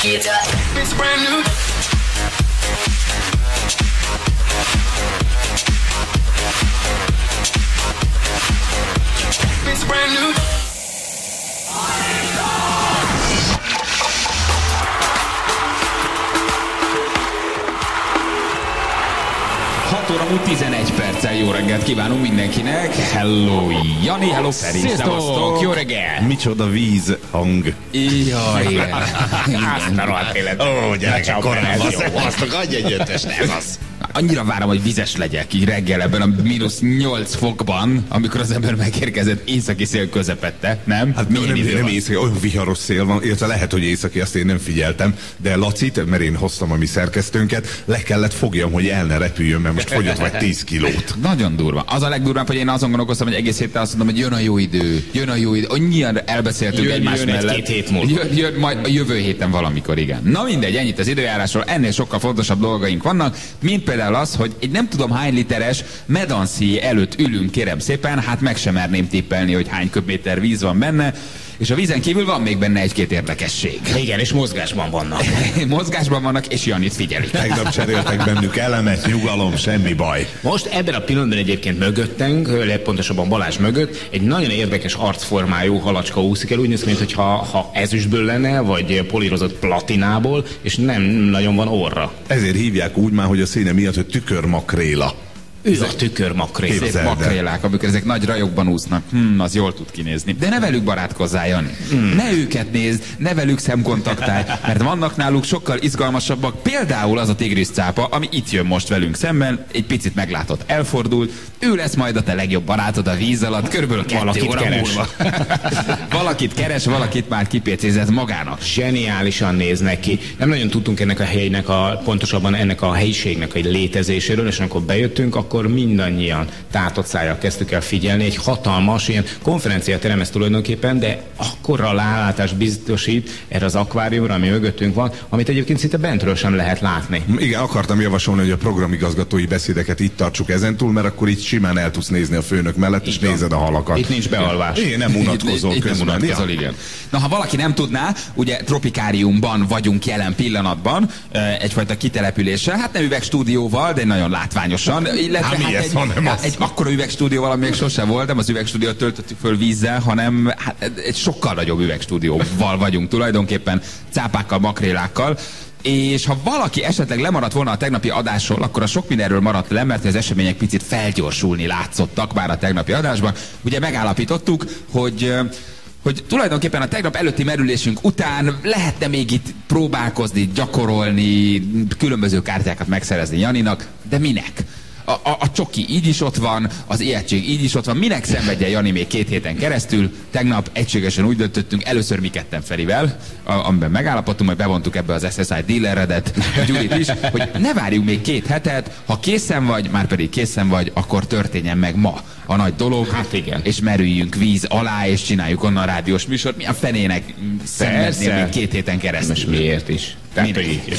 It's brand new. It's brand new. Amúgy 11 perccel jó reggelt kívánunk mindenkinek. Hello Jani, hello Feri, szevasztok, jó reggel. Micsoda víz hang. Jaj, igen. Aztán rohadt életben. Ó, gyerekek, korábban szevasztok, adj egy ötös, nem az. Annyira várom, hogy vizes legyek így reggel ebben a mínusz 8 fokban, amikor az ember megérkezett északi szél közepette, nem? Hát nem északi, olyan viharos szél van, illetve lehet, hogy északi, azt én nem figyeltem, de Lacit, mert én hoztam a mi szerkesztőnket, le kellett fogjam, hogy el ne repüljön, mert most fogyott vagy 10 kilót. Nagyon durva. Az a legdurvább, hogy én azon gondolkoztam, hogy egész héttel azt mondom, hogy jön a jó idő, annyian elbeszéltünk egymás mellett. Egy-két hét múlva. Jön majd a jövő héten valamikor, igen. Na mindegy, ennyit az időjárásról, ennél sokkal fontosabb dolgaink vannak, mint például az, hogy egy nem tudom hány literes medanszi előtt ülünk, kérem szépen, hát meg sem merném tippelni, hogy hány köbméter víz van benne, és a vízen kívül van még benne egy-két érdekesség. Igen, és mozgásban vannak. Mozgásban vannak, és Janit figyelik. Tegnap cseréltek bennük elemet, nyugalom, semmi baj. Most ebben a pillanatban egyébként mögöttünk, pontosabban Balázs mögött, egy nagyon érdekes arcformájú halacska úszik el, úgy néz, mintha ezüstből lenne, vagy polírozott platinából, és nem nagyon van orra. Ezért hívják úgy már, hogy a színe miatt, hogy tükörmakréla. Ő a tükörmakréla. Szép makrélák, amikor ezek nagy rajokban úsznak. Az jól tud kinézni. De ne velük barátkozzál, Jani. Ne őket nézd, ne velük szemkontaktálj, mert vannak náluk sokkal izgalmasabbak. Például az a tigriscápa, ami itt jön most velünk szemben, egy picit meglátott, elfordult. Ő lesz majd a te legjobb barátod a víz alatt, körülbelül 2 óra múlva. Valakit keres, valakit már kipécézett magának. Zseniálisan néz neki. Nem nagyon tudtunk ennek a helynek, pontosabban ennek a helyiségnek egy létezéséről, és amikor bejöttünk, akkor mindannyian tátott szájjal kezdtük el figyelni, egy hatalmas ilyen konferenciaterem ez tulajdonképpen, de akkora rálátást biztosít erre az akváriumra, ami mögöttünk van, amit egyébként szinte bentről sem lehet látni. Igen, akartam javasolni, hogy a programigazgatói beszédeket itt tartsuk ezentúl, mert akkor itt simán el tudsz nézni a főnök mellett, itt és van. Nézed a halakat. Itt nincs bealvás. Én nem unatkozol közben. Igen. Na, ha valaki nem tudná, ugye Tropikáriumban vagyunk jelen pillanatban, egyfajta kitelepüléssel, hát nem üvegstúdióval, de nagyon látványosan. Illetve egy akkora üvegstúdióval, ami még sose volt, nem az üvegstúdiót töltöttük föl vízzel, hanem hát, egy sokkal nagyobb üvegstúdióval vagyunk tulajdonképpen, cápákkal, makrélákkal. És ha valaki esetleg lemaradt volna a tegnapi adásról, akkor a sok mindenről maradt le, mert az események picit felgyorsulni látszottak már a tegnapi adásban. Ugye megállapítottuk, hogy tulajdonképpen a tegnap előtti merülésünk után lehetne még itt próbálkozni, gyakorolni, különböző kártyákat megszerezni Janinak, de minek? A csoki így is ott van, az ijegység így is ott van. Minek szenvedje Jani még 2 héten keresztül? Tegnap egységesen úgy döntöttünk, először mi ketten Ferivel, amiben megállapodtunk, majd bevontuk ebbe az SSI dealeredet, Gyurit is, hogy ne várjuk még 2 hetet, ha készen vagy, már pedig készen vagy, akkor történjen meg ma a nagy dolog, hát igen. És merüljünk víz alá, és csináljuk onnan rádiós műsort. Mi a fenének szenvednél még 2 héten keresztül? És miért is?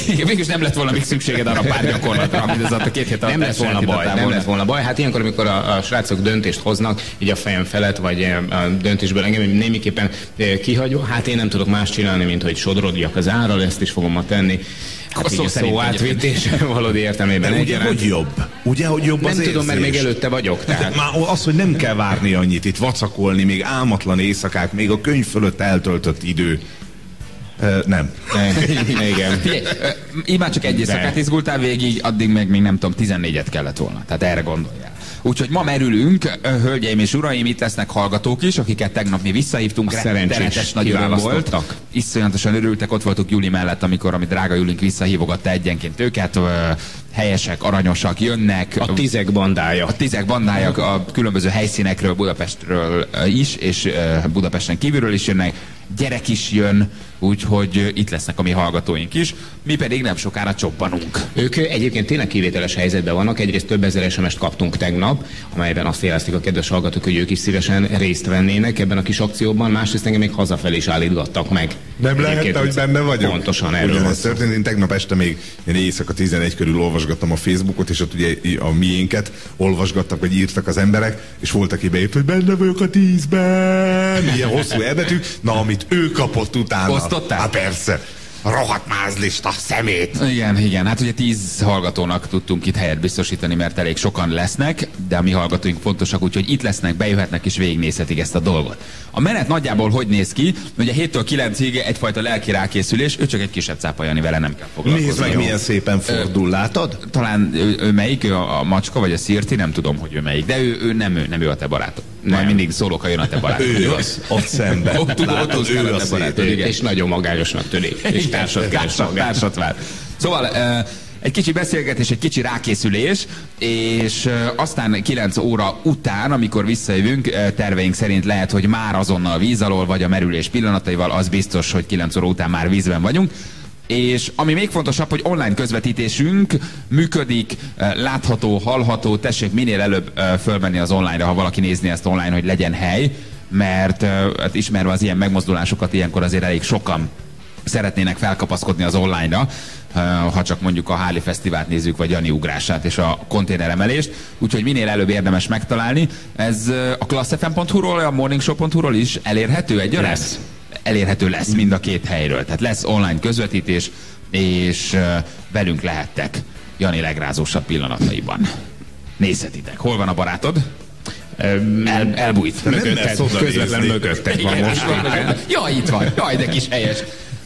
Végülis nem lett volna még szükséged arra pár gyakorlatra, amit ez a 2 hét alatt nem lett volna baj. Hát ilyenkor, amikor a srácok döntést hoznak, így a fejem felett, vagy a döntésből engem némiképpen kihagyó, hát én nem tudok más csinálni, mint hogy sodrodjak az árral, ezt is fogom ma tenni. Hát a szó átvítés valódi értelmében. De ugye, hogy jobb? Ugye, hogy jobb az érzés? Nem tudom, mert még előtte vagyok. Tehát. Már az, hogy nem kell várni annyit, itt vacakolni, még álmatlan éjszakák, még a könyv fölött eltöltött idő. Nem. Igen. Már csak egy éjszakát izgultál végig, addig még nem tudom, 14-et kellett volna. Tehát erre gondoljál. Úgyhogy ma merülünk, hölgyeim és uraim, itt lesznek hallgatók is, akiket tegnap mi visszahívtunk. Szerencsés nagy öröm volt. Iszonyatosan örültek, ott voltuk Juli mellett, amikor ami drága Julink visszahívogatta egyenként őket. Helyesek, aranyosak jönnek. A tízek bandája. A tízek bandája a különböző helyszínekről, Budapestről is, és Budapesten kívülről is jönnek. Gyerek is jön, úgyhogy itt lesznek a mi hallgatóink is, mi pedig nem sokára csoppanunk. Ők egyébként tényleg kivételes helyzetben vannak, egyrészt több ezer SMS-t kaptunk tegnap, amelyben azt jelezték a kedves hallgatók, hogy ők is szívesen részt vennének ebben a kis akcióban, másrészt engem még hazafelé is állítgattak meg. Nem lehet, hogy benne vagyok. Pontosan erről van szó. Én tegnap este még éjszaka 11 körül olvasgattam a Facebookot, és ott ugye a miénket olvasgattak, vagy írtak az emberek, és volt, aki beírt, hogy benne vagyok a 10-ben. Ilyen hosszú elbetű, na, amit ő kapott utána. Osztottál? Hát persze. rohadt mázlista szemét. Igen, igen. Hát ugye 10 hallgatónak tudtunk itt helyet biztosítani, mert elég sokan lesznek, de a mi hallgatóink fontosak, úgyhogy itt lesznek, bejöhetnek és végignézhetik ezt a dolgot. A menet nagyjából hogy néz ki? Ugye 7-től 9-ig egyfajta lelki rákészülés, ő csak egy kisebb cápa, Jani, vele nem kell foglalkozni. Nézd meg, milyen szépen fordul, látod? Talán ő melyik, ő a macska vagy a szirti, nem tudom, hogy ő melyik, de ő nem ő a te barátod. Majd mindig szólok, ha jön a te barátod. Ő az, ott szemben. Ott ő a te barátod, és nagyon magányosnak tűnik. És társat vár. Szóval egy kicsi beszélgetés, egy kicsi rákészülés, és aztán 9 óra után, amikor visszajövünk, terveink szerint lehet, hogy már azonnal víz alól, vagy a merülés pillanataival, az biztos, hogy 9 óra után már vízben vagyunk. És ami még fontosabb, hogy online közvetítésünk működik, látható, hallható, tessék minél előbb fölmenni az online-ra, ha valaki nézni ezt online, hogy legyen hely, mert hát ismerve az ilyen megmozdulásokat, ilyenkor azért elég sokan szeretnének felkapaszkodni az online-ra, ha csak mondjuk a Háli Fesztivált nézzük, vagy Jani ugrását és a konténeremelést, úgyhogy minél előbb érdemes megtalálni. Ez a classfm.hu-ról, a morningshow.hu-ról is elérhető egyaránt? Elérhető lesz mind a két helyről. Tehát lesz online közvetítés, és velünk lehettek Jani legrázósabb pillanataiban. Nézhetitek. Hol van a barátod? Elbújt. Közvetlen mögötted van most. Jaj, itt van. Jaj, de kis helyes.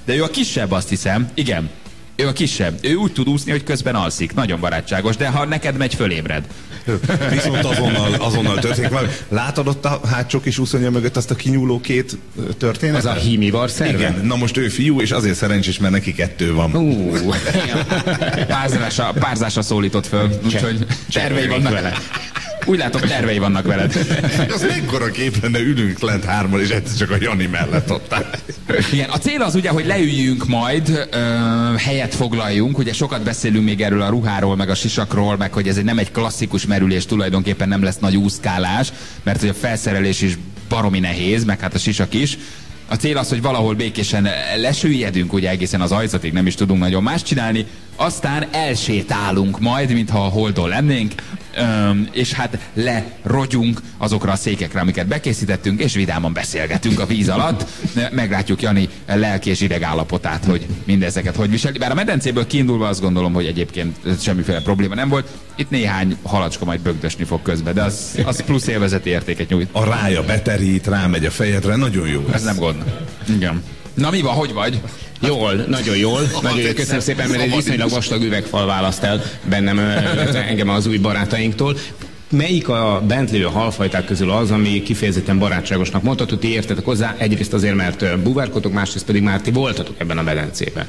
De ő a kisebb, azt hiszem. Igen. Ő a kisebb. Ő úgy tud úszni, hogy közben alszik. Nagyon barátságos, de ha neked megy, fölébred. Viszont azonnal történik valami. Látod ott a hátsó kis úszonya mögött azt a kinyúló két történetet? Az a hímivar szerve? Igen. Na most ő fiú, és azért szerencsés, mert neki 2 van. Párzásra szólított föl. Úgyhogy tervei vannak vele. Úgy látom, tervei vannak veled. Az mekkora kép lenne, ülünk lent 3-mal, és egyszer csak a Jani mellett ott. Igen, a cél az ugye, hogy leüljünk majd, helyet foglaljunk. Ugye sokat beszélünk még erről a ruháról, meg a sisakról, meg hogy ez nem egy klasszikus merülés, tulajdonképpen nem lesz nagy úszkálás, mert hogy a felszerelés is baromi nehéz, meg hát a sisak is. A cél az, hogy valahol békésen lesüllyedünk, ugye egészen az ajzatig nem is tudunk nagyon más csinálni, aztán elsétálunk majd, mintha a holdon lennénk, és hát lerogyunk azokra a székekre, amiket bekészítettünk, és vidáman beszélgetünk a víz alatt. Meglátjuk Jani lelki és ideg állapotát, hogy mindezeket hogy viseli. Bár a medencéből kiindulva azt gondolom, hogy egyébként semmiféle probléma nem volt. Itt néhány halacska majd bögdösni fog közben, de az plusz élvezeti értéket nyújt. A rája beterít, rámegy a fejedre, nagyon jó. Ez nem gond. Igen. Na mi van, hogy vagy? Jól, nagyon jól. Nagyon jól. Köszönöm szépen, mert egy viszonylag vastag üvegfal választ el bennem, engem az új barátainktól. Melyik a bent lévő halfajták közül az, ami kifejezetten barátságosnak mondható? Ti értetek hozzá, egyrészt azért, mert búvárkodtok, másrészt pedig már ti voltatok ebben a medencében.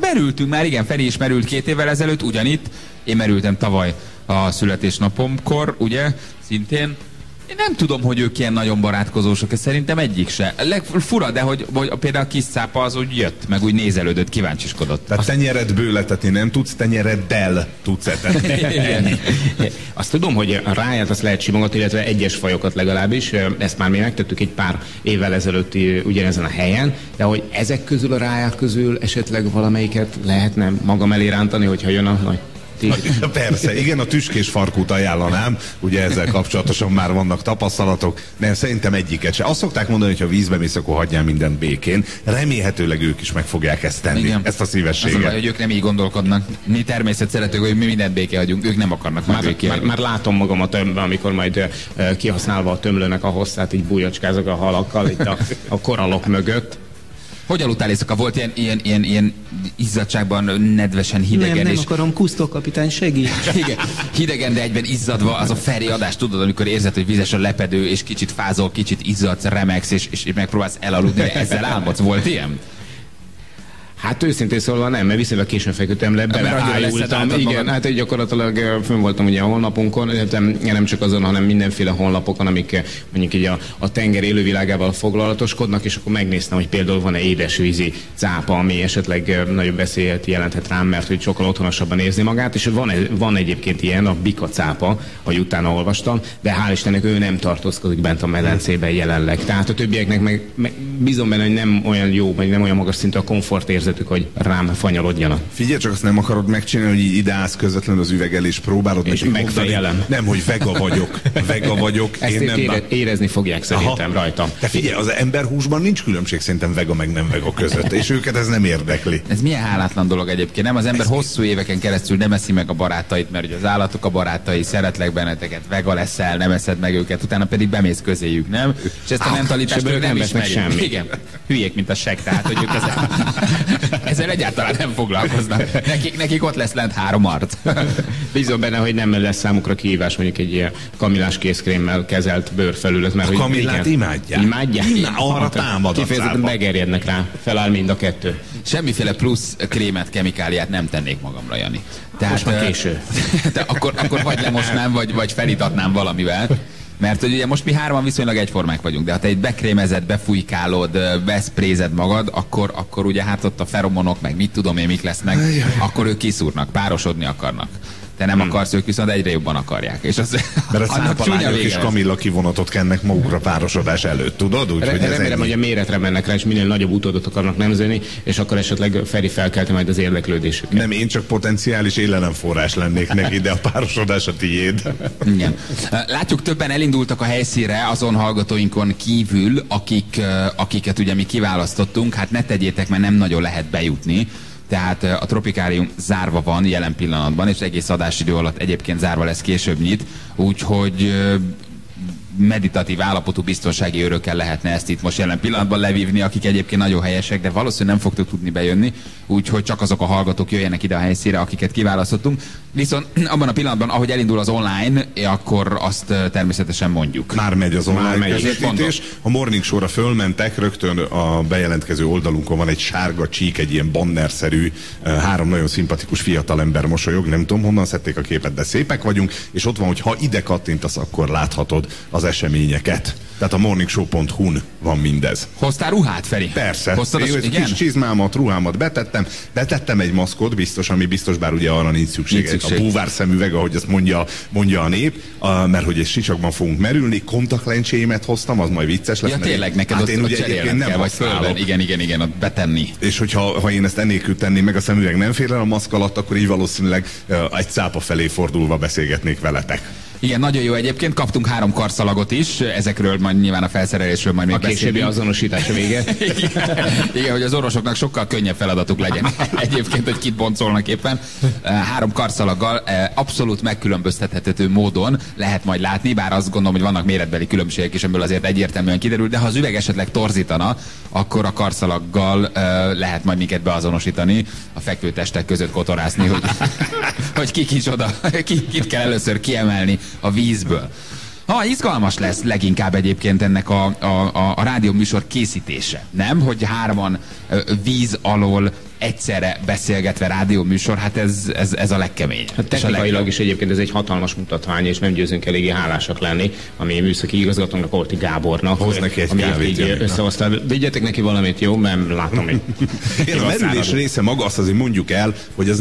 Merültünk már, igen, Feri is merült 2 évvel ezelőtt, ugyanitt. Én merültem tavaly a születésnapomkor, ugye, szintén. Én nem tudom, hogy ők ilyen nagyon barátkozósak, és szerintem egyik se. Fura, de hogy például a kis szápa az úgy jött, meg úgy nézelődött, kíváncsiskodott. Tehát tenyered bőletetni nem tudsz, tenyereddel tudsz etetni. Azt tudom, hogy a ráját azt lehet simogatni, illetve egyes fajokat legalábbis. Ezt már mi megtettük egy pár évvel ezelőtt ugyanezen a helyen, de hogy ezek közül, a ráját közül esetleg valamelyiket lehetne magam elé rántani, hogyha jön a nagy... Persze, igen, a tüskés farkút ajánlanám, ugye ezzel kapcsolatosan már vannak tapasztalatok, nem, szerintem egyiket se. Azt szokták mondani, hogy ha vízbe mész, akkor hagyjál mindent békén. Remélhetőleg ők is meg fogják ezt tenni, igen, ezt a szívességet. Az a baj, hogy ők nem így gondolkodnak. Mi természet szeretők, hogy mi mindent békén hagyunk, ők nem akarnak már békén. Már látom magam a tömbbe, amikor majd kihasználva a tömlőnek a hosszát, így bújacskázok a halakkal, itt a korallok mögött. Hogy aludtál éjszaka? Volt ilyen izzadságban, nedvesen, hidegen? Nem akarom, Kusztó kapitány, segít. Igen, hidegen, de egyben izzadva, az a Feri adás, tudod, amikor érzed, hogy vizes a lepedő, és kicsit fázol, kicsit izzadsz, remegsz, és megpróbálsz elaludni, ezzel álmodsz. Volt ilyen? Hát őszintén szólva nem, mert viszonylag későn feküdtem le, beleájultam. Igen, hát egy gyakorlatilag fönn voltam ugye a honlapunkon, nem csak azon, hanem mindenféle honlapokon, amik mondjuk így a tenger élővilágával foglalatoskodnak, és akkor megnéztem, hogy például van-e édesvízi cápa, ami esetleg nagyobb veszélyt jelenthet rám, mert hogy sokkal otthonosabban érzi magát, és van egyébként ilyen, a bika cápa, ahogy utána olvastam, de hál' Istennek ő nem tartózkodik bent a medencében jelenleg. Tehát a többieknek meg bízom benne, hogy nem olyan jó, vagy nem olyan magas szintű a komfortérzet, közöttük, hogy rám fanyalodjanak. Figyelj, csak azt nem akarod megcsinálni, hogy ide állsz közvetlenül az üveggel, és próbálod és nekik megfejelem. Nem, hogy vega vagyok. Ezt én nem érezni fogják szerintem rajtam. De figyelj, az emberhúsban nincs különbség szerintem vega meg nem vega között, és őket ez nem érdekli. Ez milyen hálátlan dolog egyébként, nem? Az ember hosszú éveken keresztül nem eszi meg a barátait, mert ugye az állatok a barátai, szeretlek benneteket, vega leszel, nem eszed meg őket, utána pedig bemész közéjük, nem? És ezt a mentalitást nem ismerik. Semmi. Igen. Hülyék, mint a seg, tehát, hogy ők ezzel egyáltalán nem foglalkoznak. Nekik ott lesz lent 3 arc. Bízom benne, hogy nem lesz számukra kihívás mondjuk egy ilyen kamillás készkrémmel kezelt bőrfelület, mert a kamillát imádják. Arra támad. Kifejezetten megerjednek rá. Feláll mind a kettő. Semmiféle plusz krémet, kemikáliát nem tennék magamra, Jani. Tehát, most már késő. De akkor vagy lemosnám, vagy felítatnám valamivel. Mert hogy ugye most mi 3-an viszonylag egyformák vagyunk, de ha te itt bekrémezed, befújkálod, beszprézed magad, akkor ugye hát ott a feromonok, meg mit tudom én, mik lesznek, akkor ők kiszúrnak, párosodni akarnak. Te nem akarsz, ők viszont egyre jobban akarják. És az, mert a cápalányok és Kamilla kivonatot kennek magukra párosodás előtt, tudod? Úgy, remélem, hogy a méretre mennek rá, és minél nagyobb utódot akarnak nemzeni, és akkor esetleg Feri felkelti majd az érdeklődésüket. Nem, én csak potenciális élelemforrás lennék neki, de a párosodás a tiéd. Igen. Látjuk, többen elindultak a helyszínre azon hallgatóinkon kívül, akiket ugye mi kiválasztottunk. Hát ne tegyétek, mert nem nagyon lehet bejutni. Tehát a Tropikárium zárva van jelen pillanatban, és egész adásidő alatt egyébként zárva lesz, később nyit, úgyhogy meditatív állapotú biztonsági őrökkel lehetne ezt itt most jelen pillanatban levívni, akik egyébként nagyon helyesek, de valószínűleg nem fogtok tudni bejönni, úgyhogy csak azok a hallgatók jöjjenek ide a helyszínre, akiket kiválasztottunk. Viszont abban a pillanatban, ahogy elindul az online, akkor azt természetesen mondjuk. Már megy az online közvetítés. A Morning Show-ra fölmentek, rögtön a bejelentkező oldalunkon van egy sárga csík, egy ilyen bannerszerű, 3 nagyon szimpatikus fiatalember mosolyog, nem tudom honnan szedték a képet, de szépek vagyunk, és ott van, hogy ha ide kattintasz, akkor láthatod az eseményeket. Tehát a morningshow.hu-n van mindez. Hoztál ruhát, Feri? Persze. Én egy kis csizmámat, ruhámat betettem. Betettem egy maszkot, biztos, ami biztos, bár ugye arra nincs szükség. A búvár szemüveg, ahogy azt mondja a nép, mert hogy egy sisakban fogunk merülni, kontaktlencséimet hoztam, az majd vicces lesz. Ja, tényleg, neked hát én ugye egyébként nem használom. Igen, ott betenni. És hogyha én ezt ennélkül tenném meg, a szemüveg nem fér el a maszk alatt, akkor így valószínűleg egy cápa felé fordulva beszélgetnék veletek. Igen, nagyon jó egyébként, kaptunk 3 karszalagot is, ezekről majd nyilván a felszerelésről majd még beszélünk. A későbbi azonosítása vége. Igen, hogy az orvosoknak sokkal könnyebb feladatuk legyen egyébként, hogy kit boncolnak éppen. 3 karszalaggal abszolút megkülönböztethető módon lehet majd látni, bár azt gondolom, hogy vannak méretbeli különbségek is, amiből azért egyértelműen kiderül, de ha az üveg esetleg torzítana, akkor a karszalaggal lehet majd minket beazonosítani, a fekvőtestek között kotorászni, hogy ki kicsoda, kit kell először kiemelni a vízből. Izgalmas lesz leginkább egyébként ennek a rádióműsor készítése, nem? Hogy 3-an víz alól egyszerre beszélgetve rádióműsor, hát ez a legkemény. Hát technikailag is egyébként ez egy hatalmas mutatvány, és nem győzünk eléggé hálásak lenni, ami műszaki igazgatónak, Tóth Gábornak. Hoz neki egy kávét. Összehoztál. Vigyetek neki valamit, jó? Nem látom én. A merülés része maga, azt azért mondjuk el, hogy az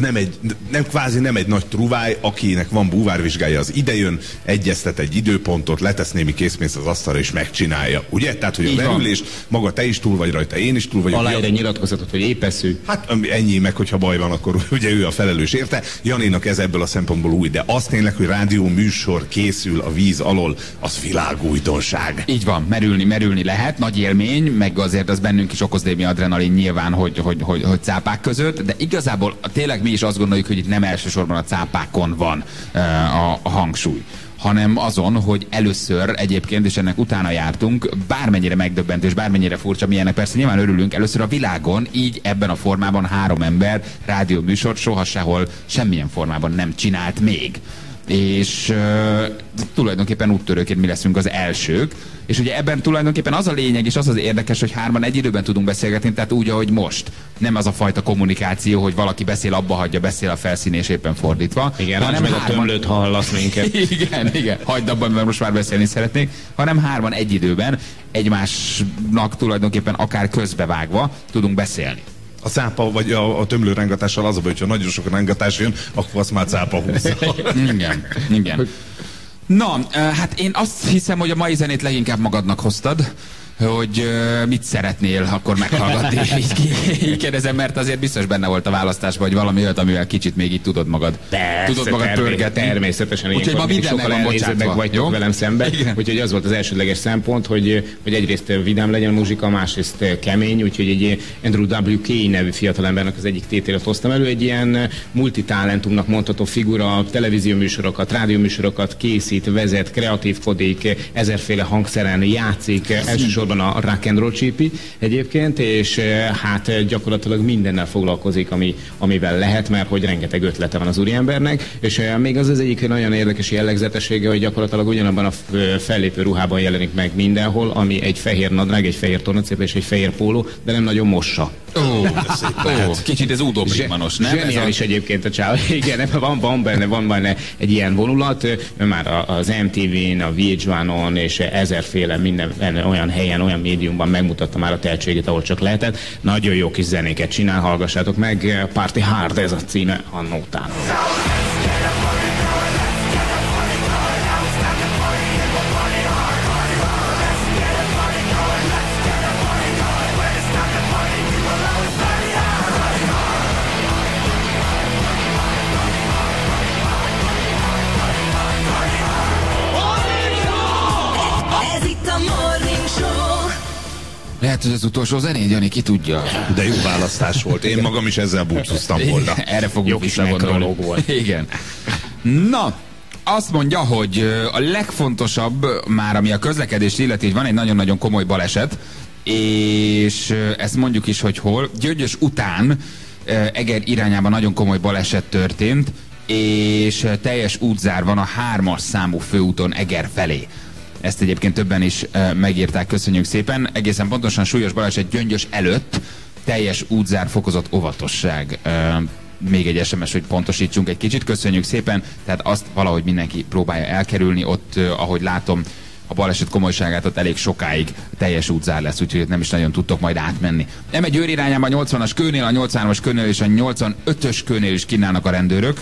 nem egy nagy truváj, akinek van búvárvizsgája, az idejön, egyeztet egy időpontot, letesz némi készpénzt az asztalra, és megcsinálja. Ugye? Tehát, hogy a merülés maga, te is túl vagy rajta, én is túl vagyok. Aláírja egy nyilatkozatot, hogy épeszű. Hát ennyi, meg hogyha baj van, akkor ugye ő a felelős érte. Janinak ez ebből a szempontból új, de az tényleg, hogy rádió műsor készül a víz alól, az világújdonság. Így van, merülni lehet, nagy élmény, meg azért az bennünk is okoz némi adrenalin nyilván, hogy cápák között, de igazából tényleg mi is azt gondoljuk, hogy itt nem elsősorban a cápákon van a hangsúly, hanem azon, hogy először egyébként, és ennek utána jártunk, bármennyire megdöbbentő és bármennyire furcsa, milyennek persze nyilván örülünk, először a világon így ebben a formában 3 ember rádióműsort soha sehol semmilyen formában nem csinált még. És tulajdonképpen úttörőként mi leszünk az elsők, és ugye ebben tulajdonképpen az a lényeg, és az az érdekes, hogy 3-an egy időben tudunk beszélgetni, tehát úgy, ahogy most. Nem az a fajta kommunikáció, hogy valaki beszél, abba hagyja, beszél a felszín, és éppen fordítva. Igen, hanem meg a tömlőt, ha hallasz minket. Igen, hagyd abban, mert most már beszélni szeretnék, hanem 3-an egy időben egymásnak tulajdonképpen akár közbevágva tudunk beszélni. A cápa vagy a tömlő rángatással az a baj, hogyha nagyon sok rángatás jön, akkor azt már cápa húzza. Igen. Na, hát én azt hiszem, hogy a mai zenét leginkább magadnak hoztad. hogy mit szeretnél akkor meghallgatni, így kérdezem, mert azért biztos benne volt a választásban, hogy valami olyat, amivel kicsit még így tudod magad. Persze, tudod magad pörgetni. Természetesen, úgyhogy ma mindennek van bocsátva. Vagytok velem szemben, úgyhogy az volt az elsődleges szempont, hogy egyrészt vidám legyen a muzsika, másrészt kemény, úgyhogy egy Andrew W. K. nevű fiatalembernek az egyik tételt hoztam elő, egy ilyen multitalentumnak mondható figura, televízióműsorokat, rádióműsorokat készít, vezet, kreatívkodik, ezerféle hangszeren játszik, elsősorban a rock and roll csípi egyébként, és hát gyakorlatilag mindennel foglalkozik, amivel lehet, mert hogy rengeteg ötlete van az úriembernek, és még az egyik nagyon érdekes jellegzetessége, hogy gyakorlatilag ugyanabban a fellépő ruhában jelenik meg mindenhol, ami egy fehér nadrág, egy fehér tornacipő és egy fehér póló, de nem nagyon mossa. Kicsit ez Udo Brickmanos, nem? Zseniális egyébként a csáv. Igen, van benne egy ilyen vonulat, már az MTV-n, a VH1-on és ezerféle minden olyan helyen, olyan médiumban megmutatta már a tehetségét, ahol csak lehetett. Nagyon jó kis zenéket csinál, hallgassátok meg, Party Hard, ez a címe anno után. Lehet, hogy az utolsó zenét, Jani, ki tudja. De jó választás volt. Én magam is ezzel búcsúztam volna. Erre fogjuk visszagondolni. Igen. Na, azt mondja, hogy a legfontosabb, már ami a közlekedést illeti, hogy van egy nagyon-nagyon komoly baleset, és ezt mondjuk is, hogy hol. Gyöngyös után Eger irányában nagyon komoly baleset történt, és teljes útzár van a 3-as számú főúton Eger felé. Ezt egyébként többen is megírták, köszönjük szépen. Egészen pontosan súlyos baleset Gyöngyös előtt, teljes útzár, fokozott óvatosság. Még egy SMS, hogy pontosítsunk egy kicsit, köszönjük szépen. Tehát azt valahogy mindenki próbálja elkerülni, ott, ahogy látom, a baleset komolyságát ott elég sokáig teljes útzár lesz, úgyhogy nem is nagyon tudtok majd átmenni. Nem egy Győr irányában a 80-as kőnél, a 83-as kőnél és a 85-ös kőnél is kínálnak a rendőrök.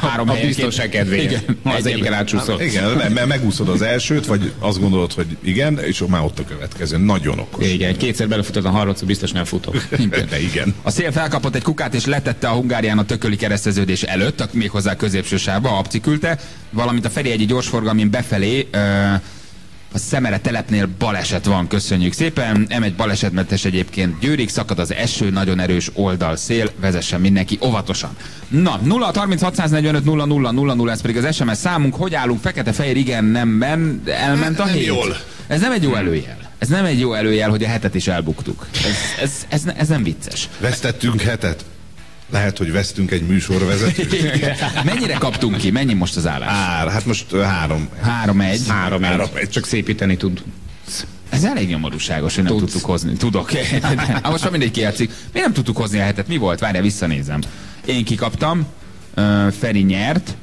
Három a biztonság kedvéért. Az egyiken átcsúszott. Igen, mert megúszod az elsőt, vagy azt gondolod, hogy igen, és már ott a következő. Nagyon okos. Igen, kétszer belefutod, a harmadszor biztos nem futok. De igen. A szél felkapott egy kukát, és letette a Hungárián a tököli kereszteződés előtt, méghozzá középső sávba, apci küldte, valamint a Ferihegyi gyorsforgalmin befelé a Szemere telepnél baleset van, köszönjük szépen. M1 balesetmentes egyébként Győrig, szakad az eső, nagyon erős oldalszél, vezessen mindenki óvatosan. Na, 0-36-145-00-00, ez pedig az SMS számunk, hogy állunk, fekete-fehér, igen, nemben, elment a hét. Jól. Ez nem egy jó előjel. Ez nem egy jó előjel, hogy a hetet is elbuktuk. Ez nem vicces. Vesztettünk hetet. Lehet, hogy vesztünk egy műsorvezetőt. Mennyire kaptunk ki? Mennyi most az állás? Hát most 3. 3-1. 3-1. Csak szépíteni tud. Ez elég nyomorúságos, hogy nem tudtuk hozni. Tudok. Most már mindegy kijátszik. Mi nem tudtuk hozni a hetet? Mi volt? Várjál, visszanézem. Én kikaptam, Feri nyert.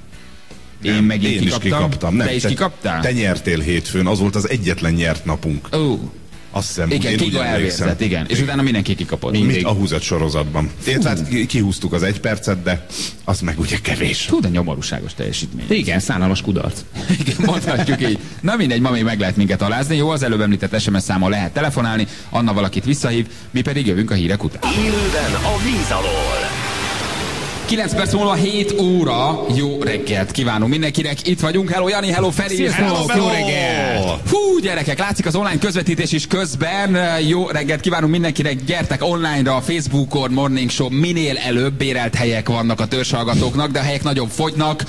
Én meg én is kikaptam. Nem, te is kikaptál? Te nyertél hétfőn, az volt az egyetlen nyert napunk. Azt hiszem, igen, Kiga elvérzett, igen. És utána mindenki kikapott. Mindig a húzat sorozatban. Tehát kihúztuk az 1 percet, de az meg ugye kevés. Tud, a nyomorúságos teljesítmény. Igen, szánalmas kudarc. Igen, mondhatjuk így. Na mindegy, ma még meg lehet minket alázni. Jó, az előbb említett SMS számmal lehet telefonálni, Anna valakit visszahív, mi pedig jövünk a hírek után. Hírden a víz alól. 9 perc múlva 7 óra, jó reggelt kívánunk mindenkinek, itt vagyunk, hello Jani, hello Feri, hello, jó reggelt! Hú, gyerekek, látszik az online közvetítés is közben, jó reggelt kívánunk mindenkinek, gyertek online-ra a Facebookon, Morning Show, minél előbb, bérelt helyek vannak a törzshallgatóknak, de a helyek nagyon fogynak,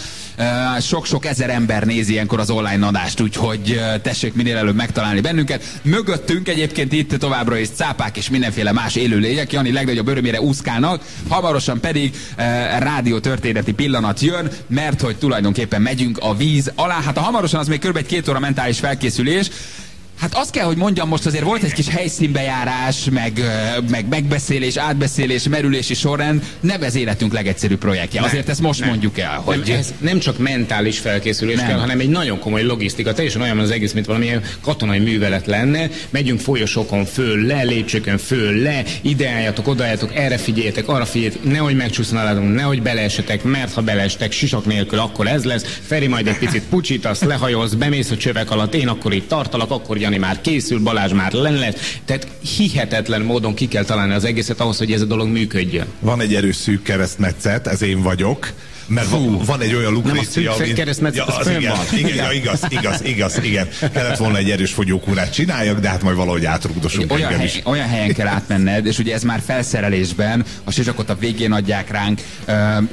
sok-sok ezer ember nézi ilyenkor az online adást, úgyhogy tessék minél előbb megtalálni bennünket. Mögöttünk egyébként itt továbbra is cápák és mindenféle más élőlények, Jani legnagyobb örömére úszkálnak, hamarosan pedig rádió történeti pillanat jön, mert hogy tulajdonképpen megyünk a víz alá. Hát a hamarosan az még kb. 2 óra mentális felkészülés. Hát azt kell, hogy mondjam, most azért volt egy kis helyszínbejárás, meg megbeszélés, átbeszélés, merülési sorrend. Nem ez életünk legegyszerűbb projektje. Azért ezt most mondjuk el, hogy... Ez nem csak mentális felkészülés kell, hanem egy nagyon komoly logisztika. Teljesen olyan az egész, mint valamilyen katonai művelet lenne. Megyünk folyosokon föl, le, lépcsőkön föl, le, ide álljatok, oda álljatok, erre figyeljetek, arra figyeljetek, nehogy megcsúsználatunk, nehogy beleesetek, mert ha beleestek sisak nélkül, akkor ez lesz. Feri majd egy picit pucsítasz, lehajolsz, bemész a csövek alatt, én akkor itt tartalak, akkor Jani már készül, Balázs már len lesz. Tehát hihetetlen módon ki kell találni az egészet ahhoz, hogy ez a dolog működjön. Van egy erős szűk keresztmetszet, ez én vagyok. Mert van egy olyan Lukrécia, ami... Ja, az igen, ja, igaz. Kellett volna egy erős fogyókúrát csináljak, de hát majd valahogy átrugdosunk engem is. Olyan helyen kell átmenned, és ugye ez már felszerelésben, a sizsakot a végén adják ránk,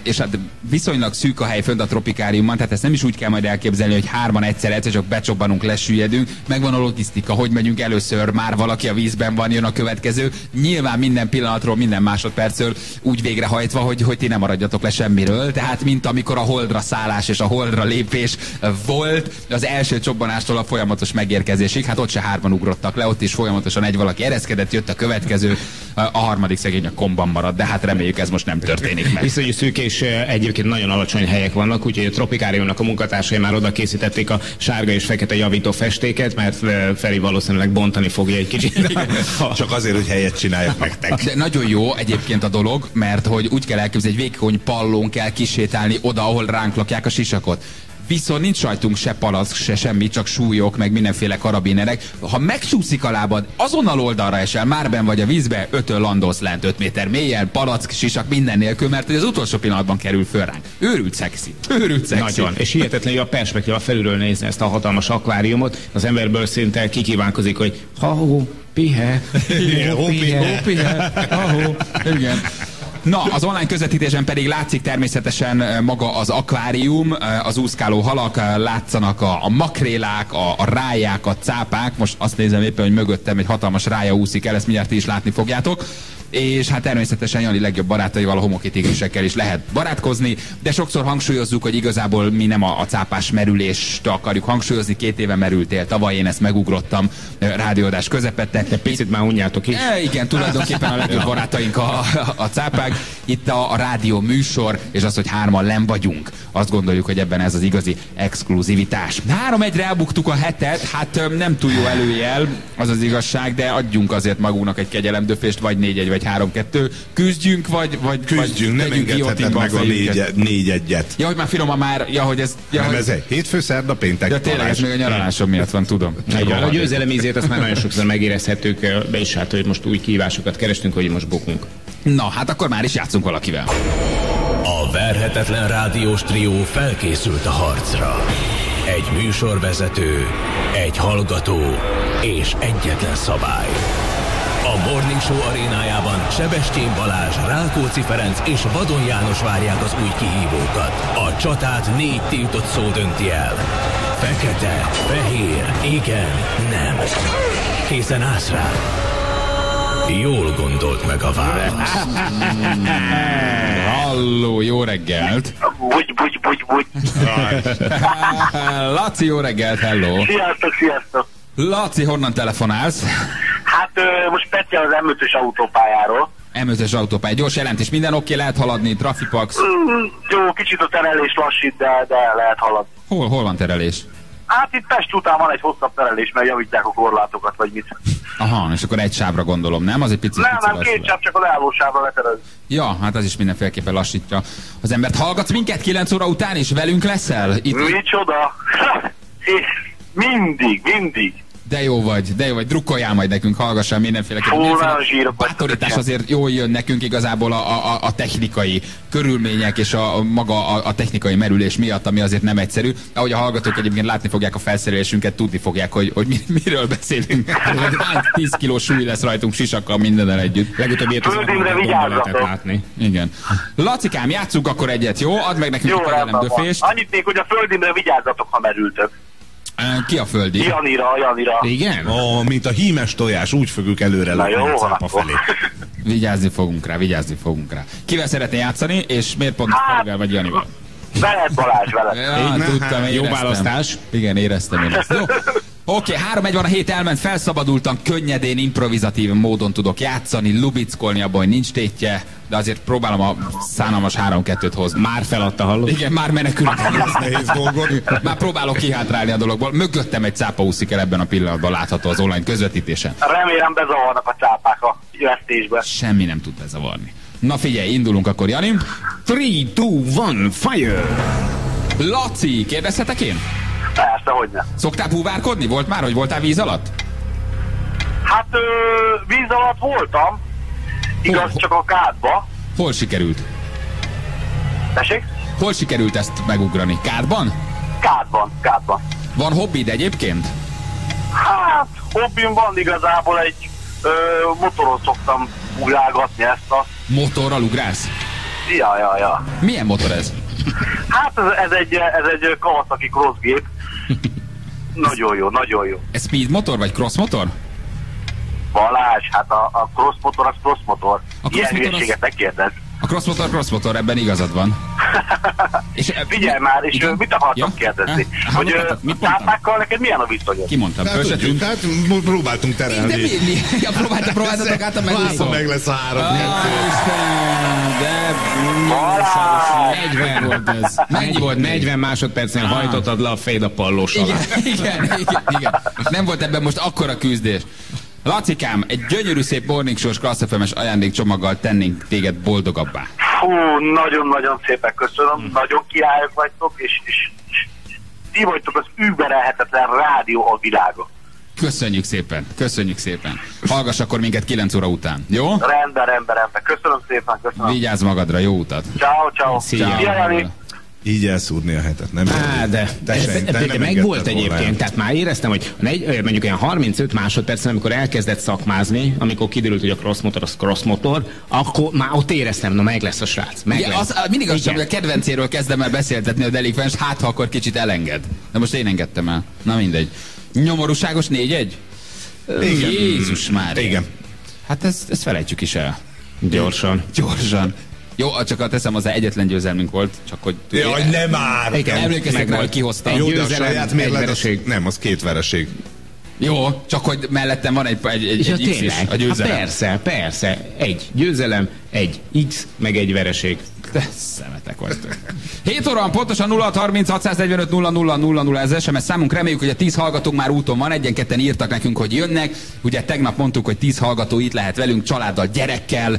és hát viszonylag szűk a hely fönt a Tropikáriumban, tehát ezt nem is úgy kell majd elképzelni, hogy hárman egyszer csak becsobbanunk, lesüllyedünk, megvan a logisztika, hogy megyünk először, már valaki a vízben van, jön a következő, nyilván minden pillanatról, minden másodpercről úgy végrehajtva, hogy ti nem maradjatok le semmiről, tehát mint amikor a Holdra szállás és a Holdra lépés volt, az első csobbanástól a folyamatos megérkezésig, hát ott se hárman ugrottak le, ott is folyamatosan egy valaki ereszkedett, jött a következő, a harmadik szegény a komban maradt, de hát reméljük ez most nem történik meg. Viszonyú szűk és egyébként nagyon alacsony helyek vannak, úgyhogy a Tropikáriumnak a munkatársai már oda készítették a sárga és fekete javító festéket, mert Feri valószínűleg bontani fogja egy kicsit. Csak azért, hogy helyet csinálják nektek. De nagyon jó egyébként a dolog, mert hogy úgy kell elképzelni, egy vékony pallón kell kísérni oda, ahol ránk lakják a sisakot. Viszont nincs rajtunk se palack, se semmi, csak súlyok, meg mindenféle karabinerek. Ha megcsúszik a lábad, azonnal oldalra esel, már benn vagy a vízbe, ötön landolsz lent, 5 méter mélyen, palack, sisak, minden nélkül, mert az utolsó pillanatban kerül föl ránk. Őrült szexi. Nagyon. És hihetetlenül a perspektíva felülről nézni ezt a hatalmas akváriumot, az emberből szinte kikívánkozik, hogy ha-hó, pihe, pihe, ha-hó, igen. Na, az online közvetítésen pedig látszik természetesen maga az akvárium, az úszkáló halak, látszanak a makrélák, a ráják, a cápák. Most azt nézem éppen, hogy mögöttem egy hatalmas rája úszik el, ezt mindjárt ti is látni fogjátok. És hát természetesen Jani legjobb barátaival, a homokitigrisekkel is lehet barátkozni, de sokszor hangsúlyozzuk, hogy igazából mi nem a cápás merülést akarjuk hangsúlyozni. 2 éve merültél, tavaly én ezt megugrottam rádióadás közepette. De picit már unjátok is. Igen, tulajdonképpen a legjobb barátaink a cápák. Itt a rádió műsor, és az, hogy 3-an len vagyunk. Azt gondoljuk, hogy ebben ez az igazi exkluzivitás. 3-1-re elbuktuk a hetet, hát nem túl jó előjel, az az igazság, de adjunk azért magunknak egy kegyelemdöfést, vagy 4-1, vagy 3-2. Küzdjünk, vagy... Küzdjünk, vagy nem engedheted meg a 4-1-et. Ja, hogy már finoman már... Ja, hogy ez, ja, nem, hogy... ez egy hétfő, szerda, péntek. Ja, tényleg, ez még a nyaralásom miatt van, tudom. A győzelem ízét azt már nagyon sokszor megérezhetők, be is hát, hogy most új kívásokat kerestünk, hogy most bukunk. Na, hát akkor már is játszunk valakivel. A verhetetlen rádiós trió felkészült a harcra. Egy műsorvezető, egy hallgató és egyetlen szabály. A Morning Show arénájában Sebestyén Balázs, Rákóczi Ferenc és Vadon János várják az új kihívókat. A csatát 4 tiltott szó dönti el. Fekete, fehér, igen, nem. Készen állsz rá? Jól gondolt meg a választ. Halló, jó reggelt! Bugy. Laci, jó reggelt, hello! Sziasztok! Laci, honnan telefonálsz? Hát most Petya az M5-ös autópályáról. M5-ös autópálya, gyors jelentés, minden oké, lehet haladni, trafipax? Jó, kicsit a terelés lassít, de lehet haladni. Hol van terelés? Hát itt Pest után van egy hosszabb terelés, mert javítják a korlátokat, vagy mit. Aha, és akkor egy sávra gondolom, nem? Az egy picit. Nem, 2 sáv, csak a leálló sávra leterelés. Ja, hát az is mindenféleképpen lassítja az embert. Hallgatsz minket 9 óra után, és velünk leszel? Itt... Micsoda! És mindig! De jó vagy, drukkoljál majd nekünk, hallgassál mindenféleképpen. Bátorítás azért jól jön nekünk igazából a technikai körülmények és maga a technikai merülés miatt, ami azért nem egyszerű. Ahogy a hallgatók egyébként látni fogják a felszerelésünket, tudni fogják, hogy miről beszélünk. 10 kiló súly lesz rajtunk sisakkal mindennel együtt. Legutóbb ilyet lehet látni. Igen. Lacikám, játsszunk akkor egyet, jó? Add meg nekünk a jellemdöfést. Annyit még, hogy a földimre vigyázzatok, ha merültök. Ki a földi? Janira. Igen? Ó, mint a hímes tojás, úgy fogjuk előre lenni a cápa felé. Vigyázni fogunk rá. Kivel szeretné játszani, és miért pont Ferivel vagy Janival? Veled, Balázs, veled. Ja, tudtam, hát, jó választás. Igen, éreztem. Jó. Oké, 3-1 van a hét, elment, felszabadultan, könnyedén, improvizatív módon tudok játszani, lubickolni, abban, hogy nincs tétje, de azért próbálom a szánalmas 3-2-t hozni. Már feladta, hallod? Igen, már menekülök. Nehéz dolgod. Már próbálok kihátrálni a dologból. Mögöttem egy cápa úszik el ebben a pillanatban, látható az online közvetítésen. Remélem bezavarnak a cápák a jövesztésbe. Semmi nem tud bezavarni. Na figyelj, indulunk akkor, Jani. 3, 2, 1, fire! Laci, kérdezhetek én? Persze, hogy nem. Szoktál búvárkodni? Volt már, hogy voltál víz alatt? Hát víz alatt voltam, igaz, csak a kádba. Hol sikerült? Tessék? Hol sikerült ezt megugrani? Kádban? Kádban, kádban. Van hobbid egyébként? Hát, hobbim van igazából, egy motoron szoktam ugrálgatni ezt a... Motorral ugrálsz? Ja, ja, ja. Milyen motor ez? Hát ez egy Kawasaki crossgép. Nagyon jó, nagyon jó. Ez speed motor vagy cross motor? Balázs, hát a cross motor az cross motor. Ilyen hülyeséget megkérdez. A cross motor, ebben igazad van. És, figyelj már, és igen? Mit akartam kérdezni? Ja? Hogy tápákkal neked milyen a viszonyod? Kimondtam. Tudjuk, hát próbáltunk terelni. De mi? Ja, próbáltatok át a megúszó. Meg lesz a 40 volt ez. Mennyi volt? 40 másodpercen hajtottad le a fédapallós alá. Igen. Nem volt ebben most akkora küzdés. Lacikám, egy gyönyörű szép Morning Show-s Class FM-es ajándékcsomaggal tennénk téged boldogabbá. Hú, nagyon-nagyon szépen köszönöm, nagyon királyok vagytok, és ti vagytok az überelhetetlen rádió a világon. Köszönjük szépen, köszönjük szépen. Hallgass akkor minket 9 óra után, jó? Rendben, köszönöm szépen, köszönöm. Vigyázz magadra, jó utat. Ciao, ciao. Szia. Így elszúrni a hetet, nem? Á, de meg volt egyébként, tehát már éreztem, hogy mondjuk olyan 35 másodpercen, amikor elkezdett szakmázni, amikor kiderült, hogy a crossmotor az crossmotor, akkor már ott éreztem, na meg lesz a srác. Mindig azt hogy a kedvencéről kezdem el beszéltetni a delikvenst, hát ha akkor kicsit elenged. De most én engedtem el. Na mindegy. Nyomorúságos 4-1? Igen. Jézus már. Igen. Hát ezt felejtjük is el. Gyorsan. Jó, csak azt teszem, az egyetlen győzelmünk volt, csak hogy... Jaj, nem már! Emlékeztek rá, hogy kihoztam. Jó, de a saját mérleg, nem, az két vereség. Jó, csak hogy mellettem van egy X is, a győzelem. Há, persze. Egy győzelem, egy X, meg egy vereség. De szemetek vagytok. 7 óra pontosan 0636 645 00 00 ez SMS számunk. Reméljük, hogy a 10 hallgatónk már úton van. Egyen-ketten írtak nekünk, hogy jönnek. Ugye tegnap mondtuk, hogy 10 hallgató itt lehet velünk, családdal, gyerekkel.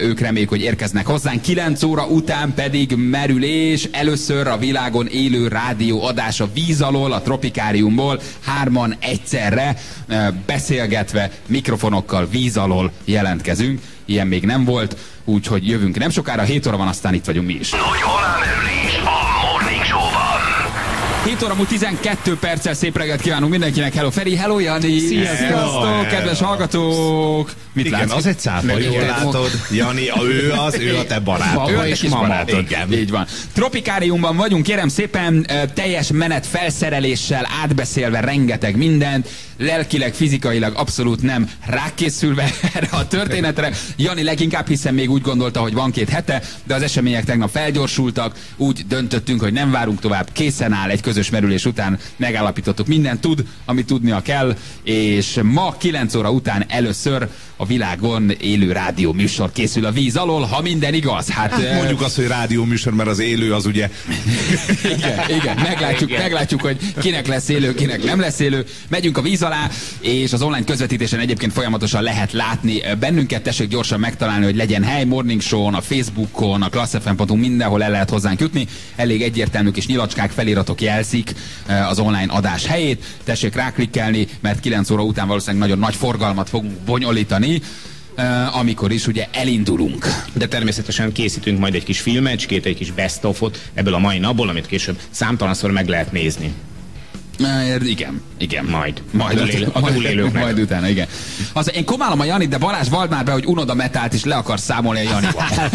Ők reméljük, hogy érkeznek hozzánk. 9 óra után pedig merülés. Először a világon élő rádió adás a víz alól, a Tropikáriumból. Hárman egyszerre beszélgetve mikrofonokkal víz alól jelentkezünk. Ilyen még nem volt, úgyhogy jövünk nem sokára, 7 óra van, aztán itt vagyunk mi is. Nagy halálőrlés a Morning Show-ban. 7 óra múlt 12 perccel szép reggelt kívánunk mindenkinek. Hello Feri, hello Jani. Sziasztok, kedves hallgatók. Mit látsz? Igen, az egy cáfa, jól látod. Jani, ő a te barátod. Ő és barátod. Igen. Így van. Tropikáriumban vagyunk, kérem szépen, teljes menet felszereléssel, átbeszélve rengeteg mindent. Lelkileg, fizikailag abszolút nem rákészülve erre a történetre. Jani leginkább, hiszen még úgy gondolta, hogy van 2 hete, de az események tegnap felgyorsultak, úgy döntöttünk, hogy nem várunk tovább, készen áll egy közös merülés után, megállapítottuk, minden tud, amit tudnia kell, és ma 9 óra után először a világon élő rádió műsor készül a víz alól, ha minden igaz. Hát mondjuk azt, hogy rádió műsor, mert az élő az ugye... Igen. Meglátjuk, hogy kinek lesz élő, kinek nem lesz élő. Megyünk a víz alá, és az online közvetítésen egyébként folyamatosan lehet látni bennünket. Tessék gyorsan megtalálni, hogy legyen hely Morning Show-on, a Facebookon, a classfm.hu, mindenhol el lehet hozzánk jutni. Elég egyértelmű kis nyilacskák, feliratok jelzik az online adás helyét. Tessék ráklikkelni, mert 9 óra után valószínűleg nagyon nagy forgalmat fogunk bonyolítani, amikor is ugye elindulunk. De természetesen készítünk majd egy kis filmecskét, egy kis best-of-ot ebből a mai napból, amit később számtalanszor meg lehet nézni. Igen, majd utána, igen. Az, én komálom a Janit, de Balázs, vald már be, hogy unod a metált, és le akarsz számolni a Janival.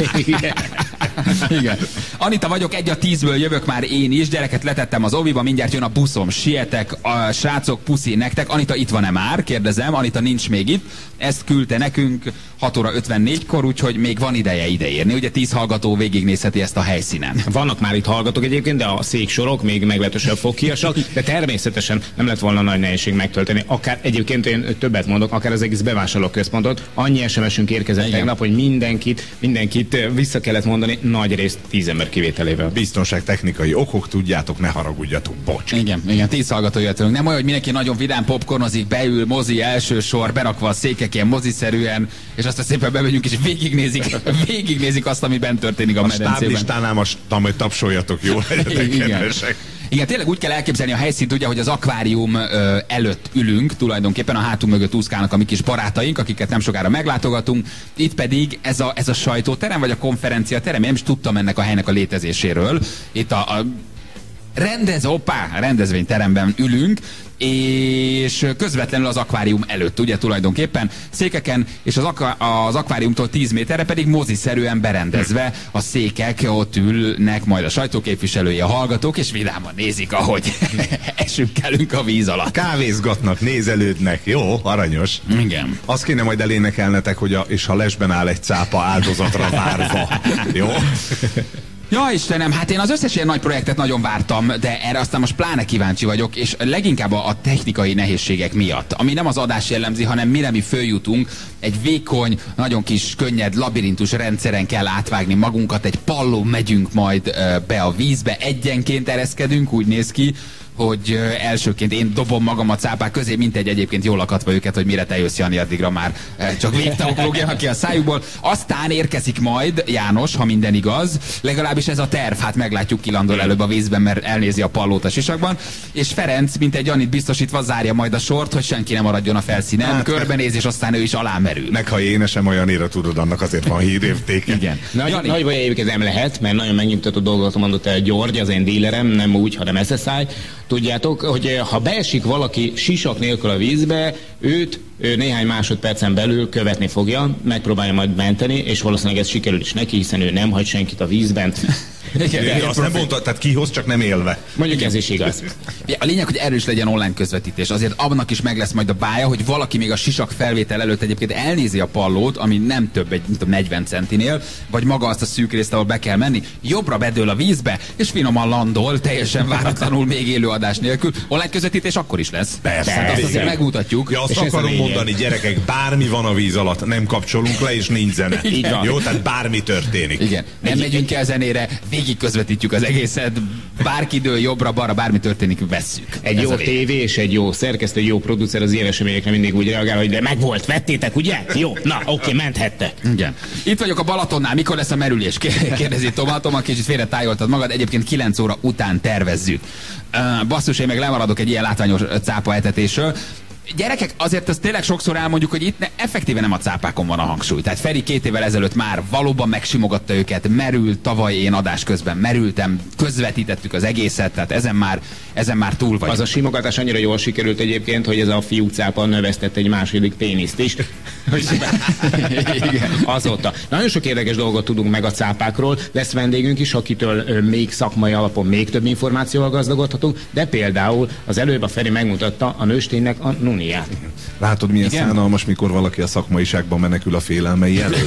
Igen. Anita vagyok, 1 a 10-ből jövök már én is, gyereket letettem az oviba, mindjárt jön a buszom, sietek, a srácok, puszi nektek. Anita itt van-e már? Kérdezem, Anita nincs még itt. Ezt küldte nekünk 6 óra 54-kor, úgyhogy még van ideje ideérni. Ugye 10 hallgató végignézheti ezt a helyszínen. Vannak már itt hallgatók egyébként, de a széksorok még meglehetősen fogkiasak, de természetesen nem lett volna nagy nehézség megtölteni. Akár egyébként én többet mondok, akár az egész bevásárlóközpontot. Annyi SMS-ünk érkezett tegnap, hogy mindenkit vissza kellett mondani, nagy részt 10 ember kivételével. Biztonságtechnikai okok, tudjátok, ne haragudjatok, bocs. Igen, 10 hallgató jöttünk. Nem olyan, hogy mindenki nagyon vidám popcornozik, beül, mozi első sor, berakva a székek ilyen moziszerűen, és aztán szépen bemegyünk, és végignézik azt, ami bent történik a medencében. A stáblistánál most tapsoljatok, jól legyetek, kedvesek. Igen, tényleg úgy kell elképzelni a helyszínt, ugye, hogy az akvárium előtt ülünk, tulajdonképpen a hátunk mögött úszkálnak a mi kis barátaink, akiket nem sokára meglátogatunk. Itt pedig ez a sajtóterem, vagy a konferenciaterem, én nem is tudtam ennek a helynek a létezéséről. Itt a rendezvényteremben ülünk, és közvetlenül az akvárium előtt, ugye tulajdonképpen székeken, és az akváriumtól 10 méterre pedig moziszerűen berendezve a székek, ott ülnek majd a sajtóképviselői, a hallgatók, és vidáman nézik, ahogy esünk-kelünk a víz alatt. Kávézgatnak, nézelődnek, jó, aranyos. Igen. Azt kéne majd elénekelnetek, hogy és ha lesben áll egy cápa áldozatra várva, jó? Ja, Istenem, hát én az összes ilyen nagy projektet nagyon vártam, de erre aztán most pláne kíváncsi vagyok, és leginkább a technikai nehézségek miatt, ami nem az adás jellemzi, hanem mire mi följutunk, egy vékony, nagyon kis, könnyed, labirintus rendszeren kell átvágni magunkat, egy palló megyünk majd be a vízbe, egyenként ereszkedünk, úgy néz ki, hogy elsőként én dobom magam a cápák közé, mint egy egyébként jól akadva őket, hogy mire te jössz, Jani, addigra már csak végtagok lógjanak ki a szájukból. Aztán érkezik majd János, ha minden igaz, legalábbis ez a terv, hát meglátjuk, kilandol előbb a vízben, mert elnézi a pallót a sisakban, és Ferenc, mint egy Janit biztosítva, zárja majd a sort, hogy senki nem maradjon a felszínen, hát, körbenéz, és aztán ő is alámerül. Meg ha én sem olyanira, tudod, annak azért van hírértéke. Igen. Nagy baj, egyébként nem lehet, mert nagyon megnyugtató dolgot mondott el György, az én dílerem, nem úgy, hanem SSI. Tudjátok, hogy ha beesik valaki sisak nélkül a vízbe, ő néhány másodpercen belül követni fogja, megpróbálja majd menteni, és valószínűleg ez sikerül is neki, hiszen ő nem hagy senkit a vízben. Igen, azt nem mondta, tehát kihoz, csak nem élve. Mondjuk ez is igaz. A lényeg, hogy erős legyen online közvetítés. Azért abnak is meg lesz majd a bája, hogy valaki még a sisak felvétel előtt egyébként elnézi a pallót, ami nem több egy, nem tudom, 40 centinél, vagy maga azt a szűk részt, ahol be kell menni, jobbra bedől a vízbe, és finoman landol, teljesen váratlanul, még élő adás nélkül. Online közvetítés akkor is lesz. Persze. Hát azt azért megmutatjuk. Ja, azt akarom mondani, gyerekek, bármi van a víz alatt, nem kapcsolunk le, és nincs zene. Jó, tehát bármi történik. Igen. Nem megyünk el zenére, végig közvetítjük az egészet, bárkidől jobbra-balra, bármi történik, vesszük. Egy jó tévé és egy jó szerkesztő, egy jó producer az ilyen eseményekre mindig úgy reagál, hogy de meg volt, vettétek, ugye? Jó, na, oké, menthettek. Igen. Itt vagyok a Balatonnál, mikor lesz a merülés? Kérdezi Tomá. Tomá, kicsit félre tájoltad magad, egyébként 9 óra után tervezzük. Basszus, én meg lemaradok egy ilyen látványos cápa etetésről. Gyerekek, azért ezt tényleg sokszor elmondjuk, hogy itt effektíve nem a cápákon van a hangsúly. Tehát Feri 2 évvel ezelőtt már valóban megsimogatta őket, merült, tavaly én adás közben merültem, közvetítettük az egészet, tehát ezen már túl vagyunk. Az a simogatás annyira jól sikerült egyébként, hogy ez a fiú cápa növesztett egy második péniszt is. Azóta. Nagyon sok érdekes dolgot tudunk meg a cápákról, lesz vendégünk is, akitől még szakmai alapon még több információval gazdagodhatunk, de például az előbb a Feri megmutatta a nősténynek a nuniát. Látod, milyen szánalmas, mikor valaki a szakmaiságban menekül a félelmei elől.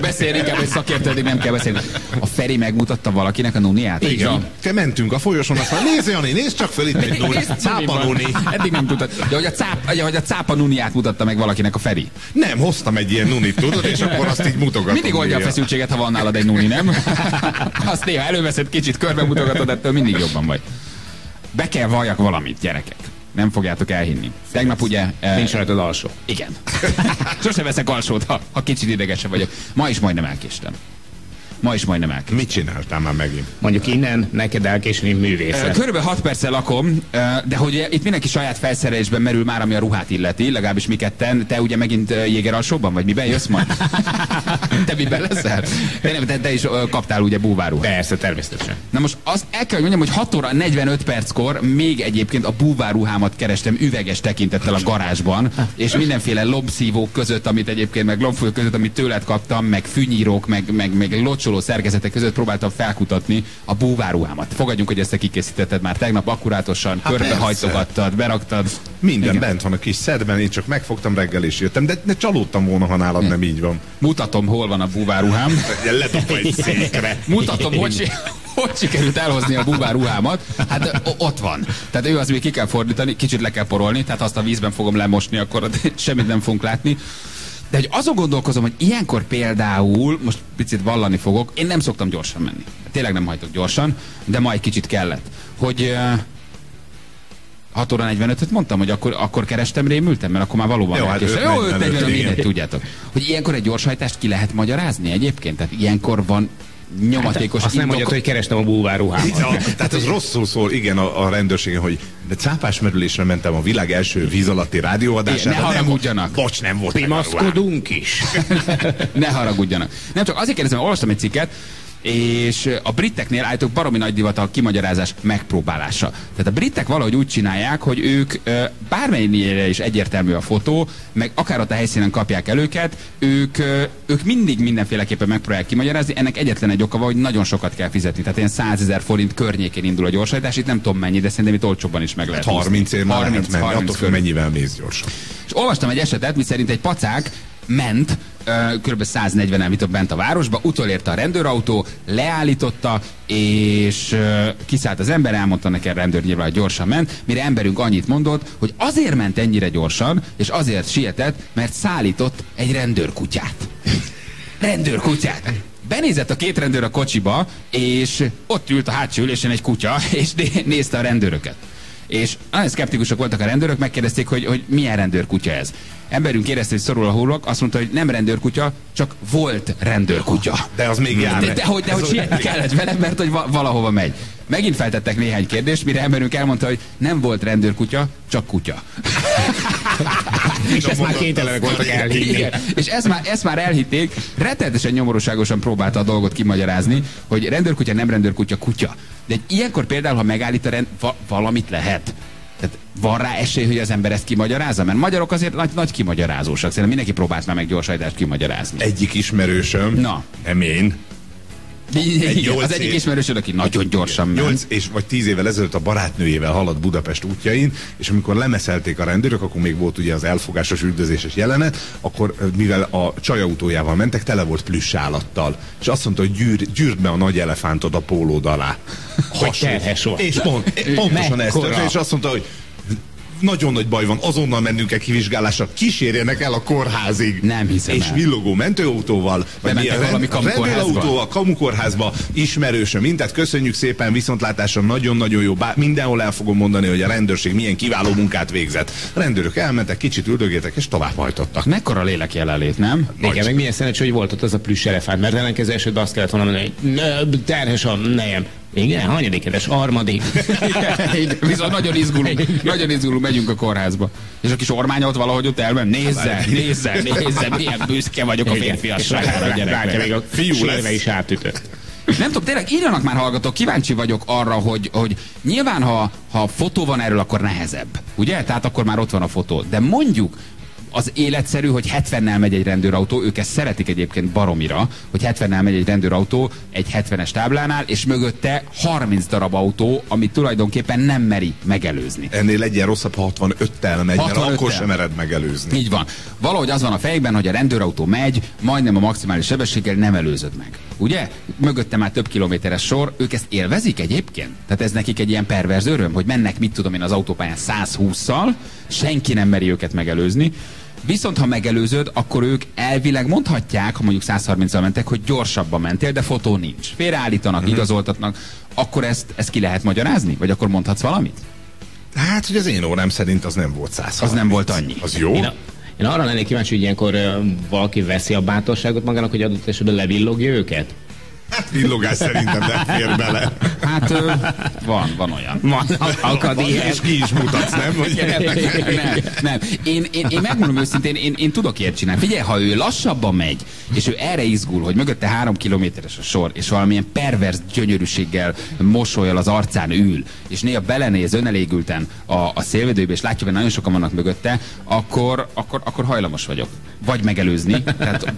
Beszélj inkább, hogy szakértődik, nem kell beszélni. A Feri megmutatta valakinek a nuniát? Igen. Te mentünk a folyosón, aztán nézd, Jani, nézd csak föl, itt egy cápa nuni. Eddig nem tudtad. De hogy a cápa nuniát mutatta meg valakinek a Feri? Nem, hoztam egy ilyen nunit, tudod, és akkor azt így mutogatom. Mindig oldja a feszültséget, ha van nálad egy nuni, nem? Azt néha előveszed, kicsit körbe mutogatod, ettől mindig jobban vagy. Be kell valljak valamit, gyerekek. Nem fogjátok elhinni. Tegnap ugye... Nincs rajtad alsó. Igen. Sose veszek alsót, ha kicsit idegesen vagyok. Ma is majdnem elkéstem. Mit csináltál már megint? Mondjuk innen neked elkésni művészet. Körülbelül 6 perccel lakom, de hogy itt mindenki saját felszerelésben merül már, ami a ruhát illeti, legalábbis mi ketten. Te ugye megint jégeralsóban vagy? Miben jössz majd? Te miben leszel? Te is kaptál ugye búváruhát. Persze, természetesen. Na most azt el kell, hogy mondjam, hogy 6 óra 45 perckor még egyébként a búváruhámat kerestem üveges tekintettel a garázsban, és mindenféle lombszívók között, amit egyébként, meg lombfújók között, amit tőled kaptam, meg fűnyírók, meg locsoló szerkezetek között próbáltam felkutatni a búváruhámat. Fogadjunk, hogy ezt te kikészítetted már tegnap, akkurátosan, körbehajtogattad, beraktad. Minden bent van a kis szedben, én csak megfogtam reggel és jöttem, de csalódtam volna, ha nálad nem így van. Mutatom, hol van a búváruhám. Ledobva egy székre. Mutatom, hogy sikerült elhozni a búváruhámat. Hát ott van. Tehát ő az, még ki kell fordítani, kicsit le kell porolni, tehát azt a vízben fogom lemosni, akkor semmit nem fogunk látni. De hogy azon gondolkozom, hogy ilyenkor például, most picit vallani fogok, én nem szoktam gyorsan menni. Tényleg nem hajtok gyorsan, de ma egy kicsit kellett. Hogy 6 óra 45-öt mondtam, hogy akkor kerestem, rémültem, mert akkor már valóban elkéstem. Jó, 5:45, mindegy, tudjátok. Hogy ilyenkor egy gyorshajtást ki lehet magyarázni egyébként? Tehát ilyenkor van nyomatékos. Hát, azt nem mondjad, hogy kerestem a búvárruhámat. Tehát az rosszul szól, igen, a rendőrségen, hogy de cápásmerülésre mentem a világ első víz alatti rádióadására. Ne haragudjanak. Bocs, nem volt pimaszkodunk is. Ne haragudjanak. Nem csak azért kérdezem, olvastam egy cikket, és a briteknél állítok baromi nagy divat a kimagyarázás megpróbálása. Tehát a britek valahogy úgy csinálják, hogy ők bármennyire is egyértelmű a fotó, meg akár ott a helyszínen kapják el őket, ők mindig mindenféleképpen megpróbálják kimagyarázni, ennek egyetlen egy oka van, hogy nagyon sokat kell fizetni. Tehát ilyen 100 000 forint környékén indul a gyorsajtás, itt nem tudom mennyi, de szerintem itt olcsóbban is meg lehet. 30 ér már lehet menni, attól függ, mennyivel mész gyorsan. És olvastam egy esetet, miszerint egy pacák ment, kb. 140-en vitt bent a városba, utolérte a rendőrautó, leállította, és kiszállt az ember, elmondta neki a rendőr, nyilván gyorsan ment, mire emberünk annyit mondott, hogy azért ment ennyire gyorsan, és azért sietett, mert szállított egy rendőrkutyát. Rendőrkutyát! Benézett a két rendőr a kocsiba, és ott ült a hátsó ülésen egy kutya, és nézte a rendőröket. És nagyon szkeptikusok voltak a rendőrök, megkérdezték, hogy milyen rendőrkutya ez. Emberünk érezte, hogy szorul a hullok, azt mondta, hogy nem rendőrkutya, csak volt rendőrkutya. De az még jár. De hogy sietni kellett vele, mert hogy valahova megy. Megint feltettek néhány kérdést, mire emberünk elmondta, hogy nem volt rendőrkutya, csak kutya. És ezt már kénytelenek voltak elhinni. És ezt már elhitték, rettenetesen nyomorúságosan próbálta a dolgot kimagyarázni, hogy rendőrkutya, nem rendőrkutya, kutya. De ilyenkor például, ha megállít a rend, valamit lehet. Tehát van rá esély, hogy az ember ezt kimagyarázza? Mert magyarok azért nagy kimagyarázósak. Szerintem mindenki próbált már meg gyorsajtást kimagyarázni. Egyik ismerősöm, na. Nem én. Igen, az egyik ismerősöd, aki nagyon gyorsan ment. 8 vagy 10 évvel ezelőtt a barátnőjével haladt Budapest útjain, és amikor lemeszelték a rendőrök, akkor még volt ugye az elfogásos üldözéses jelenet, akkor mivel a csaj autójával mentek, tele volt plüss állattal. És azt mondta, hogy gyűrd be a nagy elefántod a pólód alá. És pontosan ezt történt, és azt mondta, hogy nagyon nagy baj van, azonnal mennünk el kivizsgálásra, kísérjenek el a kórházig. Nem hiszem. És villogó mentőautóval, vagy milyen rendőrautóval, kamukórházba, ismerősöm, mindet köszönjük szépen, viszontlátásra, nagyon-nagyon jó. Bár mindenhol el fogom mondani, hogy a rendőrség milyen kiváló munkát végzett. A rendőrök elmentek, kicsit üldögéltek, és továbbhajtottak. Mekkora lélek jelenlét, nem? Igen, meg milyen szerencsé, hogy volt ott az a plüss elefánt, mert ellenkező esetben azt kellett volna mondani, hogy terhes a nejem. Igen, hanyadik éves, harmadik. Viszont nagyon izgulunk, megyünk a kórházba. És a kis ormánya ott valahogy ott elment, nézze, milyen büszke vagyok a férfiasságára, a gyerekre. Még a fiú lesz. Is átütött. Nem tudom, tényleg írjanak már hallgatók, kíváncsi vagyok arra, hogy nyilván ha fotó van erről, akkor nehezebb. Ugye? Tehát akkor már ott van a fotó. De mondjuk, az életszerű, hogy 70-nel megy egy rendőrautó, ők ezt szeretik egyébként baromira, hogy 70-nel megy egy rendőrautó egy 70-es táblánál, és mögötte 30 darab autó, amit tulajdonképpen nem meri megelőzni. Ennél legyen rosszabb, ha 65-tel megy, mert akkor sem mered megelőzni. Így van. Valahogy az van a fejekben, hogy a rendőrautó megy, majdnem a maximális sebességgel nem előzöd meg. Ugye? Mögötte már több kilométeres sor, ők ezt élvezik egyébként. Tehát ez nekik egy ilyen perverz öröm, hogy mennek, mit tudom én, az autópályán 120-szal, senki nem meri őket megelőzni. Viszont ha megelőzöd, akkor ők elvileg mondhatják, ha mondjuk 130-al mentek, hogy gyorsabban mentél, de fotó nincs. Félreállítanak, igazoltatnak. Akkor ezt ki lehet magyarázni? Vagy akkor mondhatsz valamit? Hát, hogy az én órám szerint az nem volt 130. Az nem volt annyi. Az jó? Én arra lennék kíváncsi, hogy ilyenkor valaki veszi a bátorságot magának, hogy adott esetben levillogja őket? Hát villogás szerintem nem fér bele. Hát van olyan. Van akadélyek. És ki is mutatsz, nem? Nem. Én megmondom őszintén, én tudok ilyet csinálni. Figyelj, ha ő lassabban megy, és ő erre izgul, hogy mögötte 3 kilométeres a sor, és valamilyen pervers gyönyörűséggel mosolyal az arcán ül, és néha belenéz önelégülten a szélvédőbe, és látja, hogy nagyon sokan vannak mögötte, akkor hajlamos vagyok. Vagy megelőzni, tehát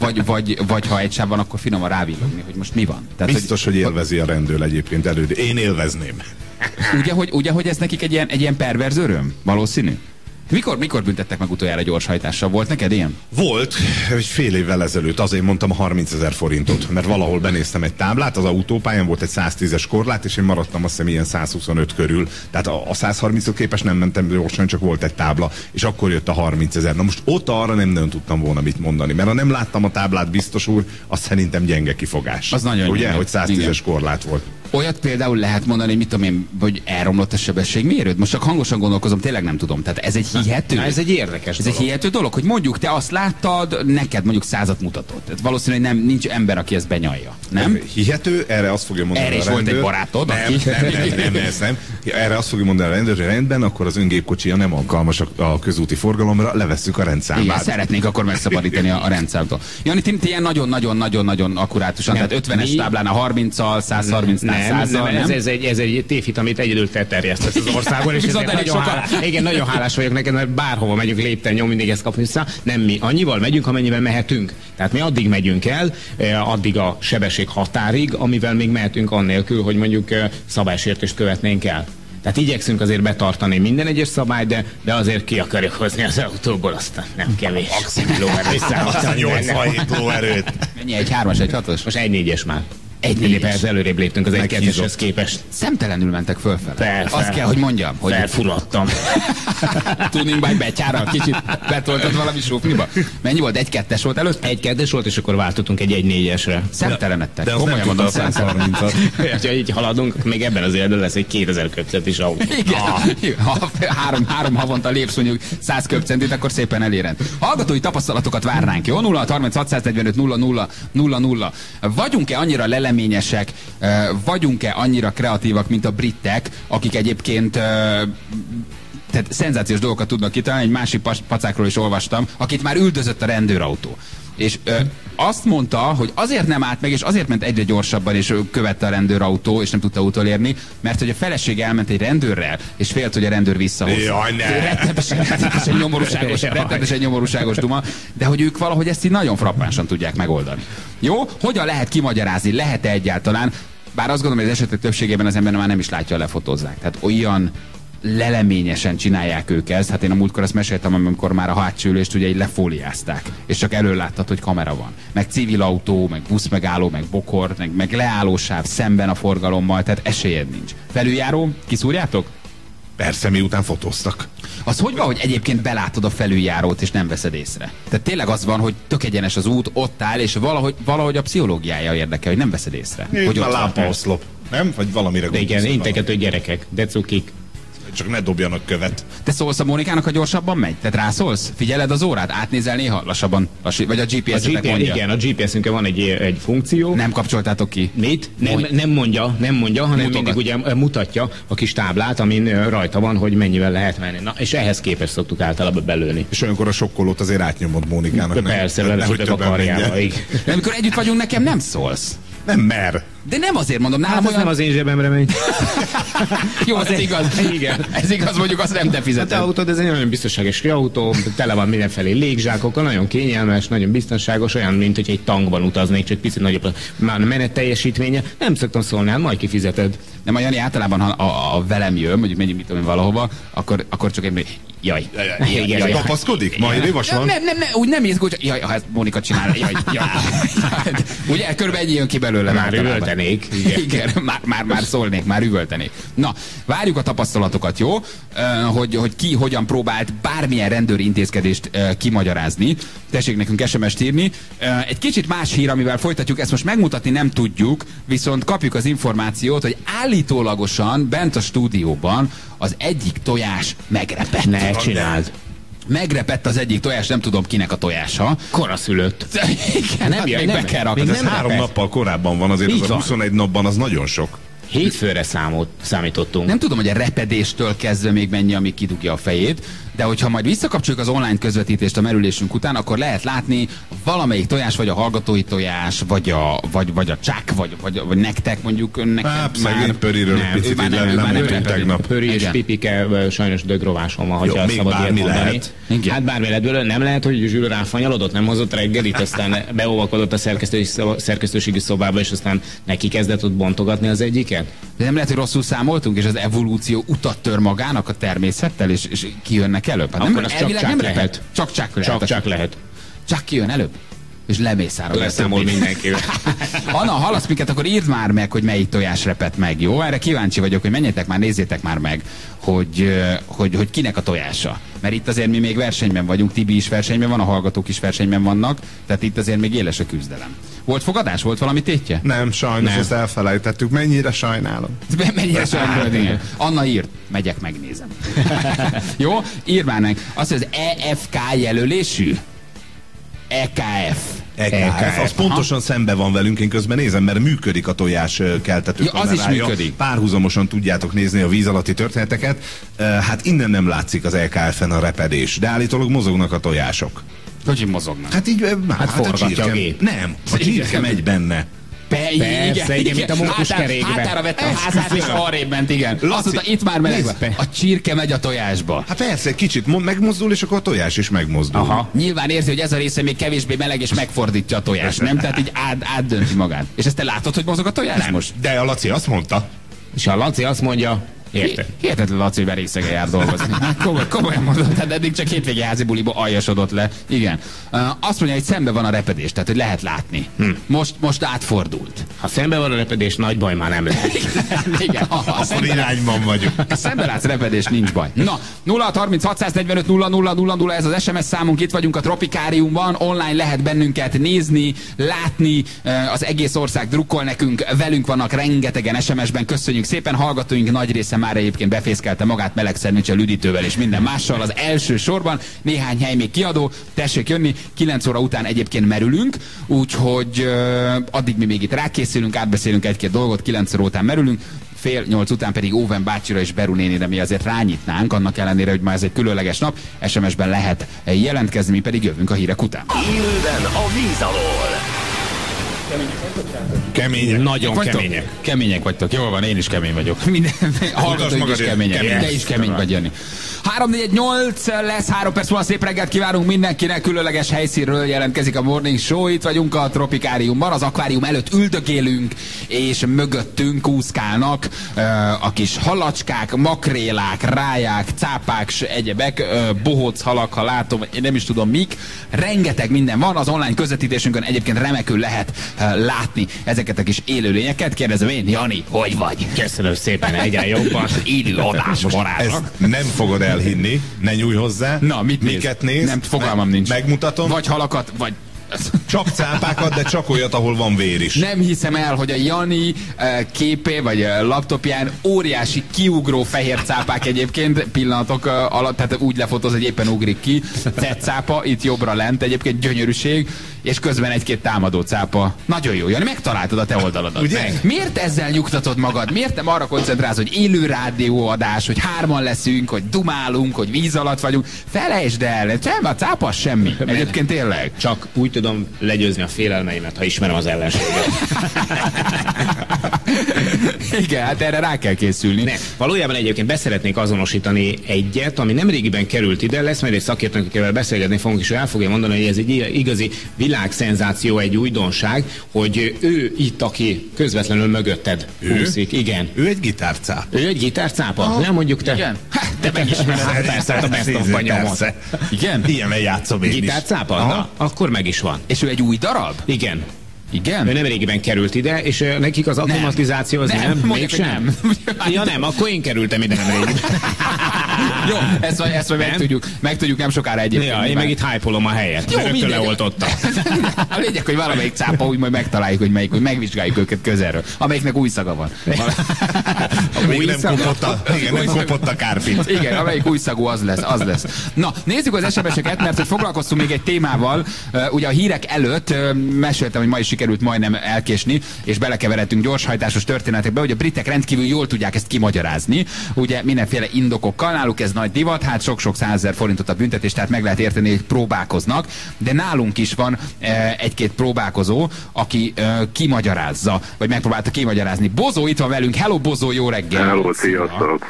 vagy ha egy sáv van, akkor finoman rávillogni, hogy most mi van. Tehát, biztos, hogy élvezi a rendőr egyébként előre. Én élvezném. Ugye, hogy ez nekik egy ilyen perverz öröm? Valószínű? Mikor büntettek meg utoljára gyorshajtással? Volt neked ilyen? Volt, hogy fél évvel ezelőtt, azért mondtam a 30 000 forintot, mert valahol benéztem egy táblát, az autópályán volt egy 110-es korlát, és én maradtam azt hiszem ilyen 125 körül. Tehát a 130-ot képest nem mentem gyorsan, csak volt egy tábla, és akkor jött a 30 000. Na most ott arra nem tudtam volna mit mondani, mert ha nem láttam a táblát, biztos úr, az szerintem gyenge kifogás. Az nagyon ugye, hogy 110-es korlát volt. Olyat például lehet mondani, hogy mit tudom én, hogy elromlott a sebességmérőd? Most csak hangosan gondolkozom, tényleg nem tudom. Tehát ez egy hihető. Na, ez egy érdekes dolog. Ez egy hihető dolog, hogy mondjuk te azt láttad, neked mondjuk 100-at mutatott. Tehát valószínűleg nem, nincs ember, aki ezt benyalja. Nem? Hihető, erre azt fogja mondani erre a rendőr. Erre is volt egy barátod? Nem. Erre azt fogja mondani a rendőr, hogy rendben, akkor az öngépkocsija nem alkalmas a közúti forgalomra, levesszük a rendszámát. Szeretnénk akkor megszabadítani a rendszámtól. Jani, ti ilyen nagyon-nagyon akkurátusan, tehát 50-es táblán a 30-al, 130-nál. Ez egy tévhit, amit egyedül te terjesztesz az országból, és ezért nagyon hálás vagyok neked, mert bárhova megyünk lépten nyom, mindig ezt kapni vissza. Nem mi annyival megyünk, amennyivel mehetünk. Tehát mi addig megyünk el, addig a sebesség határig, amivel még mehetünk annélkül, hogy mondjuk szabálysértést követnénk el. Tehát igyekszünk azért betartani minden egyes szabályt, de azért ki akarjuk hozni az autóból, aztán nem kevés. Maximum lóerőt visszahoztani. 87 lóerőt. Mennyi? Egy 3-as, egy 6-os? Most egy 4-es már. Egy perc előrébb léptünk az egy ketteshez képest. Szemtelenül mentek fölfele. Azt kell, hogy mondjam, hogy... Felfulladtam. Tuning by betyára, kicsit betoltad valami súfniba. Mennyi volt? 1-2-es volt előtt? 1-2-es volt, és akkor váltottunk egy 1-4-esre. Szemtelenettek. De komolyan nem mondom, 130-at. Ha így haladunk, még ebben az életben lesz egy 2000 köpcent is autó. Igen. Ha három havonta lépsz mondjuk 100 köpcentét, akkor szépen elérend. Hallgatói tapasztalatokat várnánk, jó? 0-36-645-00-00. Vagyunk-e annyira lelem vagyunk-e annyira kreatívak, mint a britek, akik egyébként tehát szenzációs dolgokat tudnak kitalálni, egy másik pacákról is olvastam, akit már üldözött a rendőrautó. És azt mondta, hogy azért nem állt meg, és azért ment egyre gyorsabban, és követte a rendőrautó, és nem tudta utolérni, mert hogy a feleség elment egy rendőrrel, és félt, hogy a rendőr visszahozza. Jaj, ne! Rettenetesen nyomorúságos duma, de hogy ők valahogy ezt így nagyon frappánsan tudják megoldani. Jó? Hogyan lehet kimagyarázni? Lehet-e egyáltalán? Bár azt gondolom, hogy az esetek többségében az ember már nem is látja, lefotózzák. Tehát olyan leleményesen csinálják ők ezt. Hát én a múltkor azt meséltem, amikor már a hátsó ülést ugye így lefóliázták, és csak elől láttad, hogy kamera van. Meg civil autó, meg buszmegálló, meg bokor, meg leállósáv szemben a forgalommal, tehát esélyed nincs. Felüljáró, kiszúrjátok? Persze, miután fotóztak. Az hogy van, hogy egyébként belátod a felüljárót, és nem veszed észre? Tehát tényleg az van, hogy tök egyenes az út, ott áll, és valahogy a pszichológiája érdekel, hogy nem veszed észre. Én hogy a lámpaoszlop, nem? Vagy valamire gondolsz. Igen, integető gyerekek, de cukik. Csak ne dobjanak követ. Te szólsz a Mónikának, ha gyorsabban megy? Tehát rászólsz? Figyeled az órát? Átnézel néha? Lassabban? Vagy a GPS-nek mondja? Igen, a GPS-ünkön van egy funkció. Nem kapcsoltátok ki. Mit? Nem mondja, hanem mutogat. Mindig ugye mutatja a kis táblát, amin rajta van, hogy mennyivel lehet menni. Na, és ehhez képest szoktuk általában belőni. És olyankor a sokkolót azért átnyomod Mónikának. Persze, leleszültek a karjáig. De amikor együtt vagyunk, nekem nem szólsz. Nem mer. De nem azért mondom, nálam olyan... nem az én zsebemre megy. Jó, ez igaz. Igen. Ez igaz, mondjuk azt nem te fizeted. Hát a autód, ez egy nagyon biztonságos autó, tele van mindenfelé légzsákokkal, nagyon kényelmes, nagyon biztonságos, olyan, mint hogy egy tankban utaznék, csak picit nagyobb már menet teljesítménye. Nem szoktam szólni, hát majd kifizeted. Nem, a Jani általában, ha a velem jön, mondjuk megyünk, mit tudom én, valahova, akkor csak egy... Jaj. Jaj. Kapaszkodik? Majd évas van? Nem, úgy nem érzek, hogy jaj, ha ezt Mónika csinál, jaj. Ugye, körülbelül ennyi jön ki belőle. Már üvöltenék. Igen, már szólnék, már üvöltenék. Na, várjuk a tapasztalatokat, jó? Hogy ki hogyan próbált bármilyen rendőri intézkedést kimagyarázni. Tessék nekünk SMS-t írni. Egy kicsit más hír, amivel folytatjuk, ezt most megmutatni nem tudjuk, viszont kapjuk az információt, hogy állítólagosan bent a stúdióban az egyik tojás megrepett. Ne csináld! Megrepett az egyik tojás, nem tudom kinek a tojása. Koraszülött. Igen, nem, hát jaj, még nem, be kell rakni. Ez 3 nappal korábban van, azért az a 21 napban az nagyon sok. Hétfőre számítottunk. Nem tudom, hogy a repedéstől kezdve még mennyi, ami kidugja a fejét, de hogyha majd visszakapcsoljuk az online közvetítést a merülésünk után, akkor lehet látni valamelyik tojás, vagy a hallgatói tojás, vagy a csák, vagy nektek mondjuk önnek. Szegény Pöriről picit nem tegnap. Pöri és Pipike sajnos dögrováson van, hogyha szabad ilyet mondani. Hát bárméletből nem lehet, hogy Zsül ráfanyalodott, nem hozott reggelit, aztán beolvakodott a szerkesztőségi szobába, és aztán neki kezdett ott bontogatni az egyiket. De nem lehet, hogy rosszul számoltunk, és az evolúció utat tör magának a természettel, és kijönnek előbb. Hát akkor nem, az csak csák lehet. Csak kijön előbb. És lemészárol. Leszámol mindenkivel. Anna, hallasz minket, akkor írd már meg, hogy melyik tojás repett meg, jó? Erre kíváncsi vagyok, hogy menjetek már, nézzétek már meg, hogy kinek a tojása. Mert itt azért mi még versenyben vagyunk, Tibi is versenyben van, a hallgatók is versenyben vannak, tehát itt azért még éles a küzdelem. Volt fogadás? Volt valami tétje? Nem, sajnos nem. Ezt elfelejtettük. Mennyire sajnálom. Mennyire sajnálom. Anna írt, megyek, megnézem. Jó? Írd már meg. Azt, hogy az EFK jelölésű? EKF. Az pontosan szembe van velünk, én közben nézem, mert működik a tojás keltető kamerája. Az is működik. Párhuzamosan tudjátok nézni a víz alatti történeteket. Hát innen nem látszik az EKF-en a repedés, de állítólag mozognak a tojások. Hogy mozognak? Hát így, hát forgatja a gép. Nem, a csirke megy benne. Persze, igen, mint a mókuskerékben. Hátára vette a házát, és arrébb ment, igen. Azt mondta, itt már meleg van. A csirke megy a tojásba. Hát persze, kicsit megmozdul, és akkor a tojás is megmozdul. Aha. Nyilván érzi, hogy ez a része még kevésbé meleg, és megfordítja a tojást, nem? Tehát így átdönti magát. És ezt te látod, hogy mozog a tojás? Nem, most. De a Laci azt mondta. És a Laci azt mondja... Hihetetlen Laci, hogy verészege jár dolgozni. Komolyan mondom, tehát eddig csak hétvégi házi buliba aljasodott le. Igen. Azt mondja, hogy szembe van a repedés, tehát hogy lehet látni. Most átfordult. Ha szembe van a repedés, nagy baj már nem lehet. Igen. Azon irányban vagyunk. Ha szembe látsz repedés, nincs baj. Na, 0636 645 00 00 ez az SMS számunk, itt vagyunk a Tropikáriumban, online lehet bennünket nézni, látni, az egész ország drukkol nekünk, velünk vannak rengetegen SMS-ben, köszönjük szépen, hallgatóink nagy része már egyébként befészkelte magát melegszerműcsel, üdítővel és minden mással az első sorban. Néhány hely még kiadó, tessék jönni, 9 óra után egyébként merülünk, úgyhogy addig mi még itt rákészülünk, átbeszélünk egy-két dolgot, 9 óra után merülünk, fél 8 után pedig Óven bácsira és Beru nénire mi azért rányitnánk, annak ellenére, hogy ma ez egy különleges nap, SMS-ben lehet jelentkezni, mi pedig jövünk a hírek után. Minden a víz alól. Kemények. Nagyon kemények. Kemények vagytok. Jól van, én is kemény vagyok. Hallgatóink is kemények. Te is kemény vagy, Jani. 3-4-8 lesz, 3 perc múlva, szép reggelt kívánunk mindenkinek. Különleges helyszínről jelentkezik a Morning Show. Itt vagyunk a Tropikáriumban. Az akvárium előtt üldögélünk, és mögöttünk úszkálnak a kis halacskák, makrélák, ráják, cápák, egyebek, bohóc halak, ha látom, én nem is tudom mik. Rengeteg minden van. Az online közvetítésünkön egyébként remekül lehet látni ezeket a kis élőlényeket. Kérdezem én, Jani, hogy vagy? Köszönöm szépen, egyre jobban. Idő adás barátnak. Nem fogod elhinni, ne nyújj hozzá. Na, miket néz? Nem, fogalmam nincs. Megmutatom. Vagy halakat, vagy... Csak cápákat, de csak olyat, ahol van vér is. Nem hiszem el, hogy a Jani képe, vagy laptopján óriási kiugró fehér cápák egyébként pillanatok alatt, tehát úgy lefotóz, hogy éppen ugrik ki. Tett cápa, itt jobbra lent egyébként, gyönyörűség, és közben egy-két támadó cápa. Nagyon jó, Jani, megtaláltad a te oldaladat. Ugye? Miért ezzel nyugtatod magad? Miért nem arra koncentrálsz, hogy élő rádióadás, hogy hárman leszünk, hogy dumálunk, hogy víz alatt vagyunk? Felejtsd el, nem, a cápa semmi. Egyébként tényleg. Csak úgy tudom legyőzni a félelmeimet, ha ismerem az ellenséget. Igen, hát erre rá kell készülni. Ne, valójában egyébként beszeretnék azonosítani egyet, ami nemrégiben került ide, lesz majd egy szakértőnk, akivel beszélgetni fogunk, és ő el fogja mondani, hogy ez egy igazi világszenzáció, egy újdonság, hogy ő itt, aki közvetlenül mögötted úszik. Igen. Ő egy gitárcápa. Ő egy gitárcápa? Aha. Nem mondjuk te? Igen. Hát, te megismered. Persze, a best-of-ban nyomod. Igen? Ilyenben játszom én is. Gitárcápa? Na, akkor meg is van. És ő egy új darab? Igen. Igen? Ő nemrégiben került ide, és nekik az automatizáció az nem, mégsem. Ja nem, akkor én kerültem ide nemrégiben. Jó, ezt majd megtudjuk nem sokára egyébként. Ja, én meg itt hype-olom a helyet. Jó, rögtön leoltottam. A lényeg, hogy valamelyik cápa, úgy majd megtaláljuk, hogy melyik, hogy megvizsgáljuk őket közelről. Amelyiknek új szaga van. Amelyik nem kopott a kárpit. Igen, amelyik új szagú, az lesz. Na, nézzük az SMS-eket, mert hogy foglalkoztunk még egy témával. Ugye a hírek előtt meséltem, hogy ma is sikerült majdnem elkésni, és belekeveredtünk gyorshajtásos történetekbe, hogy a britek rendkívül jól tudják ezt kimagyarázni. Ugye mindenféle indokokkal, náluk ez nagy divat, hát sok-sok 100 000 forintot a büntetés, tehát meg lehet érteni, hogy próbálkoznak, de nálunk is van egy-két próbálkozó, aki kimagyarázza, vagy megpróbálta kimagyarázni. Bozó itt van velünk, hello Bozó, jó reggel! Hello, sziasztok!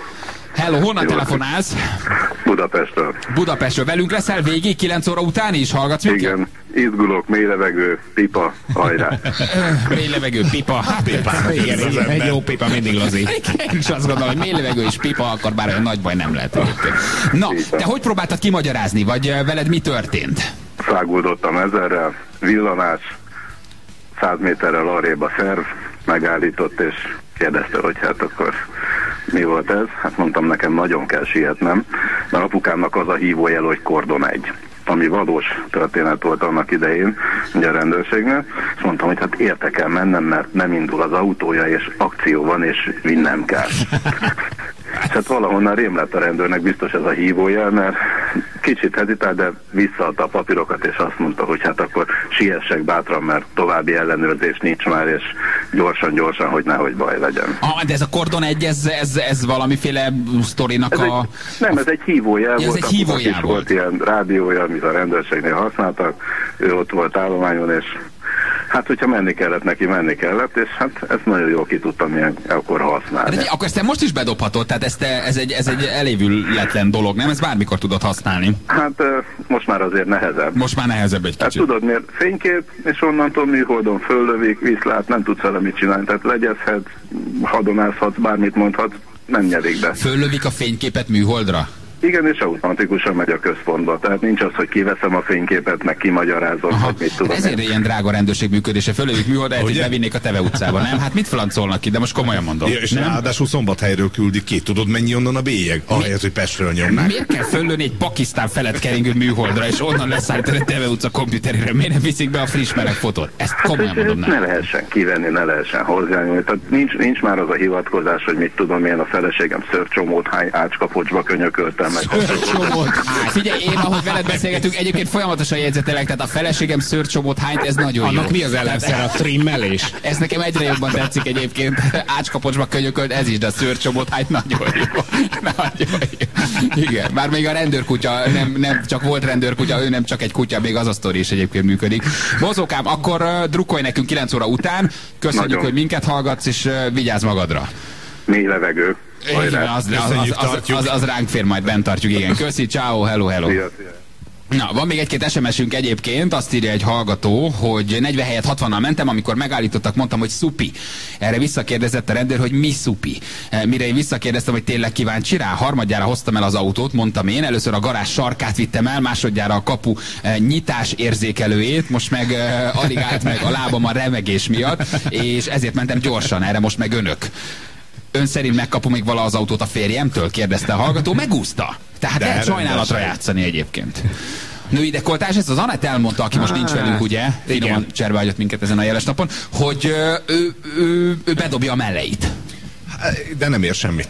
Hello, honnan telefonálsz? Budapestről. Budapestről. Velünk leszel végig, 9 óra után is hallgatsz minket? Igen, izgulok, mély levegő, pipa, hajrá. Mély levegő, pipa, hát pipa. Igen, egy jó pipa mindig lazik. Én is azt gondolom, hogy mély levegő és pipa, akkor bár olyan nagy baj nem lehet. Na, te hogy próbáltad kimagyarázni, vagy veled mi történt? száguldottam 1000-rel, villanás, 100 méterrel arrébb a szerv, megállított, és kérdezte, hogy hát akkor mi volt ez? Hát mondtam, nekem nagyon kell sietnem, mert apukámnak az a hívójel, hogy kordon egy, ami valós történet volt annak idején, ugye a rendőrségnél, és mondtam, hogy hát érte kell mennem, mert nem indul az autója, és akció van, és vinnem kell. És hát valahonnan rém lett a rendőrnek biztos ez a hívójel, mert kicsit hezitál, de visszaadta a papírokat, és azt mondta, hogy hát akkor siessek bátran, mert további ellenőrzés nincs már, és gyorsan, hogy nehogy baj legyen. Ah, de ez a kordon egy, ez valamiféle sztorinak Nem, ez egy hívójel volt. Ez egy hívójel volt. Ilyen rádiója, amit a rendőrségnél használtak, ő ott volt állományon, és hát, hogyha menni kellett neki, és hát ezt nagyon jól ki tudtam ilyen akkor használni. De akkor ezt te most is bedobhatod, tehát ez egy elévületlen dolog, nem? Ezt bármikor tudod használni. Hát most már azért nehezebb. Most már nehezebb egy kicsit. Hát tudod miért? Fénykép, és onnantól műholdon föllövik, viszlát, nem tudsz vele mit csinálni. Tehát legyezhetsz, hadonázhatsz, bármit mondhatsz, nem nyerik be. Föllövik a fényképet műholdra? Igen, és automatikusan megy a központba. Tehát nincs az, hogy kiveszem a fényképet, meg kimagyarázom, hogy mit tudom. Ezért ilyen drága rendőrség működése. Fölövik műholdát, hogy bevinnék a Teve utcába, nem? Hát mit flancolnak ki, de most komolyan mondom. Ja, és nem? Ráadásul Szombathelyről küldik ki. Tudod, mennyi onnan a bélyeg? Ahelyett, hogy Pestről nyomnák. Miért kell föllőni egy Pakisztán felett keringő műholdra, és onnan leszállítani a Teve utca komputerére? Miért nem viszik be a friss meleg fotót? Ezt komolyan mondom. Ne lehessen kivenni, ne lehessen hozzányúlni. Tehát nincs már az a hivatkozás, hogy mit tudom én, a feleségem szörcsomót, hány ácskapocsba könyököltem. Szőrcsomót. Figyelj, én ahogy veled beszélgetünk, egyébként folyamatosan jegyzetelek, tehát a feleségem szőrcsomót hányt, ez nagyon jó. Annak mi az ellenszer, a trimmelés? Ez nekem egyre jobban tetszik egyébként. Ácskapocsba könyökölt, ez is, de a szőrcsomót hányt nagyon jó. Nagyon jó. Igen, már még a rendőrkutya, nem csak volt rendőrkutya, ő nem csak egy kutya, még az a sztori is egyébként működik. Bozókám, akkor drukkolj nekünk 9 óra után. Köszönjük, nagyon, hogy minket hallgatsz, és vigyázz magadra. Mély levegő. Igen, az ránk fér, majd bent tartjuk, igen. Köszi, ciao, hello. Szia. Na, van még egy-két SMS-ünk egyébként, azt írja egy hallgató, hogy 40 helyett 60-nal mentem, amikor megállítottak, mondtam, hogy szupi. Erre visszakérdezett a rendőr, hogy mi szupi. Mire én visszakérdeztem, hogy tényleg kíváncsi rá, harmadjára hoztam el az autót, mondtam én, először a garázs sarkát vittem el, másodjára a kapu nyitás érzékelőjét, most meg alig állt meg a lábam a remegés miatt, és ezért mentem gyorsan, erre most meg önök. Ön szerint megkapom még vala az autót a férjemtől? Kérdezte a hallgató, megúszta. Tehát lehet sajnálatra játszani egyébként. Női dekoltás, ezt az Anett elmondta, aki most nincs velünk, ugye? Finoman cserbehagyott minket ezen a jeles napon, hogy ő bedobja a melleit. De nem ér semmit.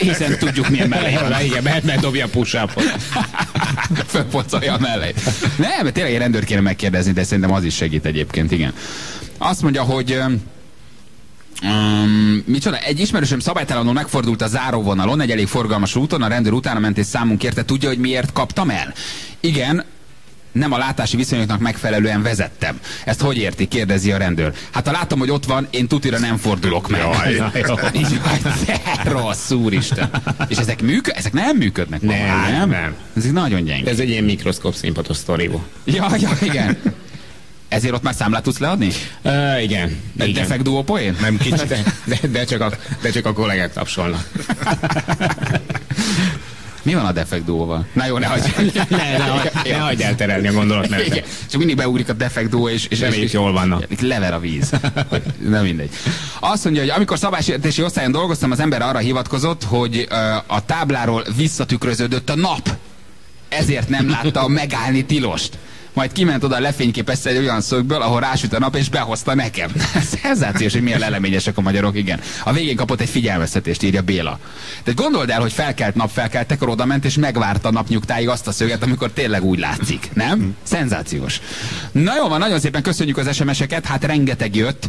Hiszen tudjuk, milyen mellei van. Igen, megdobja a push-upot. Fölpocolja a melleit. Nem, tényleg egy rendőr kéne megkérdezni, de szerintem az is segít egyébként, igen. Azt mondja, hogy... micsoda? Egy ismerősöm szabálytalanul megfordult a záróvonalon, egy elég forgalmas úton, a rendőr utána ment és számunk kérte, tudja, hogy miért kaptam el? Igen, nem a látási viszonyoknak megfelelően vezettem. Ezt hogy érti? Kérdezi a rendőr. Hát ha látom, hogy ott van, én tutira nem fordulok meg. Jaj, de rossz, úristen. És ezek nem működnek. Nem. Ezek nagyon gyenge. Ez egy ilyen mikroszkóp színpatos sztoriból. Ja, igen. Ezért ott már számlát tudsz leadni? Igen. Defekt duopoén? Nem kicsit. De csak a kollégák tapsolnak. Mi van a defekt duóval? Na jó, ne hagyd elterelni a gondolatmenetet. Csak mindig beugrik a defekt duó, és reméljük jól vannak. Lever a víz. Nem mindegy. Azt mondja, hogy amikor szabálysértési osztályon dolgoztam, az ember arra hivatkozott, hogy a tábláról visszatükröződött a nap. Ezért nem látta a megállni tilost. Majd kiment oda, lefényképezte egy olyan szögből, ahol rásüt a nap, és behozta nekem. Szenzációs, hogy milyen leleményesek a magyarok, igen. A végén kapott egy figyelmeztetést, írja Béla. De gondold el, hogy felkelt nap, felkeltekor oda ment, és megvárta a napnyugtáig azt a szöget, amikor tényleg úgy látszik, nem? Szenzációs. Na jó van, nagyon szépen köszönjük az SMS-eket, hát rengeteg jött.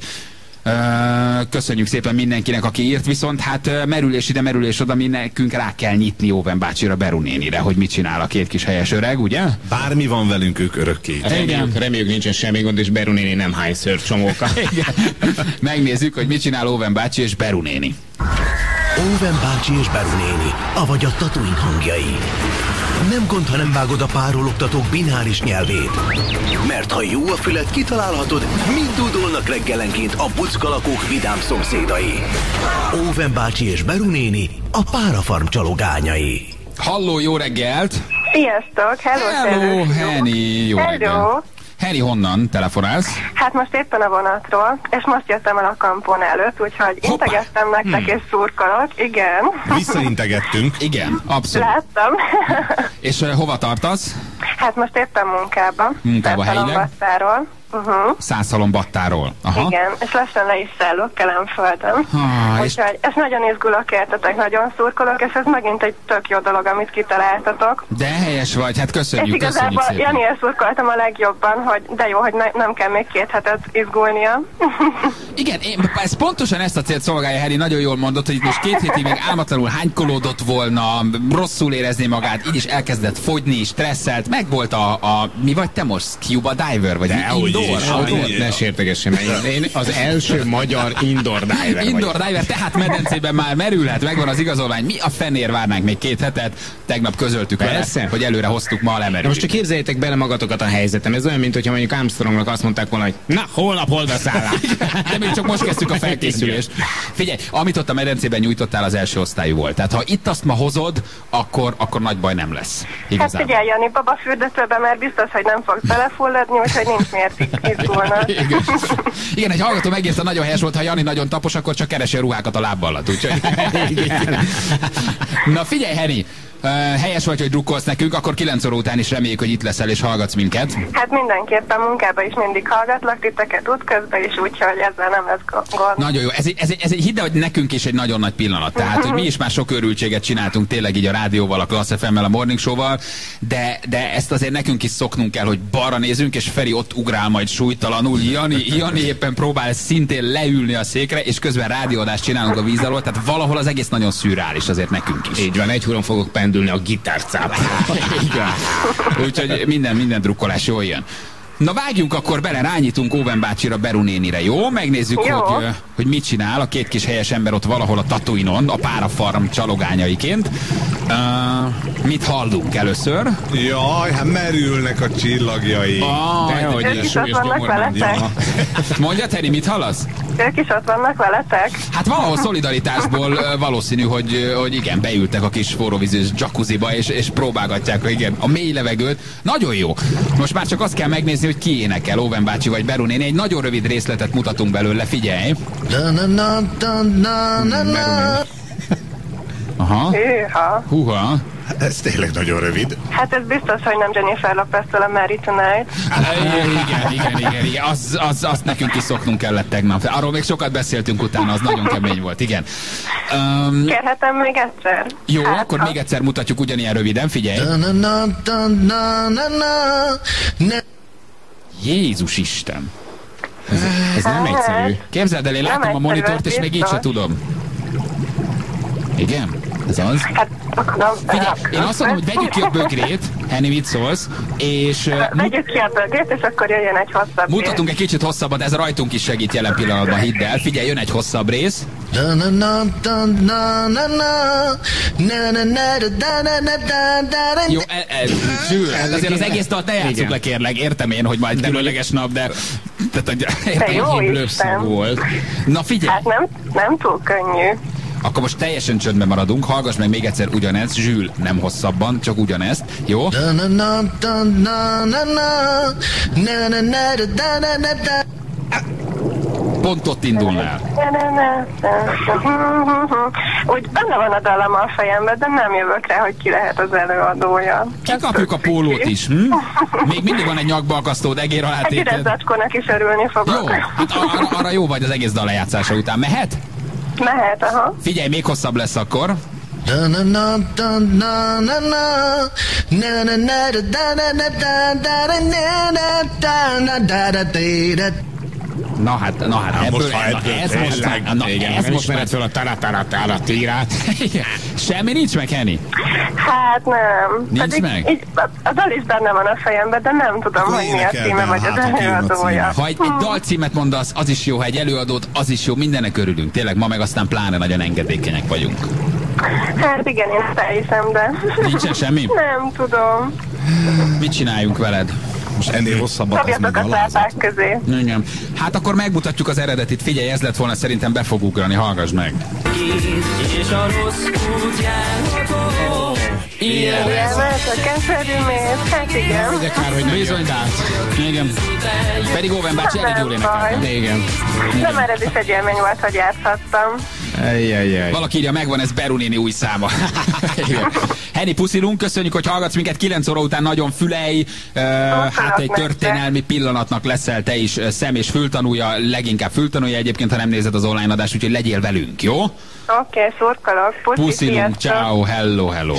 Köszönjük szépen mindenkinek, aki írt, viszont hát merülés ide, merülés oda, mi nekünk rá kell nyitni Óven bácsira, Beru nénire, hogy mit csinál a két kis helyes öreg, ugye? Bármi van velünk, ők örökké. Reméljük nincsen semmi gond, és Beru néni nem hány szörcsomóka. Megnézzük, hogy mit csinál Óven bácsi és Beru néni. Óven bácsi és Beru néni, avagy a Tatooine hangjai. Nem gond, ha nem vágod a párologtatók bináris nyelvét. Mert ha jó a füled, kitalálhatod, mit dúdolnak reggelenként a buckalakók vidám szomszédai. Óven bácsi és Beru néni, a Párafarm csalogányai. Halló, jó reggelt! Sziasztok, hello Henny, jó reggel. Henny, honnan telefonálsz? Hát most éppen a vonatról, és most jöttem el a kampon előtt, úgyhogy integettem nektek és szurkolok, igen. Visszaintegettünk. Igen, abszolút. Láttam. És hova tartasz? Hát most éppen munkában. Munkába helyileg? Százhalombattáról. Igen, és lassan le is szállok Kelenföldön. Úgyhogy és nagyon izgulok értetek, nagyon szurkolok, és ez megint egy tök jó dolog, amit kitaláltatok. De helyes vagy, hát köszönjük, és igazából Janiért szurkoltam a legjobban, hogy de jó, hogy nem kell még 2 hetet izgulnia. Igen, ez pontosan ezt a célt szolgálja, Heri, nagyon jól mondott, hogy itt most 2 hétig még álmatlanul hánykolódott volna, rosszul érezni magát, így is elkezdett fogyni, stresszelt, meg volt a mi vagy te most, scuba diver, vagy mi? Ne sértegessen, én az első magyar indoor diver vagyok. Indoor diver, tehát medencében már merülhet, megvan az igazolvány. Mi a fenér várnánk még 2 hetet? Tegnap közöltük vele, hogy előre hoztuk, ma a lemerülünk. Most csak képzeljétek bele magatokat a helyzetem. Ez olyan, mintha mondjuk Armstrongnak azt mondták volna, hogy na, holnap holda szállál. De még csak most kezdtük a felkészülést. Figyelj, amit ott a medencében nyújtottál, az első osztályú volt. Tehát ha itt azt ma hozod, akkor nagy baj nem lesz. Igazán. Hát figyelj, Jani, baba fürdőtőben már biztos, hogy nem fogsz belefulladni, úgyhogy nincs miért. Igen. Igen, egy hallgató megírta, nagyon helyes volt, ha Jani nagyon tapos, akkor csak keresi a ruhákat a lába alatt, úgyhogy... Na figyelj, Henny, helyes vagy, hogy drukkolsz nekünk, akkor 9 óra után is reméljük, hogy itt leszel és hallgatsz minket. Hát mindenképpen munkába is mindig hallgatlak, titeket útközben is, úgyhogy ezzel nem lesz gond. Nagyon jó, ez egy hidd el, hogy nekünk is egy nagyon nagy pillanat. Tehát, hogy mi is már sok örültséget csináltunk tényleg így a rádióval, a Class FM-mel, a Morning Show-val, de ezt azért nekünk is szoknunk kell, hogy balra nézünk, és Feri ott ugrál majd súlytalanul. Jani éppen próbál szintén leülni a székre, és közben rádióadást csinálunk a víz alól, tehát valahol az egész nagyon szürreális azért nekünk is. Így van, egy huron fogok pendülni a gitárcába. Igen. Úgyhogy minden drukkolás jól jön. Na vágjunk akkor bele, rányítunk Óven bácsira, Beru nénire, jó? Megnézzük, jó. Hogy mit csinál a 2 kis helyes ember ott valahol a Tatooine-on, a párafarm csalogányaiként. Mit hallunk először? Jaj, hát merülnek a csillagjai. Ők is ott vannak veletek. Mondja, Teri, mit hallasz? Ők is ott vannak veletek. Hát valahol szolidaritásból valószínű, hogy igen, beültek a kis forróvízős jacuzziba, és próbálgatják igen, a mély levegőt. Nagyon jó. Most már csak azt kell megnézni, hogy ki énekel, Óven bácsi vagy Beru néni. Egy nagyon rövid részletet mutatunk belőle, figyelj! Aha. Húha. Ez tényleg nagyon rövid. Hát ez biztos, hogy nem Jennifer Lopez-től a Mary Tonight. Igen. Azt nekünk is szoknunk kellett tegnap. Arról még sokat beszéltünk utána, az nagyon kemény volt, igen. Kérhetem még egyszer? Jó, hát, akkor még egyszer mutatjuk ugyanilyen röviden, figyelj! Jézus Isten! Ez nem egyszerű. Képzeld el, én látom a monitort, és még így se tudom. Igen? Ez az? Figyelj, én azt mondom, hogy vegyük ki a bögrét, Henny, mit szólsz, és... Vegyük ki a bögrét, és akkor jöjjön egy hosszabb. Mutatunk egy kicsit hosszabbat, ez rajtunk is segít jelen pillanatban, hidd el. Figyelj, jön egy hosszabb rész. Jó, azért az egész dalt ne játsszuk le, kérlek, értem én, hogy majd különleges nap, de... Te jó Isten! Na figyelj! Hát nem túl könnyű. Akkor most teljesen csöndben maradunk, hallgass meg még egyszer ugyanezt, Zsül, nem hosszabban, csak ugyanezt, jó? Pont ott indulnál. Úgy benne van a dallam a fejemben, de nem jövök rá, hogy ki lehet az előadója. Kikapjuk a pólót is. Még mindig van egy nyakba akasztód, egér alá téted. Egy zacskónak is örülni fogok. Jó, hát arra jó vagy az egész dal lejátszása után. Mehet? Mehet, aha. Figyelj, még hosszabb lesz akkor. Na hát, ebből most mered fel a tárát. Semmi nincs meg, Henny? Hát nem. Nincs pedig meg? A dal is benne van a fejemben, de nem tudom, hogy mi a címe, vagy az előadója. Ha egy dalcímet mondasz, az is jó, ha egy előadót, az is jó, mindennek örülünk. Tényleg, ma meg aztán pláne nagyon engedékenyek vagyunk. Hát igen, én ezt elhiszem, de... Nincsen semmi? Nem tudom. Mit csináljunk veled? Most ennél rosszabbat az meg alázat. Közé. Igen. Hát akkor megmutatjuk az eredetit. Figyelj, ez lett volna, szerintem be fog ugrani. Hallgass meg. És a rossz út járható. Ilyen ez. A keserű méz. Hát igen. Ez kár, hogy bizony, igen. Pedig Ovenbár Cseri Gyuri nekem. Igen. Nem eredeti egy élmény volt, hogy játszhattam. Ejjjjjj. Valaki írja, megvan ez Beru néni új száma. Henny, puszilunk, köszönjük, hogy hallgatsz minket. 9 óra után nagyon fülej. Hát egy történelmi pillanatnak leszel te is szem és fültanúja, leginkább fültanúja egyébként, ha nem nézed az online adást, úgyhogy legyél velünk, jó? Oké, szurkolok. Puszilunk, ciao, hello, hello.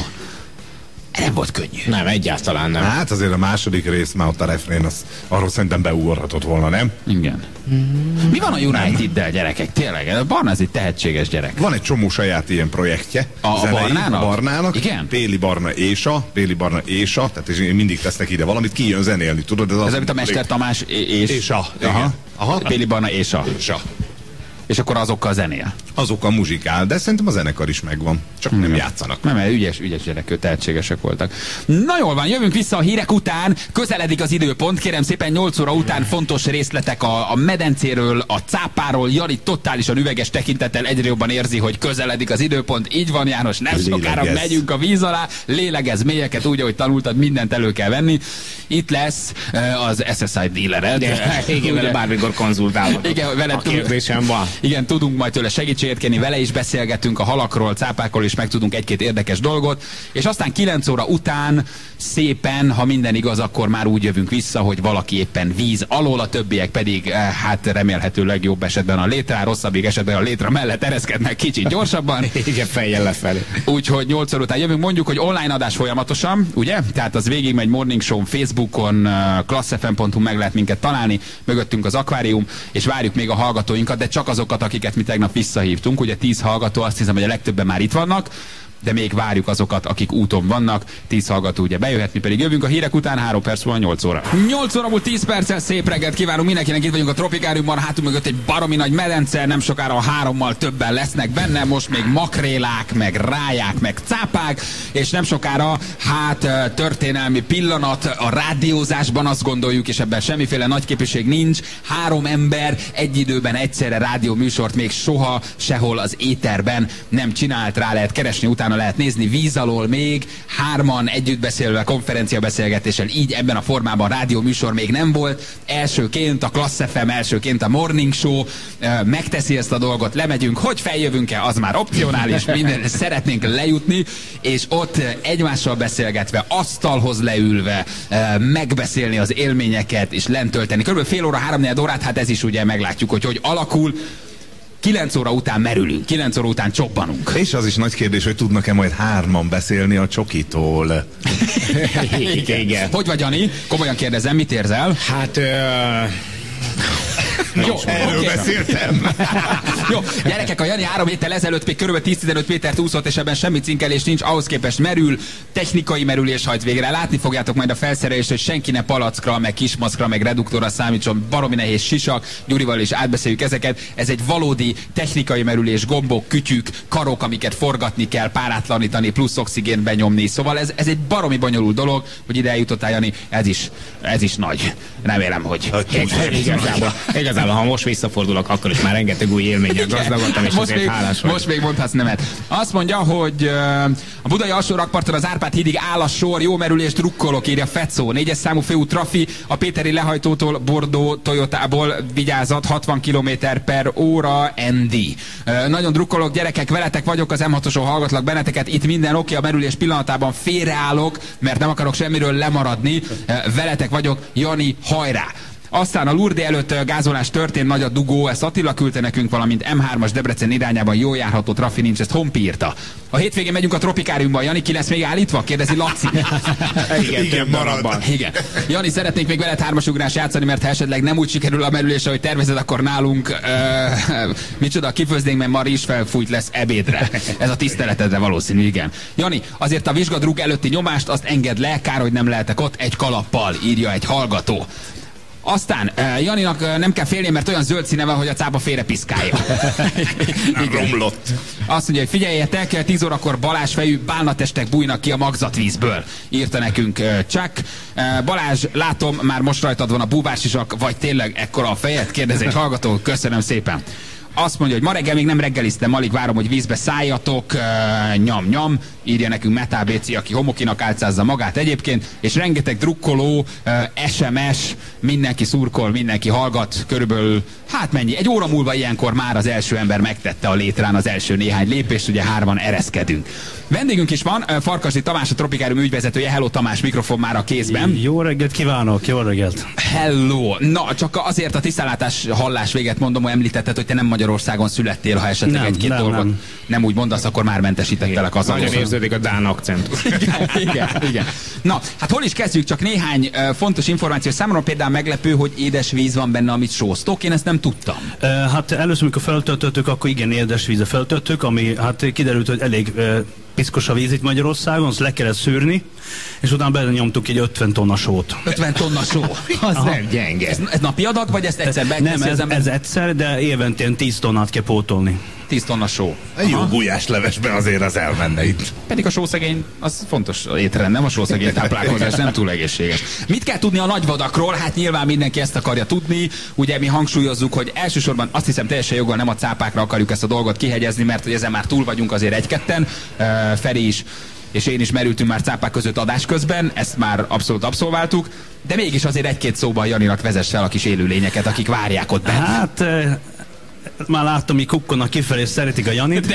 Nem volt könnyű. Nem, egyáltalán nem. Hát azért a második rész már ott a refrén, az arról szerintem beugorhatott volna, nem? Igen. Mm. Mi van a United-del, gyerekek? Tényleg, a Barna az egy tehetséges gyerek. Van egy csomó saját ilyen projektje. A Barnának? Barnának. Igen. Péli Barna és a, tehát és mindig tesznek ide valamit, ki jön zenélni, tudod? Ez amit a Mester Tamás és a. Aha. Aha. Péli Barna és a. És a. És akkor azokkal zenél. Azokkal muzsikál, de szerintem a zenekar is megvan. Csak nem játszanak. Nem, mert ügyes gyerekek, tehetségesek voltak. Na jól van, jövünk vissza a hírek után. Közeledik az időpont, kérem szépen 8 óra után fontos részletek a medencéről, a cápáról. Jari totálisan üveges tekintettel egyre jobban érzi, hogy közeledik az időpont. Így van, János, nem sokára megyünk a víz alá. Lélegez mélyeket úgy, ahogy tanultad, mindent elő kell venni. Itt lesz az SSI dealered. Igen, vele bármikor konzultálhatok. Igen, vele kérdésem van. Igen, tudunk majd tőle segítséget kérni, vele is beszélgetünk a halakról, cápákról, és megtudunk egy-két érdekes dolgot. És aztán 9 óra után szépen, ha minden igaz, akkor már úgy jövünk vissza, hogy valaki éppen víz alól, a többiek pedig, hát remélhetőleg jobb esetben a létre, rosszabbik esetben a létre mellett ereszkednek kicsit gyorsabban. Igen, fejjel lefelé. Úgyhogy 8 óra után jövünk, mondjuk, hogy online adás folyamatosan, ugye? Tehát az végigmegy Morning Show Facebookon, classfm.hu, meg lehet minket találni, mögöttünk az akvárium, és várjuk még a hallgatóinkat, de csak azokat, akiket mi tegnap visszahívtunk. Ugye 10 hallgató, azt hiszem, hogy a legtöbben már itt vannak, de még várjuk azokat, akik úton vannak. 10 hallgató ugye bejöhet, mi pedig jövünk a hírek után, 3 perc múlva 8 óra. 8 óra múlt 10 perccel, szép reggelt kívánunk mindenkinek, itt vagyunk a Tropikáriumban, hátunk mögött egy baromi nagy medence, nem sokára a 3-mal többen lesznek benne, most még makrélák, meg ráják, meg cápák, és nem sokára, hát történelmi pillanat, a rádiózásban azt gondoljuk, és ebben semmiféle nagy képviség nincs, 3 ember egy időben egyszerre rádióműsort még soha sehol az éterben nem csinált, rá lehet keresni utána. Lehet nézni víz alól még, 3-an együtt beszélve, konferencia beszélgetéssel, így ebben a formában rádióműsor még nem volt. Elsőként a Class FM, elsőként a Morning Show megteszi ezt a dolgot, lemegyünk, hogy feljövünk-e, az már opcionális, minden szeretnénk lejutni, és ott egymással beszélgetve, asztalhoz leülve megbeszélni az élményeket, és lentölteni. Körülbelül fél óra, 3-4 órát, hát ez is ugye meglátjuk, hogy hogy alakul. 9 óra után merülünk, 9 óra után csoppanunk. És az is nagy kérdés, hogy tudnak-e majd 3-an beszélni a csokitól. Igen. Hogy vagy, Ani? Komolyan kérdezem, mit érzel? Hát... Jó, erről beszéltem. Jó, gyerekek, a Jani 3 héttel ezelőtt még kb. 10-15 métert úszott, és ebben semmi cinkelés nincs, ahhoz képest merül, technikai merülés hajt végre. Látni fogjátok majd a felszerelést, hogy senki ne palackra, meg kismaszkra, meg reduktorra számítson, baromi nehéz sisak, Gyurival is átbeszéljük ezeket. Ez egy valódi technikai merülés, gombok, kütyük, karok, amiket forgatni kell, párátlanítani, plusz oxigént benyomni. Szóval ez egy baromi bonyolult dolog, hogy ide eljutottál, Jani, ez is nagy. Remélem, hogy... Igazából, ha most visszafordulok, akkor is már rengeteg új élménnyel gazdagodtam, és most még, hálás vagy. Most még mondhatsz nemet. Azt mondja, hogy a budai alsó rakparton az Árpád hídig áll a sor, jó merülés, drukkolok, írja Fecó. 4-es számú főút trafi, a péteri lehajtótól Bordó Toyotából vigyázat, 60 km/h, Andy. Nagyon drukkolok, gyerekek, veletek vagyok, az M6-oson hallgatlak benneteket, itt minden oké, a merülés pillanatában félreállok, mert nem akarok semmiről lemaradni. Veletek vagyok, Jani, hajrá! Aztán a Lurdi előtt gázolás történt, nagy a dugó, ezt Attila küldte nekünk, valamint M3-as Debrecen irányában jól járható trafi nincs, ezt Hompi írta. A hétvégén megyünk a Tropikáriumban, Jani, ki lesz még állítva? Kérdezi Laci. Igen, maradban. Igen. Jani, szeretnék még veled 3-as ugrás játszani, mert ha esetleg nem úgy sikerül a merülés, ahogy tervezed, akkor nálunk micsoda kifőznénk, mert ma is felfújt lesz ebédre. Ez a tiszteletedre valószínű, igen. Jani, azért a vizsgadrug előtti nyomást azt engedd le, kár, hogy nem lehetek ott egy kalappal, írja egy hallgató. Aztán Janinak nem kell félnie, mert olyan zöld színe van, hogy a cápa félre piszkálja. Romlott. Azt mondja, hogy figyeljetek, 10 órakor Balázs fejű bálnatestek bújnak ki a magzatvízből. Írta nekünk csak. Balázs, látom, már most rajtad van a búbársisak, vagy tényleg ekkora a fejed? Kérdez egy hallgató, köszönöm szépen. Azt mondja, hogy ma reggel még nem reggeliztem, alig várom, hogy vízbe szálljatok, nyam-nyam, írja nekünk Metá BC, aki homokinak álcázza magát egyébként, és rengeteg drukkoló, SMS, mindenki szurkol, mindenki hallgat, körülbelül, hát mennyi, egy óra múlva ilyenkor már az első ember megtette a létrán az első néhány lépést, ugye hárman ereszkedünk. Vendégünk is van, Farkasdi Tamás, a Tropikárium ügyvezetője. Hello Tamás, mikrofon már a kézben. Jó reggelt kívánok, jó reggelt. Hello. Na, csak azért a tisztánlátás hallás véget mondom, hogy említetted, hogy te nem Magyarországon születtél, ha esetleg egy-két dolgot nem úgy mondasz, akkor már mentesítettelek az adót. Nagyon érződik a dán akcentus. Igen. Na, hát hol is kezdjük, csak néhány fontos információ számomra, például meglepő, hogy édes víz van benne, amit sóztok. Én ezt nem tudtam. Hát először, amikor feltöltöttük, akkor igen, édes vízre feltöltöttük, ami hát kiderült, hogy elég piszkos a víz itt Magyarországon, azt le kellett szűrni, és utána belenyomtuk egy 50 tonna sót. 50 tonna só? Az nem gyenge. Ez napi adag, vagy ezt egyszer megteszem? Nem, ez egyszer, de évente 10 tonnát kell pótolni. 10 tonna só. Egy jó gulyáslevesbe azért az elmenne itt. Pedig a sószegény, az fontos étrend, nem a sószegény táplálkozás, nem túl egészséges. Mit kell tudni a nagyvadakról? Hát nyilván mindenki ezt akarja tudni. Ugye mi hangsúlyozzuk, hogy elsősorban azt hiszem teljesen joggal nem a cápákra akarjuk ezt a dolgot kihegyezni, mert hogy ezen már túl vagyunk azért egy-ketten. Feri is és én is merültünk már cápák között adás közben, ezt már abszolút abszolváltuk, de mégis azért egy-két szóban Janinak vezess fel a kis élőlényeket, akik várják ott bent. Hát már láttam, hogy kukkonak kifelé, szeretik a Janit.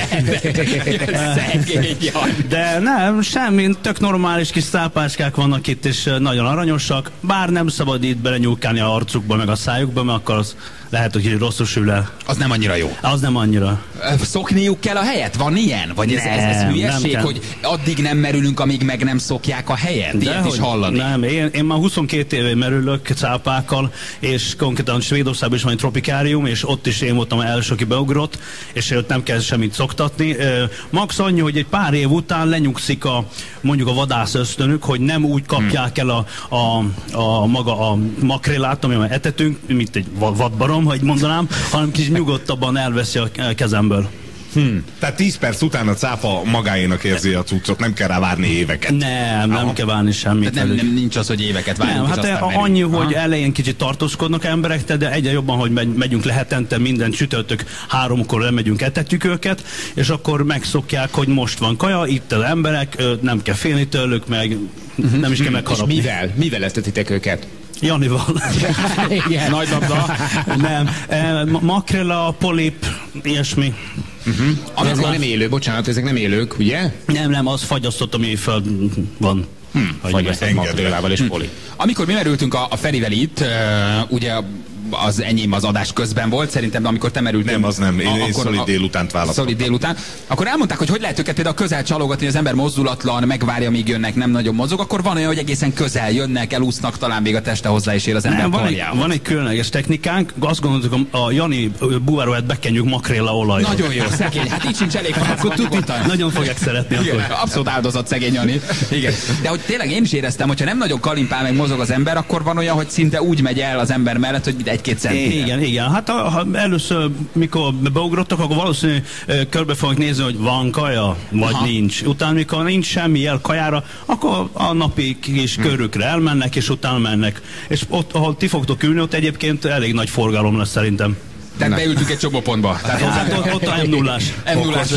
De nem, semmi, tök normális kis cápáskák vannak itt, és nagyon aranyosak, bár nem szabad itt belenyúlkálni a arcukba, meg a szájukba, mert akkor az lehet, hogy rosszul sül el. Az nem annyira jó. Az nem annyira. Szokniuk kell a helyet? Van ilyen? Vagy ez hülyeség, hogy addig nem merülünk, amíg meg nem szokják a helyet? De ilyet is hallani. Nem, én már 22 éve merülök cápákkal, és konkrétan Svédországban is van egy tropikárium, és ott is én voltam első, aki beugrott, és ott nem kell semmit szoktatni. Max annyi, hogy egy pár év után lenyugszik a, mondjuk a vadász ösztönük, hogy nem úgy kapják el a makrélát, amivel etetünk, mint egy vadbarom, ha így mondanám, hanem kicsit nyugodtabban elveszi a kezemből. Tehát 10 perc után a cápa magáénak érzi a cuccot, nem kell rá várni éveket. Nem kell várni semmit. Nem, nincs az, hogy éveket várjunk. Hát annyi, hogy elején kicsit tartózkodnak emberek, de egyre jobban, hogy megyünk lehetente minden csütörtök 3-kor lemegyünk, etetjük őket, és akkor megszokják, hogy most van kaja, itt az emberek, nem kell félni tőlük, meg nem is kell megharapni. És mivel etetitek őket? Janival. Nagy labda. Nem. Makrela, polip, ilyesmi. Ezek nem élő, bocsánat, ezek nem élők, ugye? Nem, az fagyasztott, ami föl van. Fagyasztott makrélával és polip. Amikor mi merültünk a Ferivel itt, ugye az enyém az adás közben volt, szerintem, de amikor te merültél... Nem, az nem. Én szolid délutánt választottam. Szolid délután. Akkor elmondták, hogy lehet őket például közel csalogatni, az ember mozdulatlan, megvárja, míg jönnek, nem nagyon mozog, akkor van olyan, hogy egészen közel jönnek, elúsznak, talán még a teste hozzá is ér az ember. Van egy különleges technikánk, azt gondoltuk, a Jani búváróját bekenjük makréla olajra. Nagyon jó, szegény. Hát így sincs elég parácot. Nagyon fogják szeretni. Igen, abszolút áldozat szegény Jani. Igen. De hogy tényleg én is éreztem, hogyha nem nagyon kalimpál, meg mozog az ember, akkor van olyan, hogy szinte úgy megy el az ember mellett, hogy Igen. Hát először, mikor beugrottak, akkor valószínűleg körbe fognak nézni, hogy van kaja, vagy nincs. Utána, mikor nincs semmi jel kajára, akkor a napi kis körükre elmennek, és utána mennek. És ott, ahol ti fogtok ülni, ott egyébként elég nagy forgalom lesz szerintem. Tehát beültünk egy csobopontba. Tehát ott a M0-as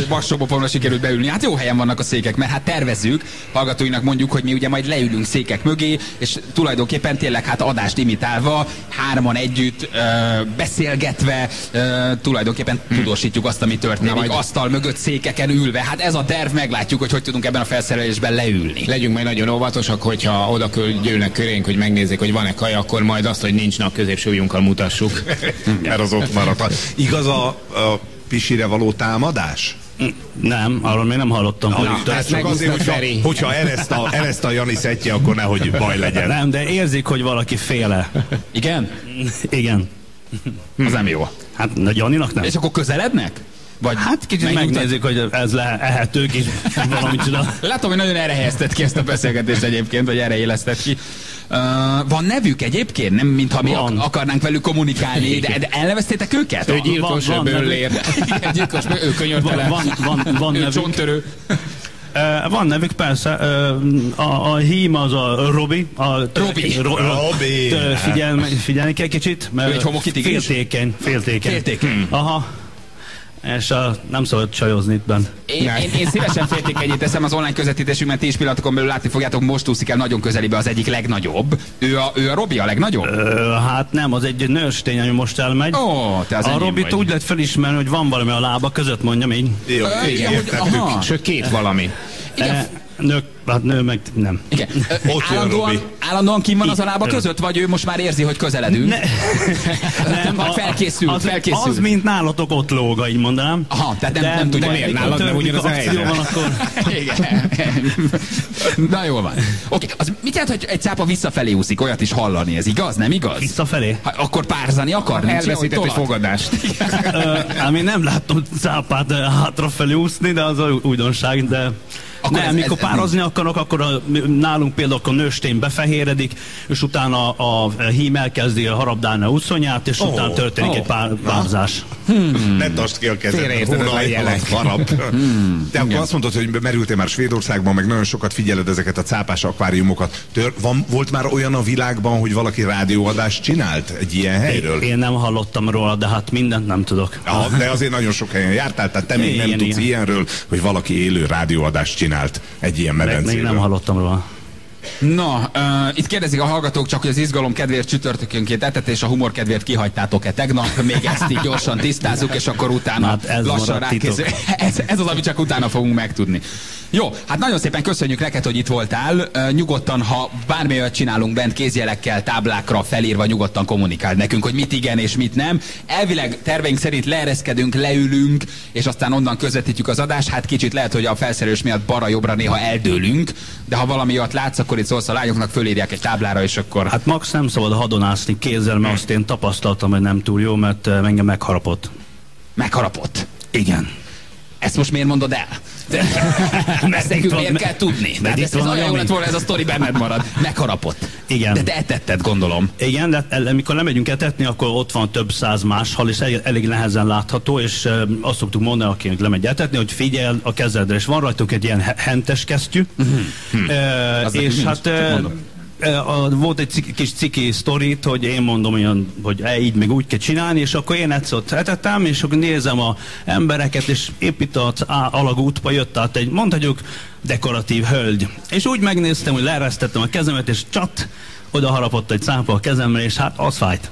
vas csobopontra sikerült beülni. Hát jó helyen vannak a székek, mert hát tervezzük, hallgatóinak mondjuk, hogy mi ugye majd leülünk székek mögé, és tulajdonképpen tényleg hát adást imitálva, hárman együtt, beszélgetve, tulajdonképpen tudósítjuk azt, ami történik. Majd asztal mögött székeken ülve. Hát ez a terv, meglátjuk, hogy tudunk ebben a felszerelésben leülni. Legyünk majd nagyon óvatosak, hogyha oda gyűlnek körénk, hogy megnézzék, hogy van-e kaja, akkor majd azt, hogy nincs, középső ujjunkkal mutassuk. Mert az ott marad. Igaz a pisire való támadás? Nem, arról még nem hallottam. Ez csak azért, hogyha ereszt a Jani szettje, akkor nehogy baj legyen. Nem, de érzik, hogy valaki féle. Igen? Igen. Az nem jó. Hát a Janinak nem. És akkor közelednek? Vagy hát kicsit megnézzük, hogy ez lehető, valamit csinál. Látom, hogy nagyon erre helyezted ki ezt a beszélgetést egyébként, vagy erre éleszted ki. Van nevük egyébként? Nem, mintha mi akarnánk velük kommunikálni, de elneveztétek őket? Ő gyilkos, ő bőrlér. Gyilkos, ő könyörtelen. Van nevük. Ő csontörő. Van nevük, persze. A hím az a Robi. Robi. Figyelni kell kicsit, mert féltékeny. Aha. És nem szabad csajozni itt bent. Én szívesen féltékenyét teszem az online közvetítésünkben, 10 pillanatokon belül látni fogjátok, most úszik el nagyon közelibe az egyik legnagyobb. Ő a Robi a legnagyobb? Hát nem, az egy nőstény, ami most elmegy. A Robit úgy lehet felismerni, hogy van valami a lába között, mondjam így. Jó, értettük. Sőt, két valami. Nő meg nem. Igen. Állandóan kim van az a lába között, vagy ő most már érzi, hogy közeledünk? Nem, vagy felkészült. Az, mint nálatok ott lóga, így mondanám. Aha, tehát nem tudja, miért nálad nem ugyanaz a helyzet. Igen. Na jól van. Oké, az mit jelent, hogy egy cápa visszafelé úszik? Olyat is hallani, ez igaz, nem igaz? Visszafelé? Akkor párzani akar? Elveszített egy fogadást. Ami nem láttam cápát hátrafelé úszni, de az újdonság, de... Akkor nem, mikor pározni akarnak, akkor nálunk például a nőstény befehéredik, és utána a hím elkezdi a harabdálni a úszonyát, és utána történik egy párzás. Ne tartsd ki a kezed, hónaljelek harap. De akkor azt mondtad, hogy merültél már Svédországban, meg nagyon sokat figyeled ezeket a cápás akváriumokat. Volt már olyan a világban, hogy valaki rádióadást csinált egy ilyen helyről? Én nem hallottam róla, de hát mindent nem tudok. De azért nagyon sok helyen jártál, tehát te még nem tudsz ilyenről, hogy valaki élő rádióadást csinál egy ilyen medencében. Még nem hallottam róla. Na, itt kérdezik a hallgatók csak, hogy az izgalom kedvéért csütörtökönként etet, és a humor kedvéért kihagytátok-e tegnap? Még ezt így gyorsan tisztázzuk, és akkor utána hát ez lassan rákészül. Ez az, amit csak utána fogunk megtudni. Jó, hát nagyon szépen köszönjük neked, hogy itt voltál. Nyugodtan, ha bármilyet csinálunk bent, kézjelekkel, táblákra felírva, nyugodtan kommunikáld nekünk, hogy mit igen és mit nem. Elvileg terveink szerint leereszkedünk, leülünk, és aztán onnan közvetítjük az adást. Hát kicsit lehet, hogy a felszerelés miatt balra-jobbra néha eldőlünk, de ha valami ott látsz, akkor itt szólsz a lányoknak, fölírják egy táblára, és akkor... Hát max nem szabad hadonászni kézzel, mert azt én tapasztaltam, hogy nem túl jó, mert engem megharapott. Megharapott? Igen. Ezt most miért mondod el? Ezt nekünk miért kell tudni? De ez olyan jó lett volna, ez a sztori benned marad. Megharapott. Igen. De te etetted, gondolom. Igen, de amikor lemegyünk etetni, akkor ott van több száz más hal, és elég nehezen látható, és azt szoktuk mondani, akinek lemegy etetni, hogy figyelj a kezedre, és van rajtunk egy ilyen hentes kesztyű. És hát... volt egy kis ciki sztorit, hogy én mondom olyan, hogy így meg úgy kell csinálni, és akkor én egyszer ott etettem, és akkor nézem az embereket, és épp itt az alagútba jött át egy, mondhatjuk, dekoratív hölgy. És úgy megnéztem, hogy leeresztettem a kezemet, és csat, oda harapott egy cápa a kezemre, és hát az fájt.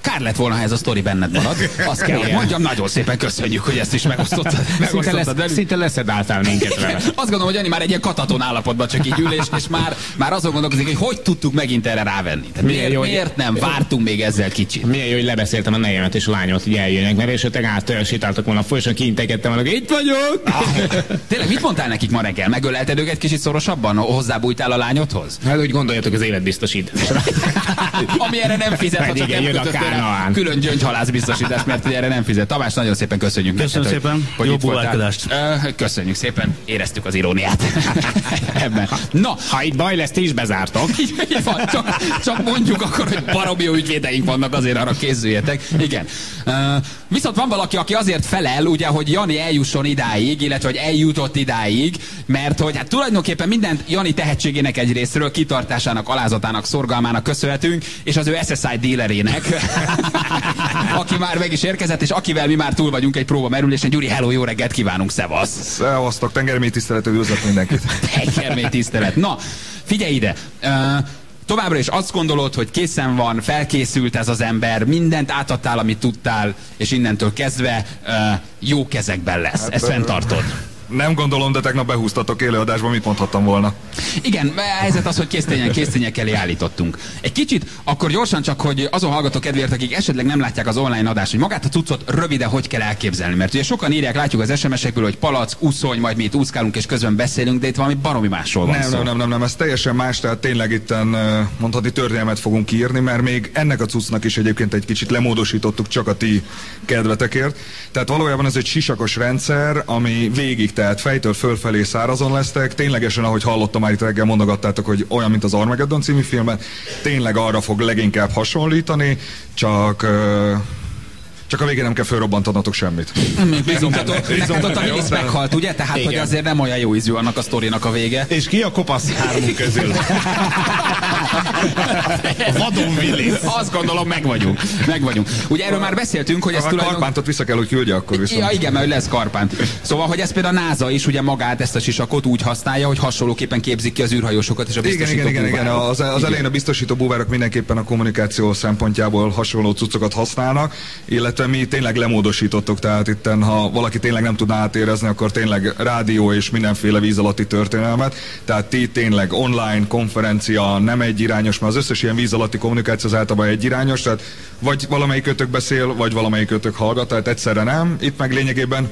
Kár lett volna, ha ez a sztori benned marad. Azt kell, hogy mondjam, nagyon szépen köszönjük, hogy ezt is megosztottad. Szinte leszedáltál minket vele. Azt gondolom, hogy Jani már egy ilyen kataton állapotban csak így ül, és már azon gondolkozik, hogy hogy tudtuk megint erre rávenni. Miért nem vártunk még ezzel kicsit? Milyen jó, hogy lebeszéltem a nejemet és a lányot, hogy eljönnek, mert esetleg átsétáltak volna, folyosan kiintegettem volna, itt vagyok! Tényleg mit mondtál nekik ma reggel? Megölelted őket kicsit szorosabban? Hozzábújtál a lányodhoz? Hát úgy gondoljatok, az életbiztosít. Ami erre nem fizet, csak külön gyöngyhalász biztosítás, mert erre nem fizet. Tamás, nagyon szépen köszönjük. Köszönöm neked, szépen, hogy jó búvárkodást. Köszönjük szépen, éreztük az iróniát. Ebben. Na, ha itt baj lesz, ti is bezártok. Van, csak mondjuk akkor, hogy baromi jó ügyvédeink vannak, azért arra készüljetek. Igen. Viszont van valaki, aki azért felel, ugye, hogy Jani eljusson idáig, illetve hogy eljutott idáig, mert hogy hát tulajdonképpen mindent Jani tehetségének egy részről, kitartásának, alázatának, szorgalmának köszönhetünk, és az ő SSI dealerének. Aki már meg is érkezett, és akivel mi már túl vagyunk egy próbamerülésen. Gyuri, hello, jó reggelt kívánunk, szevasz! Szevasztok, tengermély tisztelet, üdvözlök mindenkit! Tengermély tisztelet! Na, figyelj ide! Továbbra is azt gondolod, hogy készen van, felkészült ez az ember, mindent átadtál, amit tudtál, és innentől kezdve jó kezekben lesz. Hát, ezt fenntartod. Nem gondolom, de tegnap behúztatok élőadásban, mit mondhattam volna? Igen, a helyzet az, hogy késztények elé állítottunk. Egy kicsit, akkor gyorsan csak, hogy azon hallgatok kedvéért, akik esetleg nem látják az online adást, hogy magát a cuccot rövide hogy kell elképzelni. Mert ugye sokan írják, látjuk az SMS-ekből, hogy palack, úszony, majd mi itt úszkálunk és közben beszélünk, de itt valami baromi másról van szó. Nem, ez teljesen más, tehát tényleg itten mondhatni történelmet fogunk írni, mert még ennek a cuccnak is egyébként egy kicsit lemódosítottuk csak a ti kedvetekért. Tehát valójában ez egy sisakos rendszer, ami végig tehát fejtől fölfelé szárazon lesztek, ténylegesen, ahogy hallottam már itt reggel, mondogattátok, hogy olyan, mint az Armageddon című filmben, tényleg arra fog leginkább hasonlítani, csak a végén nem kell fölrobbantanatok semmit. Bízunk, neked ott a rész meghalt, ugye? Tehát, igen, hogy azért nem olyan jó ízű annak a sztorinak a vége. És ki a kopasz hármunk közül? Vadon Willis. Azt gondolom, megvagyunk. Ugye erről már beszéltünk, hogy ez tulajdonképpen... Karpántot vissza kell, hogy küldje akkor viszont. Ja, igen, mert lesz Karpánt. Szóval, hogy ez például a NASA is ugye magát, ezt a sisakot úgy használja, hogy hasonlóképpen képzik ki az űrhajósokat és a biztosító búvárok. Igen. Az elején a biztosító búvárok mindenképpen a kommunikáció szempontjából hasonló cuccokat használnak, illetve mi tényleg lemódosítottuk, tehát itten, ha valaki tényleg nem tudná átérezni, akkor tényleg rádió és mindenféle víz alatti történelmet, tehát ti tényleg online konferencia, nem egyirányos, mert az összes ilyen víz alatti kommunikáció az általában egyirányos, tehát vagy valamelyikötök beszél, vagy valamelyikötök hallgat, tehát egyszerre nem, itt meg lényegében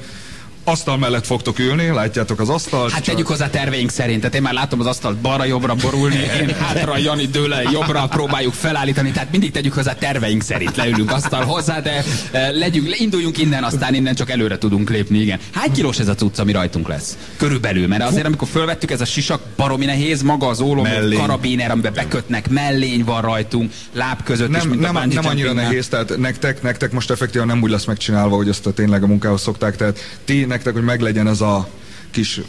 asztal mellett fogtok ülni, látjátok az asztalt. Hát tegyük hozzá terveink szerint, tehát én már látom az asztalt balra-jobbra borulni, én hátra, Jani dőle jobbra, próbáljuk felállítani, tehát mindig tegyük hozzá terveink szerint, leülünk asztal hozzá, de induljunk innen, aztán innen csak előre tudunk lépni, igen. Hány kilós ez a cucc, ami rajtunk lesz? Körülbelül, mert azért amikor fölvettük, ez a sisak baromi nehéz, maga az ólom, karabiner, amiben bekötnek, mellény van rajtunk, láb között nem, is, mint nem, a nem annyira nehéz, tehát nektek most effektíven nem úgy lesz megcsinálva, hogy ezt tényleg a munkához szokták, tehát ti nektek, hogy meglegyen ez a kis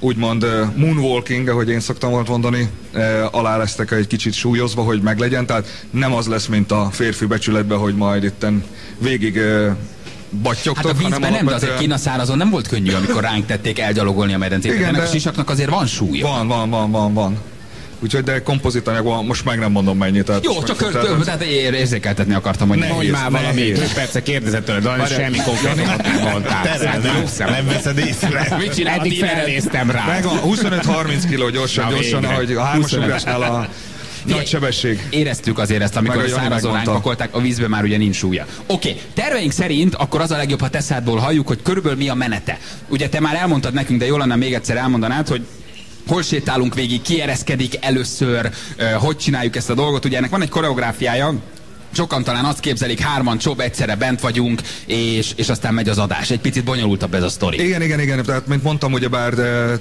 úgymond moonwalking, ahogy én szoktam volt mondani, alá lesztek egy kicsit súlyozva, hogy meglegyen, tehát nem az lesz, mint a férfi becsületben, hogy majd itten végig battyogtok. Hát a vízben nem, de azért kínaszárazon nem volt könnyű, amikor ránk tették elgyalogolni a medencét. Ennek a sisaknak azért van súlya. Van. Úgyhogy de kompozitanyagban most meg nem mondom mennyit. Jó, csak érzékeltetni akartam, hogy mondj már valamit. 5 perce kérdezett tőled, valami semmi konkrétumot nem mondtál. Nem veszed észre. Mit csinál? Eddig felnéztem rá. Megvan, 25-30 kiló gyorsan, ahogy a 3-as ugrásnál a nagy sebesség. Éreztük azért ezt, amikor a szárazon pakolták, a vízbe már ugye nincs súlya. Oké, terveink szerint akkor az a legjobb, ha teszádból halljuk, hogy körülbelül mi a menete. Ugye te már elmondtad nekünk, de jól lenne még egyszer elmondanád, hogy hol sétálunk végig, ki ereszkedik először, hogy csináljuk ezt a dolgot. Ugye ennek van egy koreográfiája, sokan talán azt képzelik, hárman csob, egyszerre bent vagyunk, és aztán megy az adás. Egy picit bonyolultabb ez a sztori. Igen. Tehát, mint mondtam, ugyebár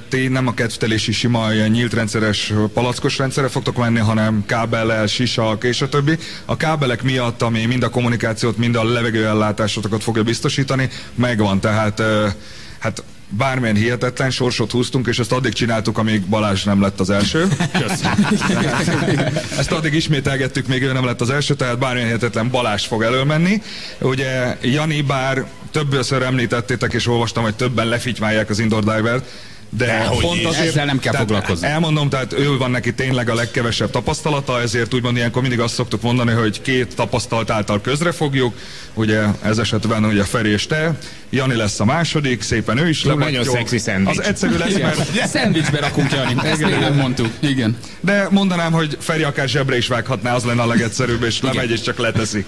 ti nem a kedvtelési sima, ilyen nyílt rendszeres, palackos rendszerre fogtok menni, hanem kábellel, sisak és a többi. A kábelek miatt, ami mind a kommunikációt, mind a levegőellátásokat fogja biztosítani, megvan. Tehát, bármilyen hihetetlen sorsot húztunk, és ezt addig csináltuk, amíg Balázs nem lett az első. Köszönöm. Ezt addig ismételgettük, még ő nem lett az első, tehát bármilyen hihetetlen Balázs fog elölmenni. Ugye Jani, bár többször említettétek, és olvastam, hogy többen lefitymálják az indoor divert, de pont azért, ezzel nem kell foglalkozni. Elmondom, tehát ő van neki tényleg a legkevesebb tapasztalata, ezért úgymond ilyenkor mindig azt szoktuk mondani, hogy két tapasztalt által közre fogjuk. Ugye ez esetben ugye Feri és te, Jani lesz a második, szépen ő is lebattyog. Nagyon szexi szendvics. Az egyszerű lesz, mert... Szendvicsbe rakunk, Jani, ezt még nem mondtuk. Igen. De mondanám, hogy Feri akár zsebre is vághatná, az lenne a legegyszerűbb, és lemegy és csak leteszi.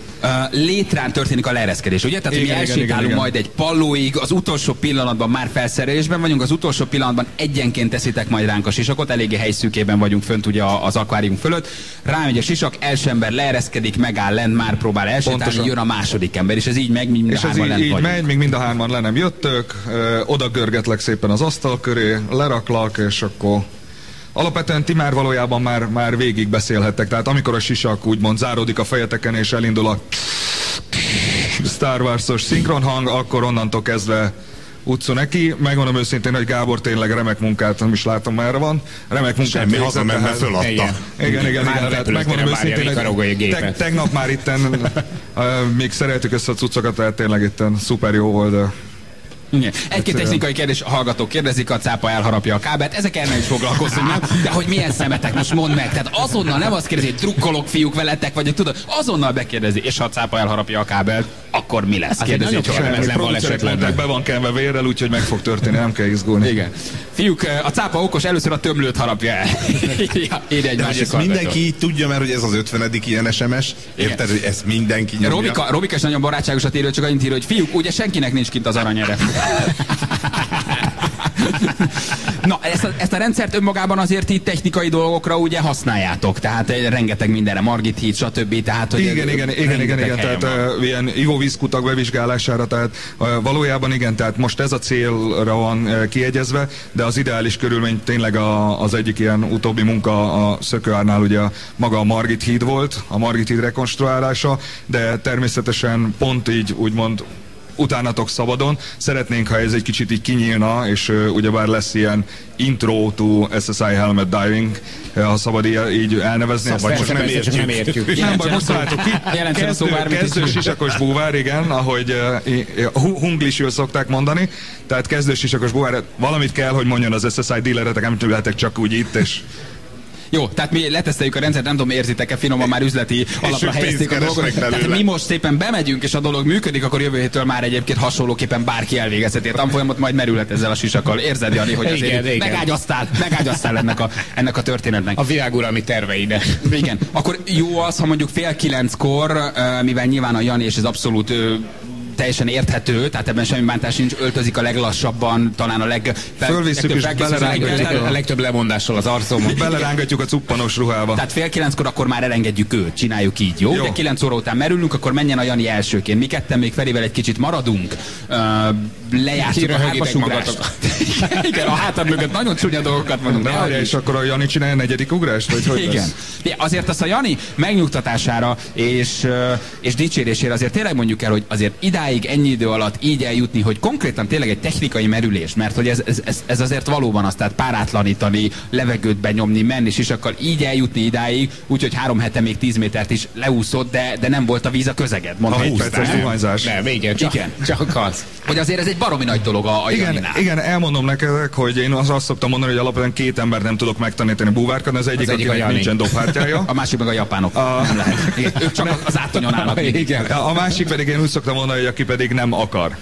Létrán történik a leereszkedés, ugye? Tehát mi elsétálunk majd egy pallóig, az utolsó pillanatban már felszerelésben vagyunk, az utolsó pillanatban egyenként teszitek majd ránk a sisakot, eléggé helyszűkében vagyunk fönt ugye az akvárium fölött. Rámegy a sisak, első ember leereszkedik, megáll lent, már próbál elsétálni, jön a második ember, és ez így megy, mind a hárman lent vagyunk. Megy, még mind a hárman le nem jöttök, oda görgetlek szépen az asztal köré, leraklak, és akkor... Alapvetően ti már valójában már végig beszélhettek, tehát amikor a sisak úgymond záródik a fejeteken, és elindul a Star Wars-os szinkronhang, akkor onnantól kezdve utca neki, megmondom őszintén, hogy Gábor tényleg remek munkát, nem is látom, merre van. Remek munkát semmi végzett. Semmi hazamenve föladta. Igen. Hát megmondom őszintén, hogy tegnap már itten még szereltük össze a cuccokat, tehát tényleg itten szuper jó volt, de... Egy-két technikai kérdés, a hallgatók kérdezik, a cápa elharapja a kábelt, ezek el nem is foglalkozunk, nem? De hogy milyen szemetek, most mondd meg, tehát azonnal nem azt kérdezi, drukkolok fiúk veletek, vagy tudod, azonnal bekérdezi, és ha a cápa elharapja a kábelt, akkor mi lesz? Kérdezi, hogy nem baleset mondták, be van kenve vérrel, úgyhogy meg fog történni, nem kell izgulni. Igen. Fiúk, a cápa okos, először a tömlőt harapja el. Mindenki így tudja, mert hogy ez az 50. ilyen SMS, érted, hogy ezt mindenki nyomja. Robika is nagyon barátságosat írja, csak annyit írja, hogy fiúk, ugye senkinek nincs kint az aranyere. Na, ezt a rendszert önmagában azért itt technikai dolgokra ugye használjátok, tehát rengeteg mindenre, Margit híd, stb. Tehát, hogy igen, tehát ilyen ivóvízkutak bevizsgálására, tehát valójában igen, tehát most ez a célra van kiegyezve, de az ideális körülmény tényleg az egyik ilyen utóbbi munka a Szökőárnál ugye maga a Margit híd volt, a Margit híd rekonstruálása, de természetesen pont így úgymond utánatok szabadon. Szeretnénk, ha ez egy kicsit így kinyílna, és ugyebár lesz ilyen Intro to SSI Helmet Diving, ha szabad így elnevezni. Szabad, ezt most nem értjük. Nem baj, most találtuk ki. Kezdő sisakos búvár, igen, ahogy hunglisül szokták mondani. Tehát kezdő sisakos búvár, valamit kell, hogy mondjon az SSI díleretek, nem tőletek csak úgy itt, és... Jó, tehát mi leteszteljük a rendszert, nem tudom, érzitek-e, finoman már üzleti alapra helyezték a dolgot. Tehát mi most szépen bemegyünk, és a dolog működik, akkor jövő héttől már egyébként hasonlóképpen bárki elvégezheti a tanfolyamot, majd merülhet ezzel a sisakkal. Érzed, Jani, hogy azért megágyaztál ennek a történetnek. A világuralmi terveide. Igen. Akkor jó az, ha mondjuk 8:30-kor, mivel nyilván a Jani és az abszolút... teljesen érthető, tehát ebben semmi bántás nincs, öltözik a leglassabban, talán a legtöbb lemondással az arcomon. Belerángatjuk a cuppanos ruhába. Tehát 8:30-kor akkor már elengedjük őt, csináljuk így, jó? De 9 óra után merülünk, akkor menjen a Jani elsőként. Mi ketten még Ferivel egy kicsit maradunk, lejátszunk a hármasugrást. Igen, a hátad mögött nagyon csúnya dolgokat mondunk. De és akkor a Jani csinálja a negyedik ugrást, vagy hogy igen. Azért azt a Jani megnyugtatására és dicsérésére azért tényleg mondjuk el, hogy azért ennyi idő alatt így eljutni, hogy konkrétan tényleg egy technikai merülés, mert hogy ez azért valóban az, tehát párátlanítani, levegőt benyomni, menni sisakkal, így eljutni idáig, úgyhogy 3 hete még 10 métert is leúszott, de nem volt a víz a közeged. Mondta, 1 perces zuhanyzás. Nem, igen, csak az. Hogy azért ez egy baromi nagy dolog a Janinál. Igen, elmondom neked, hogy én azt szoktam mondani, hogy alapvetően 2 ember nem tudok megtanítani búvárkodni, az egyik akinek nincsen dobhártyája. A másik meg a japánok. Nem lehet. Igen, ők csak az átonyon állnak. Igen. A másik pedig én úgy szoktam mondani, aki pedig nem akar.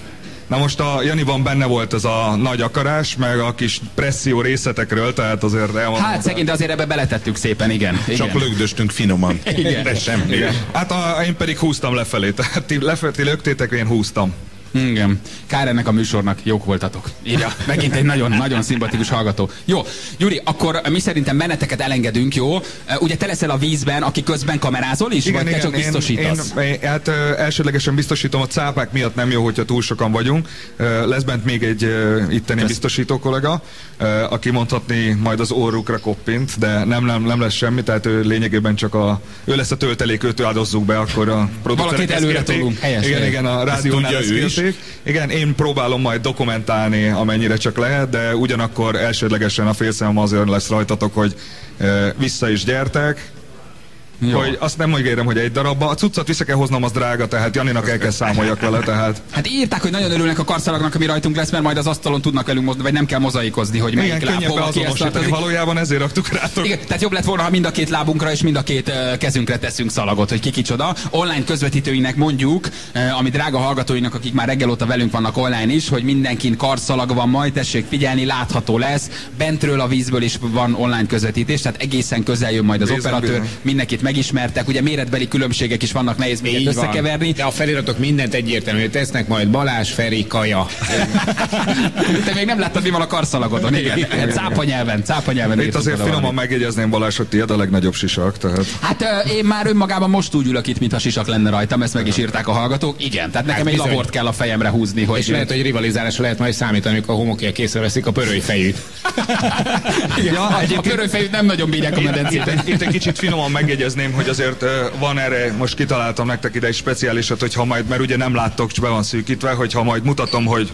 Na most a Janiban benne volt ez a nagy akarás, meg a kis presszió részletekről, tehát azért elmondom. Hát szegény, de azért ebbe beletettük szépen, igen. Csak lögdöstünk finoman. Igen. De semmi. Igen. Hát én pedig húztam lefelé, tehát ti lefelé lögtétek, én húztam. Igen. Kár ennek a műsornak, jók voltatok. Így megint egy nagyon-nagyon szimpatikus hallgató. Jó, Gyuri, akkor mi szerintem benneteket elengedünk, jó? Ugye te leszel a vízben, aki közben kamerázol is? Igen, vagy te csak biztosítasz? Hát elsődlegesen biztosítom, a cápák miatt nem jó, hogyha túl sokan vagyunk. Lesz bent még egy itteni biztosító kollega, aki mondhatni majd az orrukra koppint, de nem lesz semmi, tehát ő lényegében csak ő lesz a töltelék, őt áldozzuk be, akkor a producerek előre tolunk. Igen, a rádiónál igen, én próbálom majd dokumentálni, amennyire csak lehet, de ugyanakkor elsődlegesen a félszemem azért lesz rajtatok, hogy vissza is gyertek. Jó. Hogy azt nem mondjam, hogy egy darabba. A cuccot vissza kell hoznom, az drága, tehát Janinak el kell számoljak vele, tehát. Hát írták, hogy nagyon örülnek a karszalagnak, ami rajtunk lesz, mert majd az asztalon tudnak velünk mozdulni, vagy nem kell mozaikozni, hogy melyik láb hova kiesztartozik. Valójában ezért raktuk rátok. Igen, tehát jobb lett volna, ha mind a 2 lábunkra és mind a 2 kezünkre teszünk szalagot, hogy ki kicsoda. Online közvetítőinek mondjuk, ami drága hallgatóinak, akik már reggel óta velünk vannak online is, hogy mindenkin karszalag van majd, tessék figyelni, látható lesz. Bentről a vízből is van online közvetítés, tehát egészen közel jön majd az operatőr, mindenkit megismertek, ugye méretbeli különbségek is vannak, nehéz minket összekeverni. De a feliratok mindent egyértelműen tesznek, majd Balázs, Feri, Kaja. Te még nem láttad, mi van a karszalagodon, igen. Cápanyelven. Itt azért finoman megjegyezném, Balázs, hogy tiéd a legnagyobb sisak, tehát. Hát én már önmagában most úgy ülök itt, mintha sisak lenne rajtam, ezt meg is írták a hallgatók. Igen, tehát nekem egy labort kell a fejemre húzni, hogy... És lehet, hogy rivalizálásra lehet majd számítani, amikor a homokja készre veszik a pörölyfejűt. A pörölyfejűt nem nagyon bírják a medencét. Itt egy kicsit finoman megjegyezném, hogy azért van erre, most kitaláltam nektek ide egy speciálisat, hogyha majd, mert ugye nem láttok, csak be van szűkítve, hogyha majd mutatom, hogy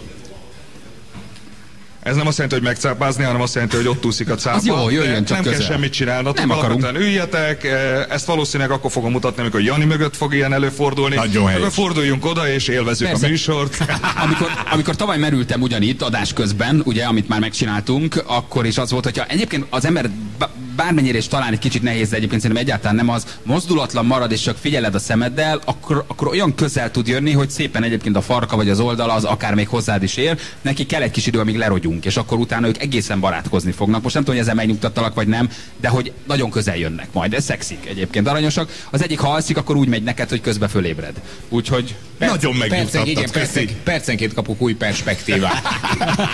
ez nem azt jelenti, hogy megcápázni, hanem azt jelenti, hogy ott úszik a cápa. Az jó, jöjjön csak közel. Kell semmit csinálnatok, nem akarunk. Üljetek, ezt valószínűleg akkor fogom mutatni, amikor Jani mögött fog ilyen előfordulni. Nagyon forduljunk oda és élvezzük a műsort. Amikor tavaly merültem ugyanitt adás közben, ugye, amit már megcsináltunk, akkor is az volt, hogyha egyébként az ember bármennyire is talán egy kicsit nehéz, de egyébként szerintem egyáltalán nem az, mozdulatlan marad és csak figyeled a szemeddel, akkor olyan közel tud jönni, hogy szépen egyébként a farka vagy az oldala az akár még hozzád is ér, neki kell egy kis idő, amíg lerogyunk, és akkor utána ők egészen barátkozni fognak. Most nem tudom, hogy ezzel megnyugtattalak vagy nem, de hogy nagyon közel jönnek majd, ez szexik egyébként, aranyosak. Az egyik, ha alszik, akkor úgy megy neked, hogy közbe fölébred. Úgyhogy nagyon megnyugtattat. Percenként kapok új perspektívát.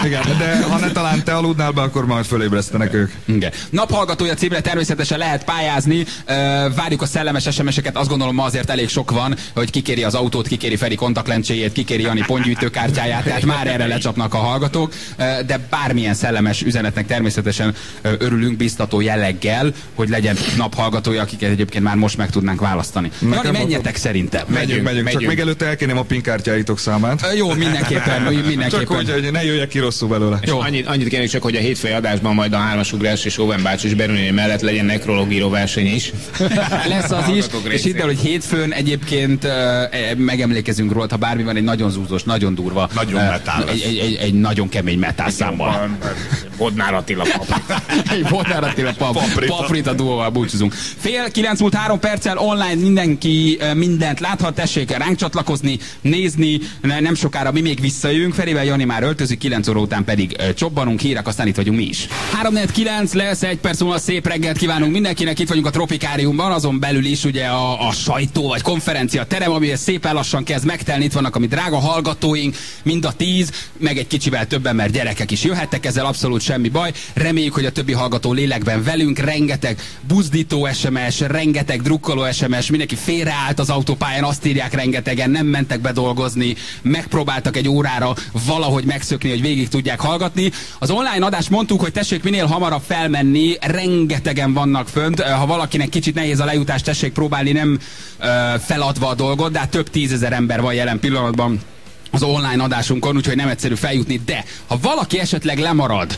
Igen, de ha ne talán te aludnál be, akkor majd fölébresztenek ők. Igen. Naphallgatója címre természetesen lehet pályázni. Várjuk a szellemes SMS-eket, azt gondolom ma azért elég sok van, hogy kikéri az autót, kikéri Feri kontaktlencséjét, kikéri Jani pontgyűjtőkártyáját, tehát már erre lecsapnak a hallgatók, de bármilyen szellemes üzenetnek természetesen örülünk, biztató jelleggel, hogy legyen naphallgatója, akiket egyébként már most meg tudnánk választani. Jani, menjetek szerintem. Megyünk. Csak még előtte elkérném a PIN kártyáitok számát. Jó, mindenképpen. Csak hogy ne jöjjek ki rosszul belőle. Jó. Annyit kérnék csak, hogy a hétfői adásban majd a hármasugrás és Owen bácsi is Beruni mellett legyen nekrológíró verseny is. Lesz az is, és hidd el, hogy hétfőn egyébként megemlékezünk róla, ha bármi van, egy nagyon zúzós, nagyon durva, nagyon egy nagyon kemény metál számmal. Bodnár Attila paprita. Egy Bodnár Attila paprita duóval búcsúzunk. Fél 9:03 online mindenki mindent láthat, tessék ránk csatlakozni, nézni, nem sokára mi még visszajövünk. Ferivel Jani már öltözik, 9 óra után pedig csobbanunk, hírek, aztán itt vagyunk mi is. 3:49 lesz, 1 perc múlva szép reggelt kívánunk mindenkinek, itt vagyunk a Tropikáriumban, azon belül is ugye a sajtó vagy konferencia terem, ami szépen lassan kezd megtelni, itt vannak a mi drága hallgatóink, mind a 10, meg egy kicsivel többen, mert gyerekek is jöhettek, ezzel abszolút semmi baj. Reméljük, hogy a többi hallgató lélekben velünk, rengeteg buzdító SMS, rengeteg drukkoló SMS, mindenki félreállt az autópályán, azt írják rengetegen, nem mentek be dolgozni, megpróbáltak egy órára valahogy megszökni, hogy végig tudják hallgatni. Az online adást mondtuk, hogy tessék minél hamarabb felmenni, rengetegen vannak fönt. Ha valakinek kicsit nehéz a lejutás, tessék próbálni, nem feladva a dolgot, de hát több tízezer ember van jelen pillanatban az online adásunkon, úgyhogy nem egyszerű feljutni, de ha valaki esetleg lemarad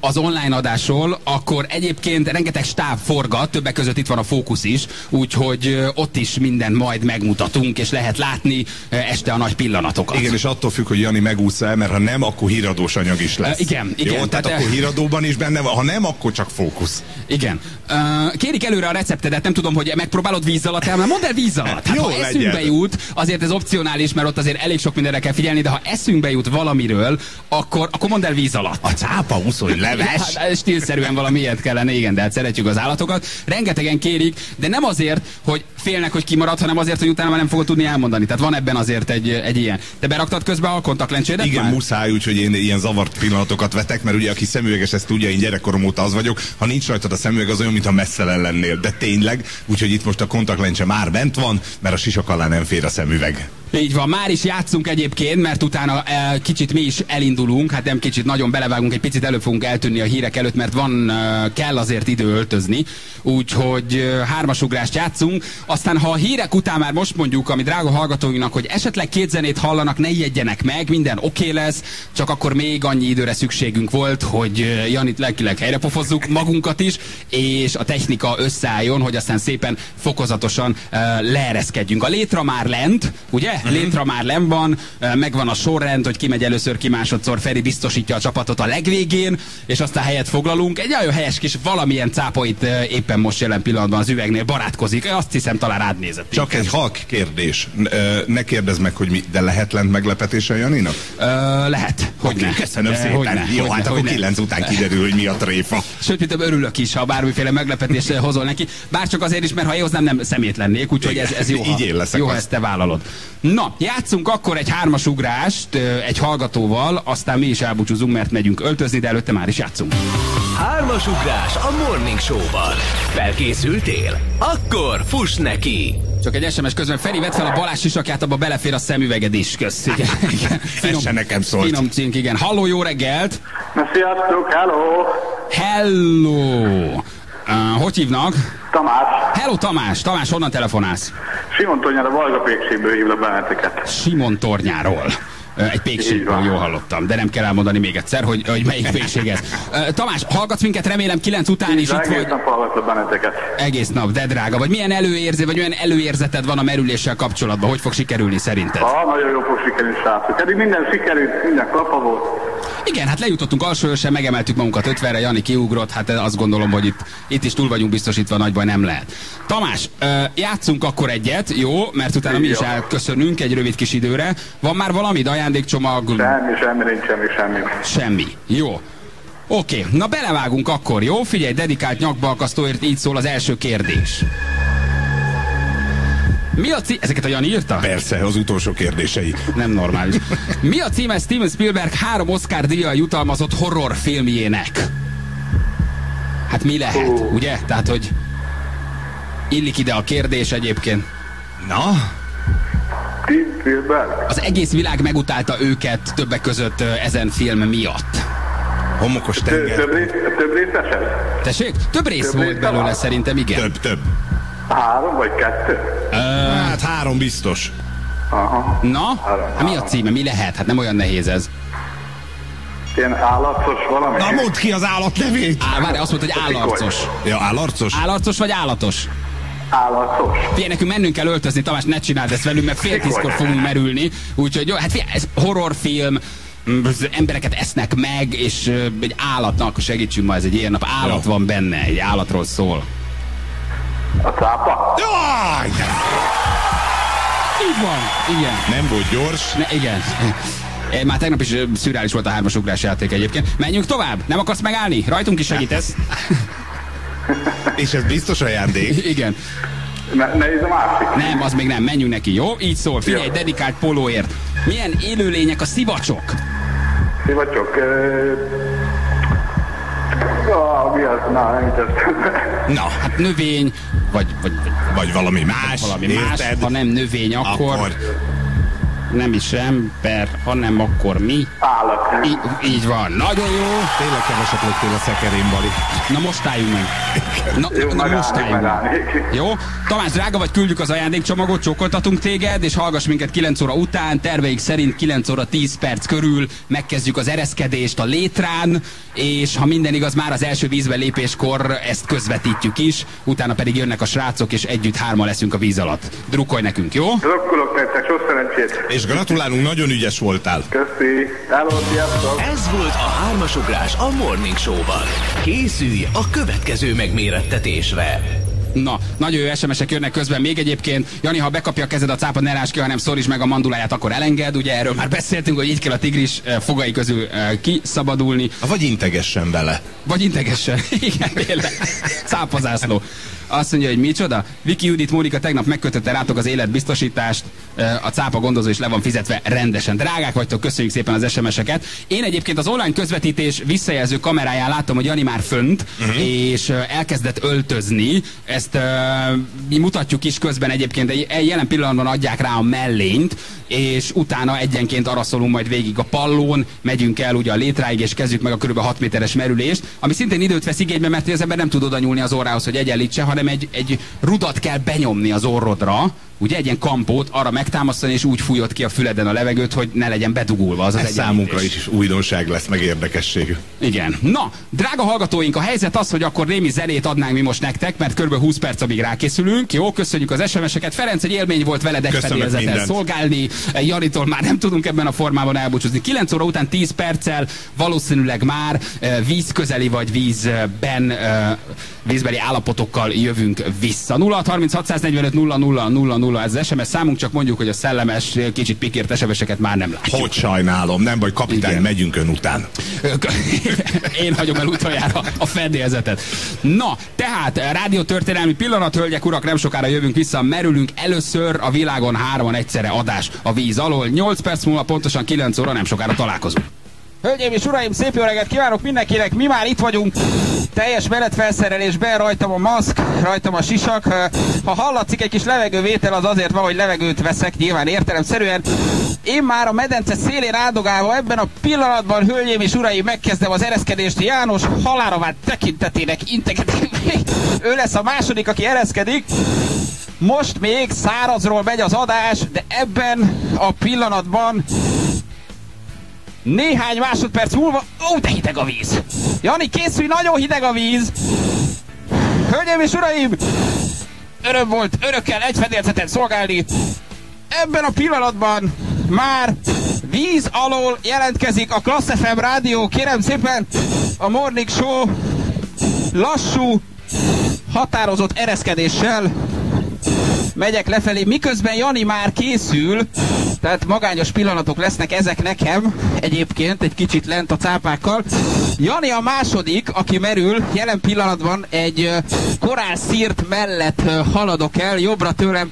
az online adásról, akkor egyébként rengeteg stáb forgat, többek között itt van a Fókusz is, úgyhogy ott is mindent majd megmutatunk, és lehet látni este a nagy pillanatokat. Igen, és attól függ, hogy Jani megúszza, mert ha nem, akkor híradós anyag is lesz. Igen. Jó, tehát akkor híradóban is benne van, ha nem, akkor csak Fókusz. Igen. Kérik előre a receptedet, nem tudom, hogy megpróbálod víz alatt elmenni, mondd el víz alatt. Hát, jó, ha eszünkbe jut, azért ez opcionális, mert ott azért elég sok mindenre kell figyelni, de ha eszünkbe jut valamiről, akkor mondd el víz alatt. A cápa úszony leves. Hát, stílszerűen valami ilyet kellene, igen, de hát szeretjük az állatokat. Rengetegen kérik, de nem azért, hogy félnek, hogy kimarad, hanem azért, hogy utána már nem fogod tudni elmondani. Tehát van ebben azért egy ilyen. Te beraktad közben a kontaktlencsédet? Igen, már? Muszáj, úgyhogy én ilyen zavart pillanatokat vetek, mert ugye aki szemüveges, ezt tudja, én gyerekkorom óta az vagyok. Ha nincs rajtad a szemüveg, az olyan, mintha messzelen lennél. De tényleg, úgyhogy itt most a kontaktlencse már bent van, mert a sisak alá nem fér a szemüveg. Így van, már is játszunk egyébként, mert utána kicsit mi is elindulunk, hát nem kicsit, nagyon belevágunk, egy picit előbb fogunk eltűnni a hírek előtt, mert kell azért idő öltözni, úgyhogy hármasugrást játszunk. Aztán ha a hírek után már most mondjuk, ami drága hallgatóinknak, hogy esetleg két zenét hallanak, ne ijedjenek meg, minden oké lesz, csak akkor még annyi időre szükségünk volt, hogy Janit lelkileg helyre pofozzuk, magunkat is, és a technika összeálljon, hogy aztán szépen fokozatosan leereszkedjünk. A létra már lent, ugye? Létra már nem van, megvan a sorrend, hogy ki megy először, ki másodszor, Feri biztosítja a csapatot a legvégén, és aztán helyet foglalunk. Egy nagyon helyes kis valamilyen cápa itt éppen most jelen pillanatban az üvegnél barátkozik. Azt hiszem, talán rád nézett. Csak inkább egy halk kérdés. Ne kérdezz meg, hogy mi, de lehet lent meglepetése Janinak? Lehet. Hogyne. Köszönöm szépen. Jó, hát akkor 9 után kiderül, hogy mi a tréfa. Sőt, mint örülök is, ha bármiféle meglepetésre hozol neki. Bárcsak azért is, mert ha éhoznám, nem szemét lennék, úgyhogy ez jó. Jó, ezt te vállalod. Na, játszunk akkor egy hármasugrást egy hallgatóval, aztán mi is elbúcsúzunk, mert megyünk öltözni, de előtte már is játszunk. Hármasugrás a Morning Show-ban. Felkészültél? Akkor fuss neki! Csak egy SMS közben, Feri, vedd fel a Balázs sisakját, abba belefér a szemüveged is. Kösz, igen. Finom, ez se nekem szólt. Finom cink, igen. Halló, jó reggelt! Na, sziasztok, hello! Hello! Hogy hívnak? Tamás. Hello, Tamás. Tamás, honnan telefonálsz? Simontornyára, Valga Pékségből hívlak benneteket. Simontornyáról. Egy pékségről, jól hallottam, de nem kell elmondani még egyszer, hogy melyik pékség ez. Tamás, hallgatsz minket, remélem 9 után is itt vagy. Egész nap hallgatlak benneteket. Egész nap, de drága vagy. Milyen előérzeted van a merüléssel kapcsolatban? Hogy fog sikerülni szerinted? Nagyon jól fog sikerülni, srácok. Eddig minden sikerült, minden klapa volt. Igen, hát lejutottunk alsóőrsen, megemeltük magunkat 50-re, Jani kiugrott, hát azt gondolom, hogy itt is túl vagyunk biztosítva, nagy baj nem lehet. Tamás, játszunk akkor egyet, jó? Mert utána mi is elköszönünk egy rövid kis időre. Van már valamid, ajándékcsomag? Semmi, nincs semmi. Semmi, jó. Oké, na belevágunk akkor, jó? Figyelj, dedikált nyakbalkasztóért így szól az első kérdés. Mi a cím... Ezeket a Jani írta? Persze, az utolsó kérdései. Nem normális. Mi a címe Steven Spielberg 3 Oscar-díjjal jutalmazott horrorfilmjének? Hát mi lehet, ugye? Tehát, hogy illik ide a kérdés egyébként. Na? Steven Spielberg? Az egész világ megutálta őket többek között ezen film miatt. Homokos tenger. Több részesen? Tessék? Több rész volt belőle szerintem, igen. Több. 3 vagy 2? Hát 3 biztos. Aha. Na? 3. Mi a címe? Mi lehet? Hát nem olyan nehéz ez. Ilyen állarcos valami? Na mondd ki az állat nevét! Várj, azt mondta, hogy állarcos. Ja, állarcos? Állarcos vagy állatos? Állatos. Figyelj, nekünk mennünk kell öltözni, Tamás, ne csináld ezt velünk, mert 9:30-kor fogunk merülni. Úgyhogy jó, hát figyelj, ez horrorfilm, embereket esznek meg, és egy állatnak segítsünk ma, ez egy ilyen nap. Állat van benne, egy állatról szól. A cápa? Jaj! Így van, igen. Nem volt gyors. Igen. Már tegnap is szürreális volt a 3-as ugrás játék egyébként. Menjünk tovább, nem akarsz megállni? Rajtunk is segítesz. És ez biztos ajándék. Igen. Nehéz a másik. Nem, az még nem, menjünk neki, jó? Így szól, figyelj, dedikált pólóért. Milyen élőlények a szivacsok? Szivacsok? Mi az? Na, hát növény, vagy valami más, érted? Ha nem növény, akkor... Nem is ember, hanem akkor mi? Állat. Így van, nagyon jó. Tényleg keveset lettél a szekerén, Bali. Na most álljunk meg. Na most álljunk meg. Jó? Tamás, drága vagy, küldjük az ajándékcsomagot, csókoltatunk téged, és hallgass minket 9 óra után, terveik szerint 9 óra 10 perc körül megkezdjük az ereszkedést a létrán, és ha minden igaz, már az első vízbe lépéskor ezt közvetítjük is, utána pedig jönnek a srácok, és együtt 3-an leszünk a víz alatt. Drukkolj nekünk, jó? Drukkolok nektek, sok szerencsét. És gratulálunk, nagyon ügyes voltál. Köszi. Ez volt a 3-as ugrás a Morning Show-ban. Készülj a következő megmérettetésre. Na, nagyon jó SMS-ek jönnek közben még egyébként. Jani, ha bekapja a kezed a cápa, ne lásd ki, hanem szorítsd meg a manduláját, akkor elenged. Ugye erről már beszéltünk, hogy így kell a tigris fogai közül kiszabadulni. Vagy integessen vele. Vagy integessen. Igen, tényleg. Cápazászló. Azt mondja, hogy micsoda? Viki Judit, Mónika, tegnap megkötötte rátok az életbiztosítást, a cápa gondozó is le van fizetve rendesen. Drágák vagytok, köszönjük szépen az SMS-eket. Én egyébként az online közvetítés visszajelző kameráján láttam, hogy Jani már fönt, és elkezdett öltözni. Ezt mi mutatjuk is közben egyébként, de jelen pillanatban adják rá a mellényt, és utána egyenként araszolunk majd végig a pallón, megyünk el ugye a létráig, és kezdjük meg a kb. 6 méteres merülést, ami szintén időt vesz igénybe, mert az ember nem tud oda nyúlni az orrához, hogy egyenlítse, hanem egy rudat kell benyomni az orrodra, ugye egy ilyen kampót arra megtámasztani, és úgy fújod ki a füleden a levegőt, hogy ne legyen bedugulva az egyenlítés. Számunkra is újdonság lesz, meg érdekesség. Igen. Na, drága hallgatóink, a helyzet az, hogy akkor némi zenét adnánk mi most nektek, mert kb. 20 perc, amíg rákészülünk. Jó, köszönjük az SMS-eket. Ferenc, egy élmény volt veled egy fedélzeten szolgálni. Janitól már nem tudunk ebben a formában elbúcsúzni. 9 óra után 10 perccel valószínűleg már vízközeli vagy vízbeli állapotokkal jövünk vissza. 0636 450 000 ez az SMS számunk, csak mondjuk, hogy a szellemes, kicsit pikért SMS-eket már nem látjuk. Hogy sajnálom, nem baj, kapitány, igen. Megyünk ön után. Én hagyom el utoljára a fedélzetet. Na, tehát rádiótörténelmi pillanat, hölgyek, urak, nem sokára jövünk vissza, merülünk először a világon 3-an egyszerre adás a víz alól. 8 perc múlva, pontosan 9 óra, nem sokára találkozunk. Hölgyeim és uraim, szép jó reggelt kívánok mindenkinek, mi már itt vagyunk, teljes menetfelszerelésben, rajtam a maszk, rajtam a sisak, ha hallatszik egy kis levegővétel, az azért van, hogy levegőt veszek, nyilván értelemszerűen. Én már a medence szélén áldogálva ebben a pillanatban, hölgyeim és uraim, megkezdem az ereszkedést, János halálra vált tekintetének integetik, ő lesz a második, aki ereszkedik. Most még szárazról megy az adás, de ebben a pillanatban... Néhány másodperc múlva... Ó, de hideg a víz! Jani, készülj, nagyon hideg a víz! Hölgyeim és uraim! Öröm volt örökkel egy fedélzeten szolgálni. Ebben a pillanatban már víz alól jelentkezik a Class FM rádió, kérem szépen, a Morning Show lassú, határozott ereszkedéssel megyek lefelé, miközben Jani már készül, tehát magányos pillanatok lesznek ezek nekem, egyébként egy kicsit lent a cápákkal. Jani a második, aki merül, jelen pillanatban egy korál szírt mellett haladok el, jobbra tőlem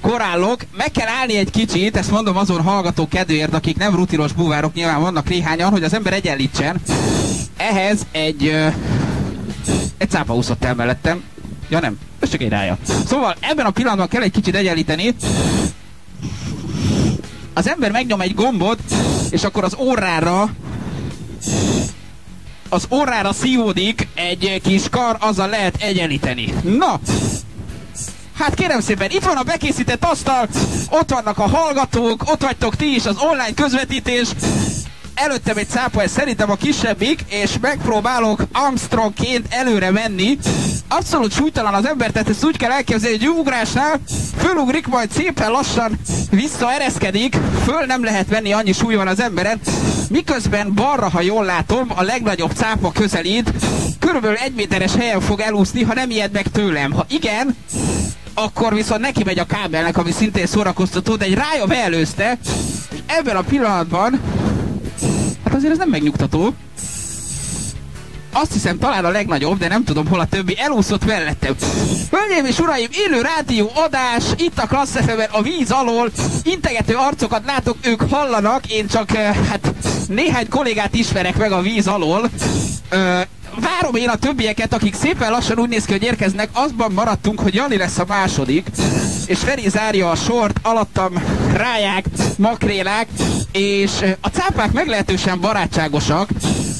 korállok, meg kell állni egy kicsit, ezt mondom azon hallgató kedvéért, akik nem rutinos búvárok, nyilván vannak néhányan, hogy az ember egyenlítsen. Ehhez egy cápa úszott el mellettem. Ja nem, ez csak egy rája. Szóval ebben a pillanatban kell egy kicsit egyenlíteni. Az ember megnyom egy gombot, és akkor az orrára szívódik egy kis kar, azzal lehet egyenlíteni. Na! Hát kérem szépen, itt van a bekészített asztal, ott vannak a hallgatók, ott vagytok ti is, az online közvetítés. Előttem egy cápa, ez szerintem a kisebbik, és megpróbálok Armstrongként előre menni. Abszolút súlytalan az ember, tehát ezt úgy kell elképzelni, hogy egy ugrásnál fölugrik, majd szépen lassan visszaereszkedik, föl nem lehet venni, annyi súly van az emberen. Miközben balra, ha jól látom, a legnagyobb cápa közelít, körülbelül 1 méteres helyen fog elúszni, ha nem ijed meg tőlem. Ha igen, akkor viszont neki megy a kábelnek, ami szintén szórakoztató, de egy rája beelőzte, és ebben a pillanatban, hát azért ez nem megnyugtató. Azt hiszem talán a legnagyobb, de nem tudom hol a többi, elúszott mellettem. Hölgyeim és uraim, élő rádió adás, itt a Class FM-en a víz alól, integető arcokat látok, ők hallanak, én csak hát néhány kollégát ismerek meg a víz alól. Várom én a többieket, akik szépen lassan úgy néz ki, hogy érkeznek, azban maradtunk, hogy Jani lesz a második, és Feri zárja a sort, alattam ráják, makrélák, és a cápák meglehetősen barátságosak,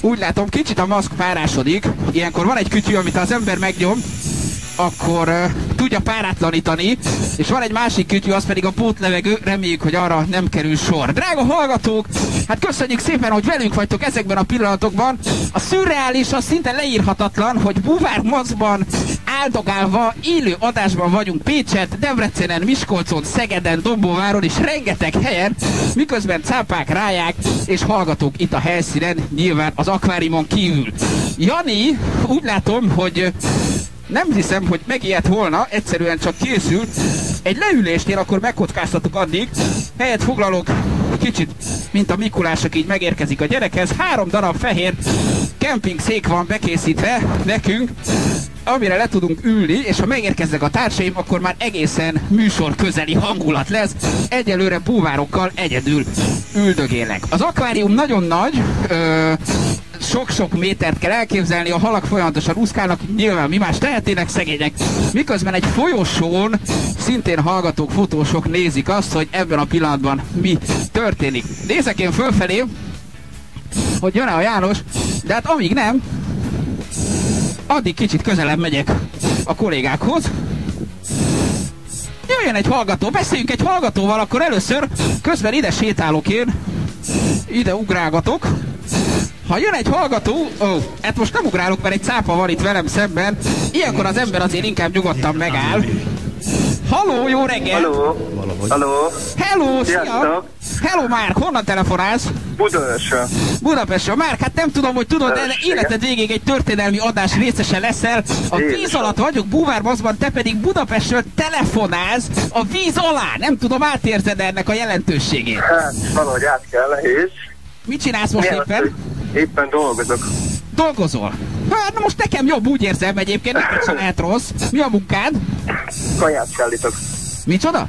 úgy látom, kicsit a maszk párásodik, ilyenkor van egy kütyű, amit az ember megnyom, akkor tudja párátlanítani, és van egy másik kütyű, az pedig a pótlevegő, reméljük, hogy arra nem kerül sor. Drága hallgatók, hát köszönjük szépen, hogy velünk vagytok ezekben a pillanatokban. A szürreális, az szinte leírhatatlan, hogy buvármaszkban áldogálva élő adásban vagyunk Pécset, Debrecenen, Miskolcon, Szegeden, Dombóváron és rengeteg helyen, miközben cápák, ráják és hallgatók itt a helyszínen, nyilván az akváriumon kívül. Jani, úgy látom, hogy nem hiszem, hogy megijedt volna, egyszerűen csak készült. Egy leülésnél akkor megkockáztatok addig. Helyet foglalok, kicsit, mint a Mikulások, így megérkezik a gyerekhez. 3 darab fehér kempingszék van bekészítve nekünk, amire le tudunk ülni, és ha megérkeznek a társaim, akkor már egészen műsor közeli hangulat lesz. Egyelőre búvárokkal egyedül üldögélek. Az akvárium nagyon nagy, sok-sok métert kell elképzelni, a halak folyamatosan úszkálnak, nyilván mi más tehetének szegények. Miközben egy folyosón szintén hallgatók, fotósok nézik azt, hogy ebben a pillanatban mi történik. Nézek én fölfelé, hogy jön-e a János, de hát amíg nem, addig kicsit közelebb megyek a kollégákhoz. Jöjjön egy hallgató, beszéljünk egy hallgatóval, akkor először közben ide sétálok én, ide ugrálgatok. Ha jön egy hallgató, hát most nem ugrálok, mert egy cápa van itt velem szemben, ilyenkor az ember azért inkább nyugodtan megáll. Halló, jó reggel! Halló! Halló! Hello, szia! Hello, Márk, honnan telefonálsz? Budapestről. Budapestről. Márk, hát nem tudom, hogy tudod, de életed végéig egy történelmi adás részese leszel. A víz alatt vagyok, búvármaszkban, te pedig Budapestről telefonálsz a víz alá. Nem tudom, átérzed ennek a jelentőségét? Hát, valahogy át kell, és... Mit csinálsz most éppen? Éppen dolgozok. Dolgozol? Hát, na most nekem jobb, úgy érzem egyébként, neked sem lehet rossz. Mi a munkád? Kaját szállítok. Micsoda?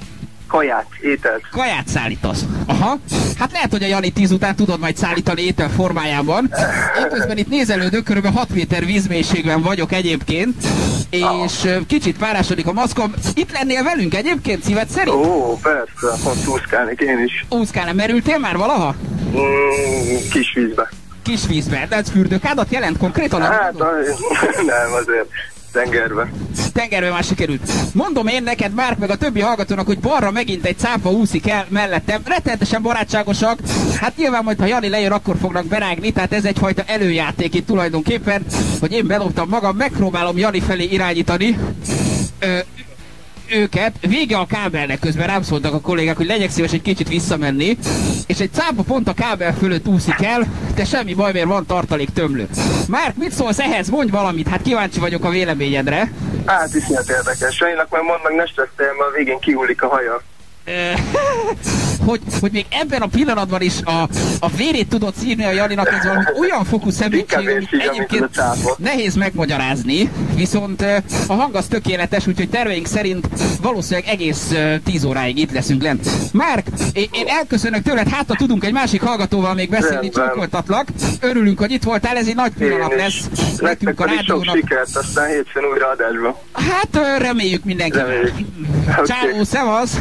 Kaját, ételt. Kaját szállítasz. Aha. Hát lehet, hogy a Jani 10 után tudod majd szállítani étel formájában. Én közben itt nézelődök, kb. 6 méter vízmélységben vagyok egyébként. És kicsit párásodik a maszkom. Itt lennél velünk egyébként, szíved szerint? Ó, persze, pont úszkálnék én is. Úszkálnál, merültél már valaha? Kis vízbe. Kis vízbe, de ez fürdőkádat jelent konkrétan? Hát, nem azért. Tengerbe. Tengerbe már sikerült. Mondom én neked, Márk, meg a többi hallgatónak, hogy balra megint egy cápa úszik el mellettem. Rettenetesen barátságosak. Hát nyilván majd, ha Jani lejön, akkor fognak berágni. Tehát ez egyfajta előjáték itt tulajdonképpen, hogy én bedobtam magam, megpróbálom Jani felé irányítani. őket, vége a kábelnek, közben rám szóltak a kollégák, hogy legyek szíves egy kicsit visszamenni, és egy cápa pont a kábel fölött úszik el, de semmi baj, mert van tartalék tömlő. Márk, mit szólsz ehhez? Mondj valamit, hát kíváncsi vagyok a véleményedre. Hát iszonyat érdekes, sajnálok, mert mondd meg, ne stresszelj, mert a végén kiúlik a haja. Hogy még ebben a pillanatban is a vérét tudod szírni a Janinak, ez valami olyan fokú személyiség, amit egyébként nehéz megmagyarázni, viszont a hang az tökéletes, úgyhogy terveink szerint valószínűleg egész 10 óráig itt leszünk lent. Márk, én elköszönök tőled, hát ha tudunk egy másik hallgatóval még beszélni, csókoltatlak. Örülünk, hogy itt voltál, ez egy nagy pillanat lesz. Nekünk a rádiónak. Sok sikert, aztán hétfőn újra adásba. Hát reméljük mindenkivel. Csáló, szevasz!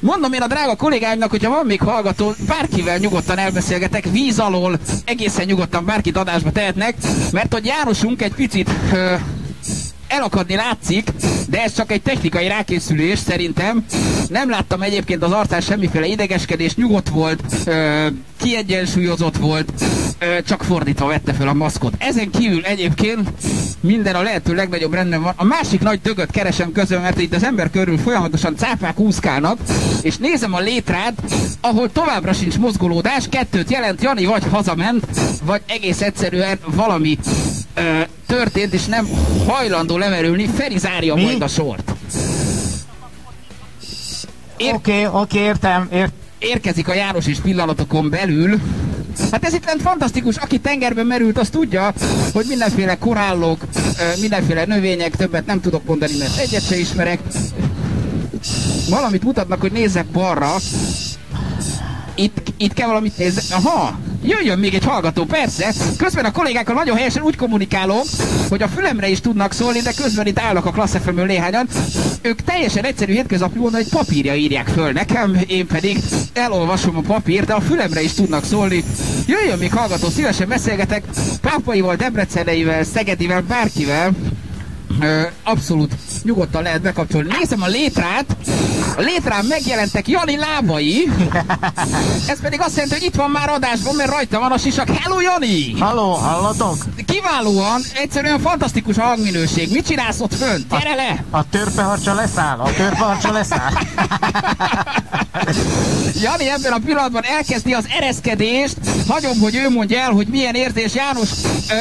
Mondom én a drága kollégáimnak, hogyha van még hallgató, bárkivel nyugodtan elbeszélgetek, víz alól egészen nyugodtan bárkit adásba tehetnek, mert hogy Jánosunk egy picit elakadni látszik, de ez csak egy technikai rákészülés szerintem. Nem láttam egyébként az arcán semmiféle idegeskedést, nyugodt volt, kiegyensúlyozott volt, csak fordítva vette fel a maszkot. Ezen kívül egyébként minden a lehető legnagyobb rendben van. A másik nagy dögöt keresem közben, mert itt az ember körül folyamatosan cápák úszkálnak, és nézem a létrát, ahol továbbra sincs mozgolódás, kettőt jelent, Jani vagy hazament, vagy egész egyszerűen valami történt, és nem hajlandó lemerülni. Feri zárja majd a sort. Oké, értem. Érkezik a János is pillanatokon belül. Hát ez itt lent fantasztikus, aki tengerben merült, az tudja, hogy mindenféle korállok, mindenféle növények, többet nem tudok mondani, mert egyet se ismerek. Valamit mutatnak, hogy nézzek balra. Itt kell valamit nézni. Aha! Jöjjön még egy hallgató, persze! Közben a kollégákkal nagyon helyesen úgy kommunikálom, hogy a fülemre is tudnak szólni, de közben itt állnak a Class FM-ön néhányan. Ők teljesen egyszerű hétköznapi módon egy papírja írják föl nekem, én pedig elolvasom a papírt, de a fülemre is tudnak szólni. Jöjjön még hallgató, szívesen beszélgetek Pápaival, Debreceneivel, Szegedivel, bárkivel. Abszolút nyugodtan lehet bekapcsolni. Nézem a létrát, a létrán megjelentek Jani lábai, ez pedig azt jelenti, hogy itt van már adásban, mert rajta van a sisak. Hello Jani! Hello, hallatok? Kiválóan, egyszerűen fantasztikus a hangminőség. Mit csinálsz ott fönt? Gyere le! A törpeharcsa leszáll, a törpeharcsa leszáll. Jani ebben a pillanatban elkezdi az ereszkedést, hagyom, hogy ő mondja el, hogy milyen érzés. János,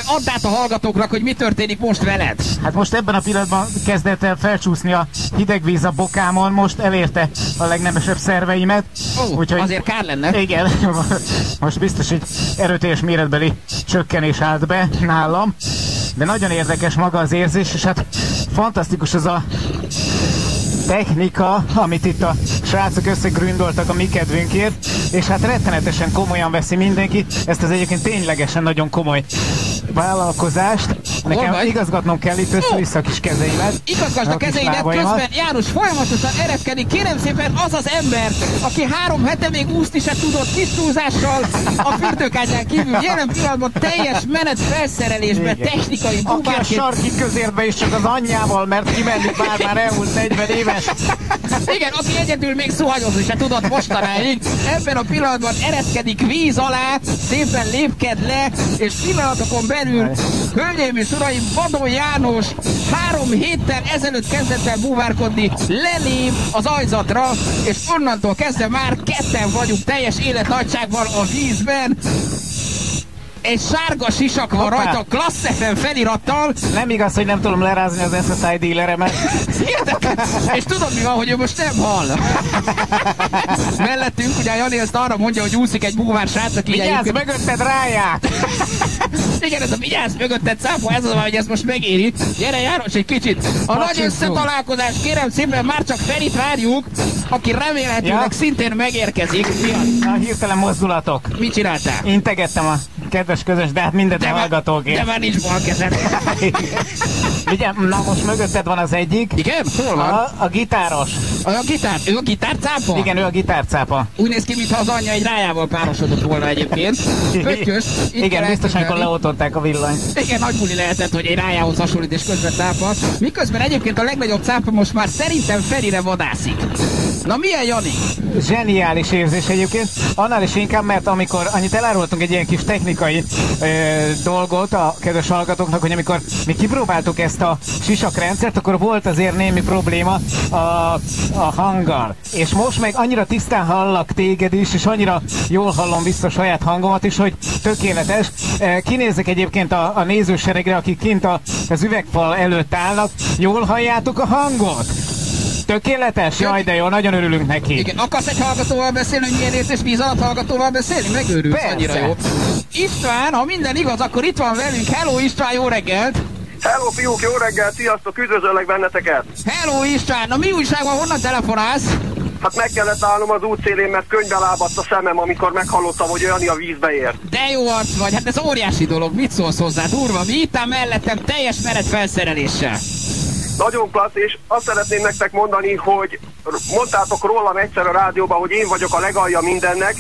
add át a hallgatóknak, hogy mi történik most veled. Hát most ebben a pillanatban kezdett el felcsúszni a hideg víz a bokámon, most elérte a legnemesebb szerveimet. Úgyhogy azért kár lenne. Igen, most biztos egy erőteljes méretbeli csökkenés állt be nálam, de nagyon érdekes maga az érzés, és hát fantasztikus az a technika, amit itt a srácok összegründoltak a mi kedvünkért, és hát rettenetesen komolyan veszi mindenki ezt az egyébként ténylegesen nagyon komoly vállalkozást. Nekem igazgatnom kell itt össze-vissza a kis kezeimet. Igazgasd a kezeidet, közben János folyamatosan ereszkedik. Kérem szépen, az az ember, aki 3 hete még úszni se tudott kis túlzással a fürdőkágyán kívül, jelen pillanatban teljes menet felszerelésben, technikai bubárként. Aki a sarki közérbe is csak az anyjával, mert kimenni már elmúlt 40 éves. Igen, aki egyedül még szuhanyozni se tudott mostanáig, ebben a pillanatban ereszkedik víz alá, szépen lépked le, és pillanatokon belül, hölgyeim és uraim, Vadon János 3 héttel ezelőtt kezdett el búvárkodni, lelép az aljzatra, és onnantól kezdve már 2-en vagyunk teljes életnagyságban a vízben. Egy sárga sisak van rajta, Class FM felirattal. Nem igaz, hogy nem tudom lerázni az SSI dealeremet. És tudod mi van, hogy ő most nem hall. Mellettünk ugye Jani ezt arra mondja, hogy úszik egy búvár srác, aki vigyázz, mögötted ráják! Igen, ez a vigyázz mögötted szápa, ez az, hogy ezt most megéri. Gyere János egy kicsit! A nagy összetalálkozás, kérem szépen, már csak Ferit várjuk, aki remélhetőleg szintén megérkezik. A hirtelen mozdulatok. Mit csináltál? Integettem a kedves közös, de hát mindent hallgatók. De már nincs bal kezed. Na most mögötted van az egyik. Igen? Hol van? A gitáros. Ő a gitárcápa? Igen, ő a gitárcápa. Úgy néz ki, mintha az anyja egy rájával párosodott volna egyébként. Pöttyös. Igen, biztosan, amikor leotolták a villanyt. Igen, nagy buli lehetett, hogy egy rájához hasonlít és közben cápa. Miközben egyébként a legnagyobb cápa most már szerintem Ferire vadászik. Na milyen, Jani? Zseniális érzés egyébként. Annál is inkább, mert amikor annyit elárultunk egy ilyen kis technikai dolgot a kedves hallgatóknak, hogy amikor mi kipróbáltuk ezt a sisakrendszert, akkor volt azért némi probléma a hanggal. És most meg annyira tisztán hallak téged is, és annyira jól hallom vissza saját hangomat is, hogy tökéletes. Kinézek egyébként a nézőseregre, akik kint az üvegfal előtt állnak. Jól halljátok a hangot? Tökéletes? Jaj, de jó, nagyon örülünk neki. Igen, akarsz egy hallgatóval beszélni, hogy milyen érzés víz alatt hallgatóval beszélni? Megőrülsz, annyira jó. István, ha minden igaz, akkor itt van velünk. Hello István, jó reggelt! Hello fiúk, jó reggelt, sziasztok, üdvözöllek benneteket! Hello István, na mi újság van, honnan telefonálsz? Hát meg kellett állnom az út szélén, mert könnybe lábadt a szemem, amikor meghallottam, hogy Jani a vízbe ért. De jó arc vagy, hát ez óriási dolog, mit szólsz hozzá, durva, mi itt áll mellettem teljes menet felszereléssel. Nagyon klassz, és azt szeretném nektek mondani, hogy mondtátok rólam egyszer a rádióban, hogy én vagyok a legalja mindennek,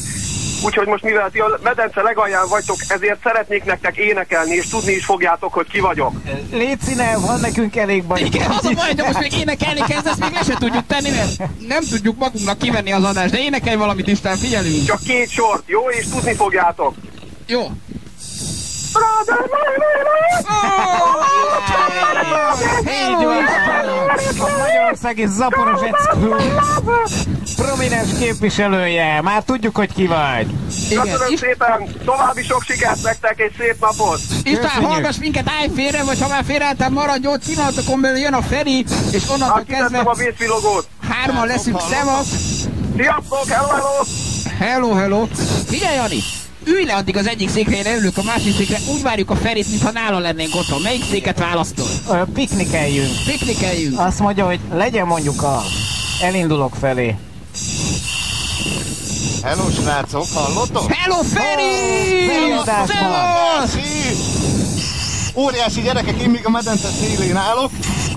úgyhogy most mivel ti a medence legalján vagytok, ezért szeretnék nektek énekelni, és tudni is fogjátok, hogy ki vagyok. Légy színe, van nekünk elég baj. Igen, az a baj, de most még énekelni kezdesz, még le se tudjuk tenni, mert nem tudjuk magunknak kivenni az adást, de énekelj valamit, Isten, figyelünk. Csak két sort, jó? És tudni fogjátok. Jó. A Magyarországi Zaporos Egyszerű prominens képviselője, már tudjuk, hogy ki vagy. Köszönöm szépen, további sok sikert nektek, egy szép napot. István, hallgass minket, állj félre, vagy ha már félreálltál, maradj ott, színáltakon belül jön a Feri, és onnantól kezdve hárman leszünk, szevasz. Sziasztok, hello, hello. Hello, figyelj, Jani. Ülj le addig az egyik székhelyre, ülök a másik székre, úgy várjuk a Ferit, mintha nála lennénk otthon. Melyik széket választod? Piknikeljünk. Piknikeljünk. Azt mondja, hogy legyen mondjuk a... Elindulok felé. Hello, srácok, hallottok? Hello, Feri! Óriási gyerekek, én még a medence szélén állok,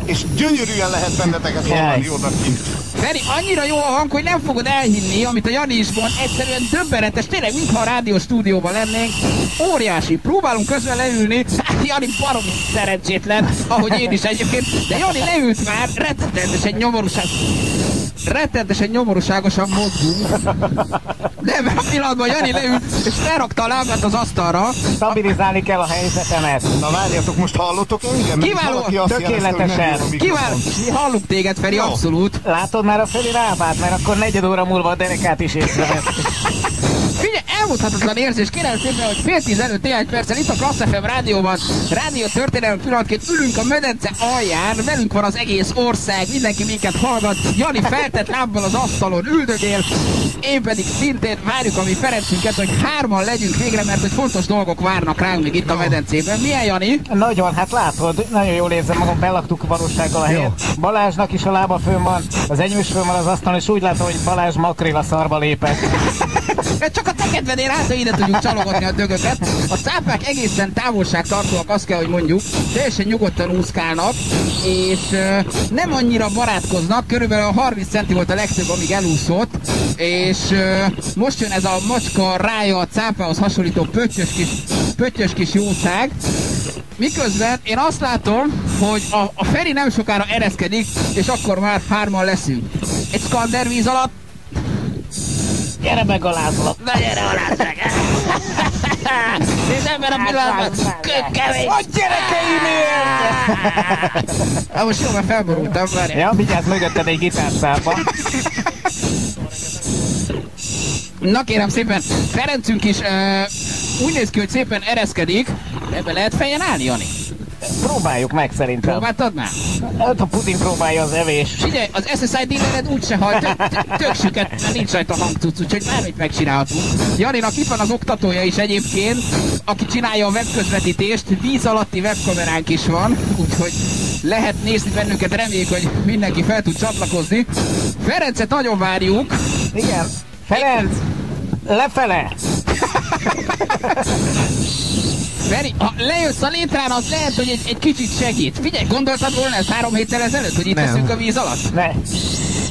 és gyönyörűen lehet benneteket hallani odakint. Feri, annyira jó a hang, hogy nem fogod elhinni, amit a Jani is mond, egyszerűen döbbenetes, tényleg mintha a rádió stúdióban lennénk, óriási, próbálunk közben leülni, hát Jani baromi szerencsétlen, ahogy én is egyébként, de Jani leült már, rettenetesen nyomorúságosan mozgunk. Nem, a pillanatban Jani leült, és lerakta a lábát az asztalra. Stabilizálni kell a helyzetemet. Na várjatok, most hallotok engem? Kiváló, tökéletesen. Kiváló, hallunk téged, Feri, abszolút. Látod már a Feri lábát, mert akkor negyed óra múlva a derekát is észrevett. Figyelj, elmondhatatlan érzés, kérem szépen, hogy fél tíz előtt néhány perccel itt a Class FM rádióban, rádió történelem pillanatként ülünk a medence alján, velünk van az egész ország, mindenki minket hallgat, Jani feltett lábbal az asztalon üldögél, én pedig szintén várjuk a mi Ferencünket, hogy hárman legyünk végre, mert hogy fontos dolgok várnak ránk még itt a medencében. Milyen, Jani? Nagyon, hát látod, nagyon jól érzem magam, belaktuk valósággal a helyet. Balázsnak is a lába fönn van, az enyős fönn van az asztalon, és úgy látom, hogy Balázs makril a szarba lépett. Csak a te kedvedén át, hogy ide tudjuk csalogatni a dögöket. A cápák egészen távolságtartóak, azt kell, hogy mondjuk. Teljesen nyugodtan úszkálnak, és nem annyira barátkoznak. Körülbelül a 30 centi volt a legtöbb, amíg elúszott. És most jön ez a macska rája a cápához hasonlító pöttyös kis jószág. Miközben én azt látom, hogy a Feri nem sokára ereszkedik, és akkor már hárman leszünk. Egy skander víz alatt. Gyere meg, alázlak! Na gyere, alázlak! Nézd ember a pillanatban! Kökkevény! A gyerekeimért! Na most jó, már felborultam, várjál! Ja, vigyázz mögötted egy gitárszába! Na kérem szépen, Ferencünk is úgy néz ki, hogy szépen ereszkedik. Ebbe lehet fejjel állni, Jani? Próbáljuk meg szerintem. Próbáltad már? Hát a puding próbálja az evés. Figyelj, az SSI dílered úgyse hajt, tök süket, mert nincs rajta hangcuc, úgyhogy bármit megcsinálhatunk. Janinak itt van az oktatója is egyébként, aki csinálja a webközvetítést, víz alatti webkameránk is van, úgyhogy lehet nézni bennünket, reméljük, hogy mindenki fel tud csatlakozni. Ferencet nagyon várjuk. Igen. Ferenc, lefele! Feri, ha lejössz a létrán, az lehet, hogy egy kicsit segít. Figyelj, gondoltad volna ezt 3 héttel ezelőtt, hogy itt leszünk a víz alatt? Ne.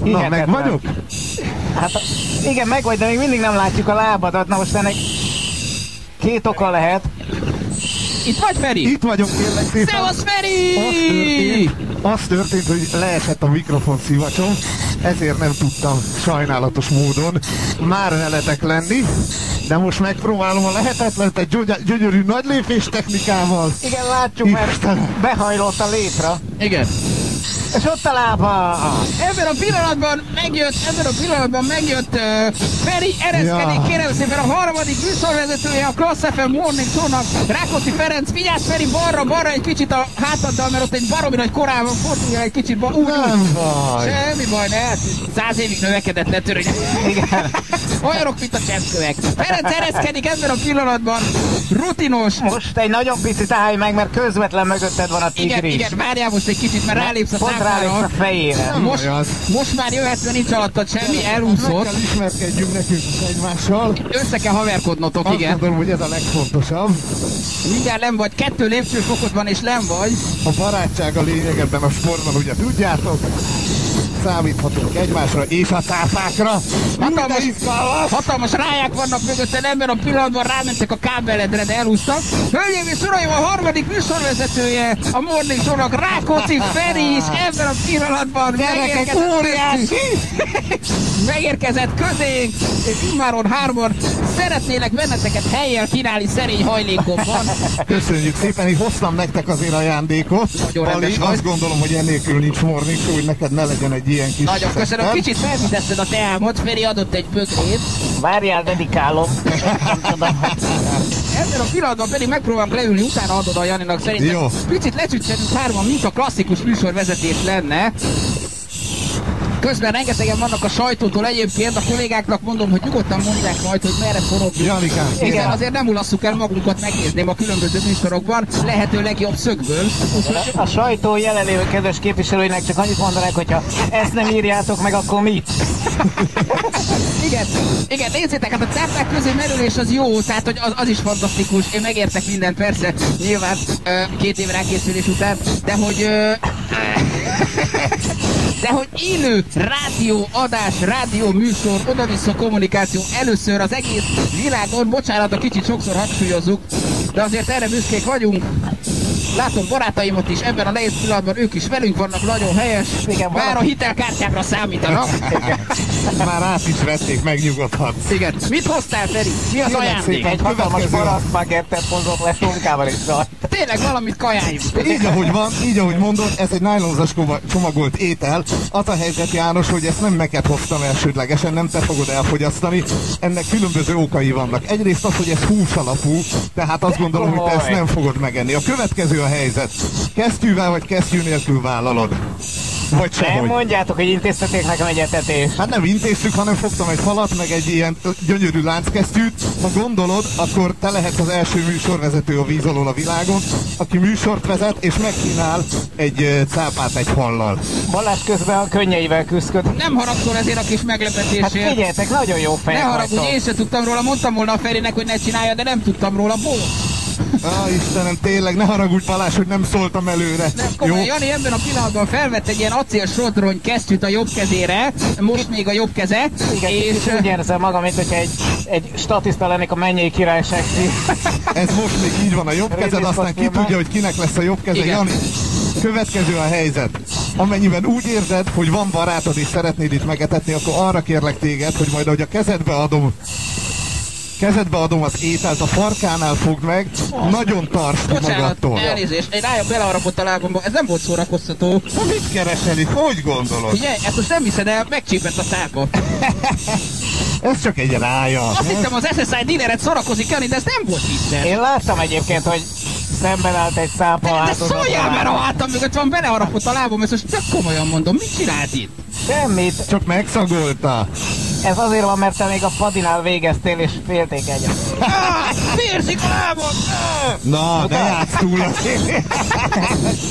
Igen, na, meg vagyok? Hát, igen, meg vagy, de még mindig nem látjuk a lábadat. Na most ennek 2 oka lehet. Itt vagy, Feri? Itt vagyok, kérlek szépen. Szevasz, Feri! Az történt, hogy leesett a mikrofon szivacsom. ezért nem tudtam sajnálatos módon már veletek lenni, de most megpróbálom a lehetetlent egy gyönyörű nagy lépés technikával. Igen, látjuk, mert behajlott a létre. Igen. És ott a lába! Ebben a pillanatban megjött Feri ereszkedik, ja. Kérem szépen, a harmadik műsorvezetője a Class FM Morning Show-nak, Rákóczi Ferenc. Figyelj, Feri, balra egy kicsit a hátaddal, mert ott egy baromi nagy korában fordulja egy kicsit balra. Nem baj! Semmi baj, ne! 100 évig növekedett, ne törődj! Igen! Olyanok, mint a cseppkövek! Ferenc ereszkedik ebben a pillanatban, rutinos! Most egy nagyon picit állj meg, mert közvetlen mögötted van a tigris. Igen, várjál most egy kicsit, mert rálépsz a számára. Most már jöhetve, nincs alattad semmi, elúszott. Meg kell ismerkedjünk nekünk egymással. Össze kell haverkodnotok, igen. Azt gondolom, hogy ez a legfontosabb. Mindjárt nem vagy, 2 lépcsőfokot van és nem vagy. A barátság a lényeg ebben a sportban, ugye tudjátok. Számíthatunk egymásra és a tápákra. Hatalmas ráják vannak mögötted, ebben a pillanatban rámentek a kábeledre, de elúsztak. Hölgyeim és uraim, a harmadik műsorvezetője a Morning Show-nak, Rákóczi Feri is ebben a pillanatban megérkezett közénk, és immáron hárman szeretnélek benneteket helyjel kínálni szerény hajlékomban. Köszönjük szépen, hogy hoztam nektek azért ajándékot. Bali, azt gondolom, hogy enélkül nincs Morning Show, hogy neked ne legyen egy ilyen kis. Nagyon köszönöm, kicsit felvizetted a teámat, Feri adott egy bögrét. Várjál, dedikálom. Ebben a pillanatban pedig megpróbálom leülni, utána adod a Janinak, szerintem. Jó. Picit lecsütsedünk hárman, mint a klasszikus műsorvezetés lenne. Közben rengetegen vannak a sajtótól egyébként, a kollégáknak mondom, hogy nyugodtan mondják majd, hogy merre forogjuk. Janikám, igen, azért nem ulasszuk el magunkat, megnézném a különböző műsorokban, lehető legjobb szögből. A sajtó jelenlévő kedves képviselőinek csak annyit mondanák, hogyha ezt nem írjátok meg, akkor mit? Igen, nézzétek, hát a táplák közé merülés az jó, tehát hogy az is fantasztikus, én megértek mindent, persze, nyilván 2 év rákészülés után, de hogy... De hogy élő rádióadás, rádióműsor, oda-vissza kommunikáció először az egész világon, bocsánat, a kicsit sokszor hangsúlyozzuk, de azért erre büszkék vagyunk. Látom barátaimat is ebben a nehéz pillanatban, ők is velünk vannak, nagyon helyes. Igen, már a hitelkártyákra számítanak. Igen. Már át is vették, megnyugodhat. Igen. Mit hoztál, Feri? Mi az ajándék? Egy hatalmas parasztpagettet hozott le sonkával és rajt. Tényleg valamit kajáljunk. Így ahogy van, így ahogy mondod, ez egy nylonzas csomagolt étel. Az a helyzet, János, hogy ezt nem neked hoztam elsődlegesen, nem te fogod elfogyasztani. Ennek különböző okai vannak. Egyrészt az, hogy ez hús alapú, tehát azt gondolom, hogy te ezt nem fogod megenni. A következő a helyzet. Kesztyűvel vagy kesztyű nélkül vállalod? Vagy sehogy. Nem mondjátok, hogy intéztetek nekem egy etetést. Hát nem intéztük, hanem fogtam egy falat, meg egy ilyen gyönyörű lánckesztyűt. Ha gondolod, akkor te lehetsz az első műsorvezető a víz alól a világon, aki műsort vezet és megkínál egy cápát egy hallal. Balázs közben a könnyeivel küzdköd. Nem haragszol ezért a kis meglepetésért. Hát figyeljetek, nagyon jó fej. Ne haragudj, én se tudtam róla, mondtam volna a Ferinek, hogy ne csinálja, de nem tudtam róla. Istenem, tényleg, ne haragudj Balázs, hogy nem szóltam előre. Jó? Jani ebben a pillanatban felvett egy ilyen acélsodrony kesztyűt a jobb kezére, most még a jobb keze. Igen, és úgy érzem magam, mint hogyha egy statiszta lennék a mennyei királyság. Ez most még így van a jobb kezed, aztán ki tudja, hogy kinek lesz a jobb keze. Igen. Jani, következő a helyzet. Amennyiben úgy érzed, hogy van barátod és szeretnéd itt megetetni, akkor arra kérlek téged, hogy majd ahogy a kezedbe adom az ételt, a farkánál fogd meg, nagyon tartsd magadtól. Elnézést, én rájön bele arapott a lábomba, ez nem volt szórakoztató. Na mit keresel itt, hogy gondolod? Figyelj, ezt most nem hiszed el, megcsípett a szába. Ez csak egy rája. Azt hittem az SSI dealeret szórakozik Jani, de ez nem volt vicces. Én láttam egyébként, hogy szemben állt egy szápa áldozat. De szóljál már a hátam mögött, van beleharapott a lábom, ezt most csak komolyan mondom, mit csinált itt? Semmit. Csak megszagolta. Ez azért van, mert te még a padinál végeztél és félték egyet. Férzik a lábot! Na, de játsz túl a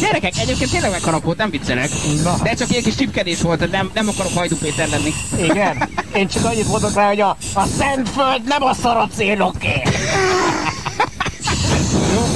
Gyerekek, egyébként tényleg megharapott, nem viccelek. Na. De csak ilyen kis csipkedés volt, nem akarok Hajdú Péter lenni. Igen? Én csak annyit mondok rá, hogy a Szentföld nem a szaracéloké!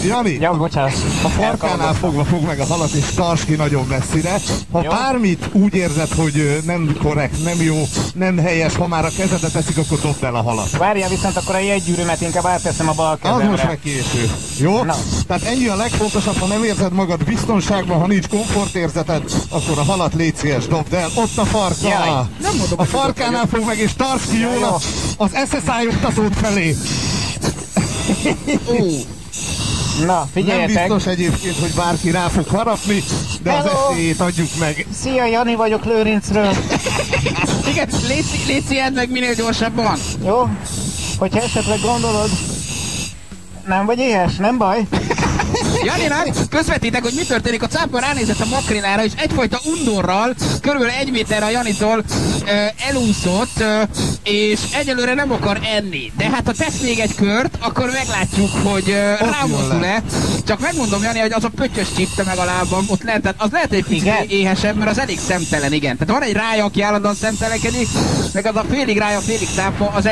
Jani, ja, bocsánat. A farkánál fogva fog meg a halat, és szars ki nagyon messzire. Ha jó. Bármit úgy érzed, hogy nem korrekt, nem jó, nem helyes, ha már a kezedet teszik, akkor dobd el a halat. Várjál, viszont akkor a jegygyűrűmet inkább átteszem a bal kezemre. Az most meg késő. Jó? Na. Tehát ennyi a legfontosabb, ha nem érzed magad biztonságban, ha nincs komfortérzeted, akkor a halat légy szíves, dobd el. Ott a farka. Jaj, a farkánál fog meg, és tarts ki jól az SSI oktatót felé. Na, figyeljetek! Nem biztos egyébként, hogy bárki rá fog harapni, de hello, az esélyét adjuk meg. Szia, Jani vagyok Lőrincről. Igen, léci edd meg minél gyorsabban. Jó, hogyha esetleg gondolod, nem vagy éhes, nem baj. Janinak közvetítek, hogy mi történik. A cápa ránézett a makrinára, és egyfajta undorral, körülbelül 1 méterre a Janitól elúszott, és egyelőre nem akar enni. De hát ha tesz még egy kört, akkor meglátjuk, hogy rámozdul-e. Csak megmondom, Jani, hogy az a pöttyös csípte meg a lábam, ott lehet, az lehet egy picit éhesebb, mert az elég szemtelen, igen. Tehát van egy rája, aki állandóan szemtelenkedik, meg az a félig rája, félig cápa, az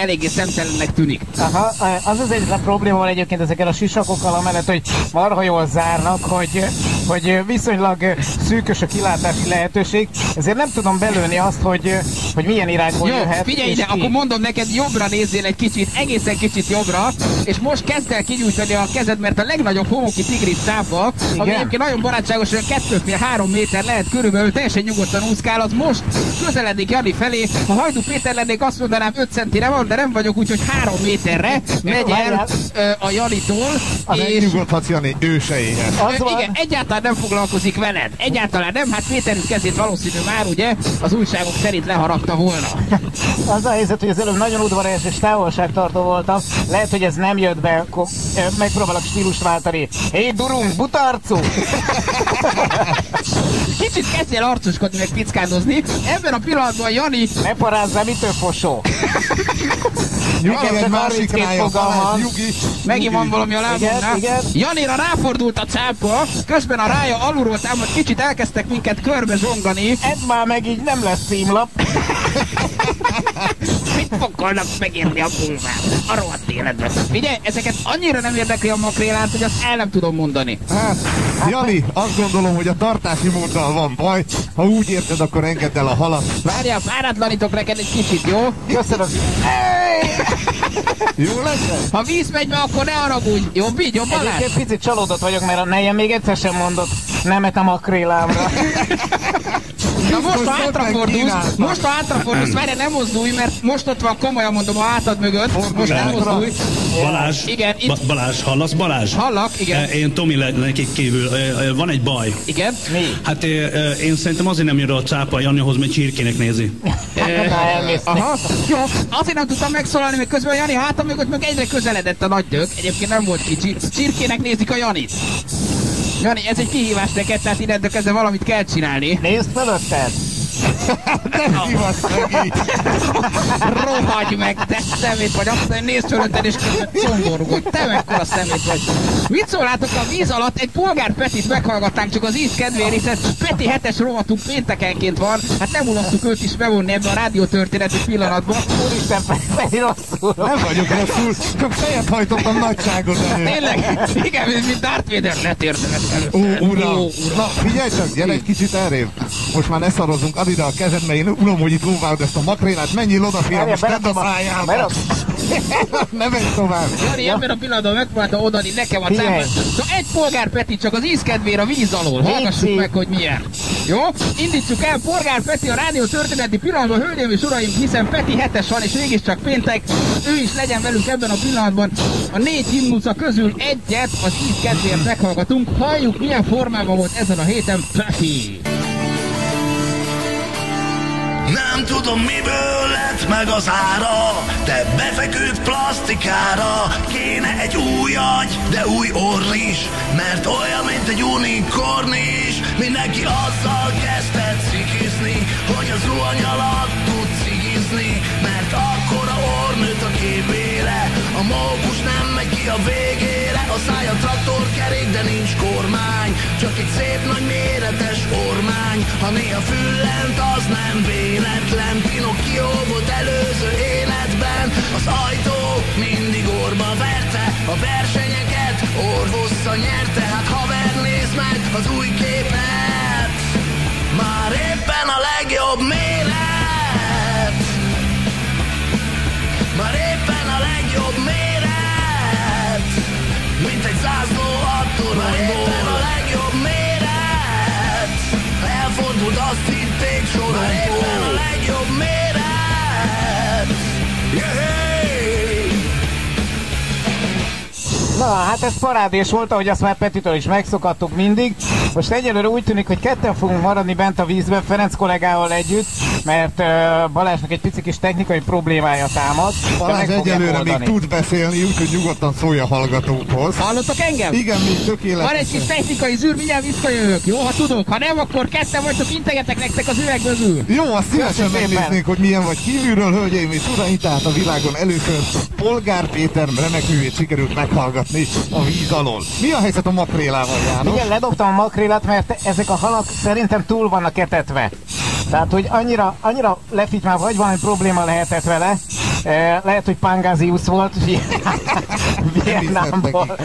eléggé szemtelennek tűnik. Aha, az az egyetlen probléma van egyébként ezekkel a sisakokkal, amellett, hogy marha jól zárnak, hogy viszonylag szűkös a kilátási lehetőség, ezért nem tudom belőni azt, hogy milyen irányból jöhet. Figyelj ide, akkor mondom neked, jobbra nézzél egy kicsit, egészen kicsit jobbra, és most kezd el kinyújtani a kezed, mert a legnagyobb homoki tigris cápa, ami egyébként nagyon barátságos, hogy 2-3 méter lehet körülbelül, teljesen nyugodtan úszkál, az most közeledik Jani felé. Ha Hajdú Péter lennék, azt mondanám 5 centire van, de nem vagyok, úgyhogy 3 méterre megy el a Janitól. Jani, ő se éhes. Igen, egyáltalán nem foglalkozik veled. Egyáltalán nem, hát Péterünk kezét valószínű már, ugye, az újságok szerint leharapta volna. Az a helyzet, hogy az előbb nagyon udvarias és távolságtartó voltam. Lehet, hogy ez nem jött be, megpróbálok stílust váltani. Hé, durunk, butarcú! Kicsit kezdjél arcoskodni, meg pickándozni. Ebben a pillanatban Jani... Ne parázzál, mitől fosó? Nyugi, egy másik rája, Balázs, nyugi. Megint van valami a lábunknál. Janira ráfordult a cápa, közben a rája alulról támad, kicsit elkezdtek minket körbe zsongani. Ez már meg így nem lesz címlap. Mit fokolnak megérni a búvát? A rohadt életben. Figyelj, ezeket annyira nem érdekli a makrélát, hogy azt el nem tudom mondani. Hát, Jani, azt gondolom, hogy a tartási móddal van baj. Ha úgy érted, akkor engedd el a halat. Várjál, páratlanítok neked egy kicsit, jó? Köszönöm. Jó lesz? Ha víz megy be, akkor ne haragudj. Jobb Balázs? Egyébként picit csalódott vagyok, mert a nejem még egyszer sem mondott nemet a makrélámra. Na most, ha hátrafordulsz, várjál, nem mozdulj, mert most ott van, komolyan mondom, a hátad mögött, most nem mozdulj. Balázs, igen, itt... Balázs, hallasz Balázs? Hallak, igen. Én Tomi nekik kívül, van egy baj. Igen? Mi? Hát én szerintem azért nem jön a cápa Janihoz, mert csirkének nézi. Aha. Jó, azért nem tudtam megszólalni, mert közben a Jani hátam mögött meg egyre közeledett a nagy dög. Egyébként nem volt kicsi. Csirkének nézik a Janit. Jani, ez egy kihívás neked, tehát innentől kezdve valamit kell csinálni. Nézd fölötted! Nem hívasz meg így! Rohagy meg, te szemét vagy! Azt mondja, nézd fölötted és szomorúgod! Te mekkora szemét vagy! Mit szólátok, a víz alatt egy Polgár Petit meghallgatnánk csak az íz kedvéért, hiszen Peti hetes rovatunk péntekenként van, hát nem ulasztuk őt is bevonni ebbe a rádiótörténeti pillanatban. Úristen, Peti rosszul! Nem vagyok rosszul, csak fejet hajtottam nagyságot elő! Tényleg, igen, mint Darth Vader, ne térdemet előtte! Ó, uram! Na, figyelj csak, gyere egy kicsit elrébb! Most már ne szarozunk, add ide a kezed, mert én unom, hogy itt lóválod ezt a makrélát, menjél odafél, most tedd a szájába! Ne menj tovább! Jani, ebben a pillanatban megpróbálta odani nekem a cápát. Szóval egy Polgár Peti csak az ízkedvére a víz alól. Hallgassuk meg, hogy milyen. Jó? Indítsuk el Polgár Peti a rádió történeti pillanatban, hölgyeim és uraim, hiszen Peti hetes van, és mégiscsak péntek. Ő is legyen velünk ebben a pillanatban. A 4 himnusza közül egyet az ízkedvért meghallgatunk. Halljuk, milyen formában volt ezen a héten Peti. Nem tudom, miből lett meg az ára, de befeküdt plastikára. Kéne egy új agy, de új orr is, mert olyan, mint egy unikorn is. Mindenki azzal kezdett cikizni, hogy az ruhany alatt tud cigizni, mert akkora orr nőtt a képére, a mókus nem megy ki a végére. A szája traktorkerék, de nincs kormány, csak egy szép nagy méretes ormány. Ha néha füllent, az nem véletlen, Pinocchio volt előző életben. Az ajtó mindig orrba verte a versenyeket, orvos az új képet, már éppen a legjobb méret, már éppen a legjobb méret, mint egy zászló attól, már éppen a legjobb méret, elfordult, azt hitték sorokból, már éppen a legjobb méret, Na, hát ez parádés volt, ahogy azt már Petitől is megszokattuk mindig. Most egyelőre úgy tűnik, hogy ketten fogunk maradni bent a vízben Ferenc kollégával együtt, mert Balázsnak egy pici kis technikai problémája támad. Balázs egyelőre még tud beszélni, úgyhogy nyugodtan szólj a hallgatókhoz. Hallottok engem? Igen, még tökéletes. Van egy kis technikai zűr, mindjárt visszajövök, jó? Ha tudok, ha nem, akkor ketten vagytok, integetek nektek az üvegbözül. Jó, azt szívesen megnéznénk, hogy milyen vagy kívülről, hölgyeim és uraim, tehát a világon először Polgár Péter remekművét sikerült meghallgatni a víz alól. Mi a helyzet a makrélával, János? Igen, ledobtam a makrélát, mert ezek a halak szerintem túl vannak etetve. Tehát, hogy annyira lefitymálva, vagy valami probléma lehetett vele. Lehet, hogy Pangáziusz volt Vietnámból.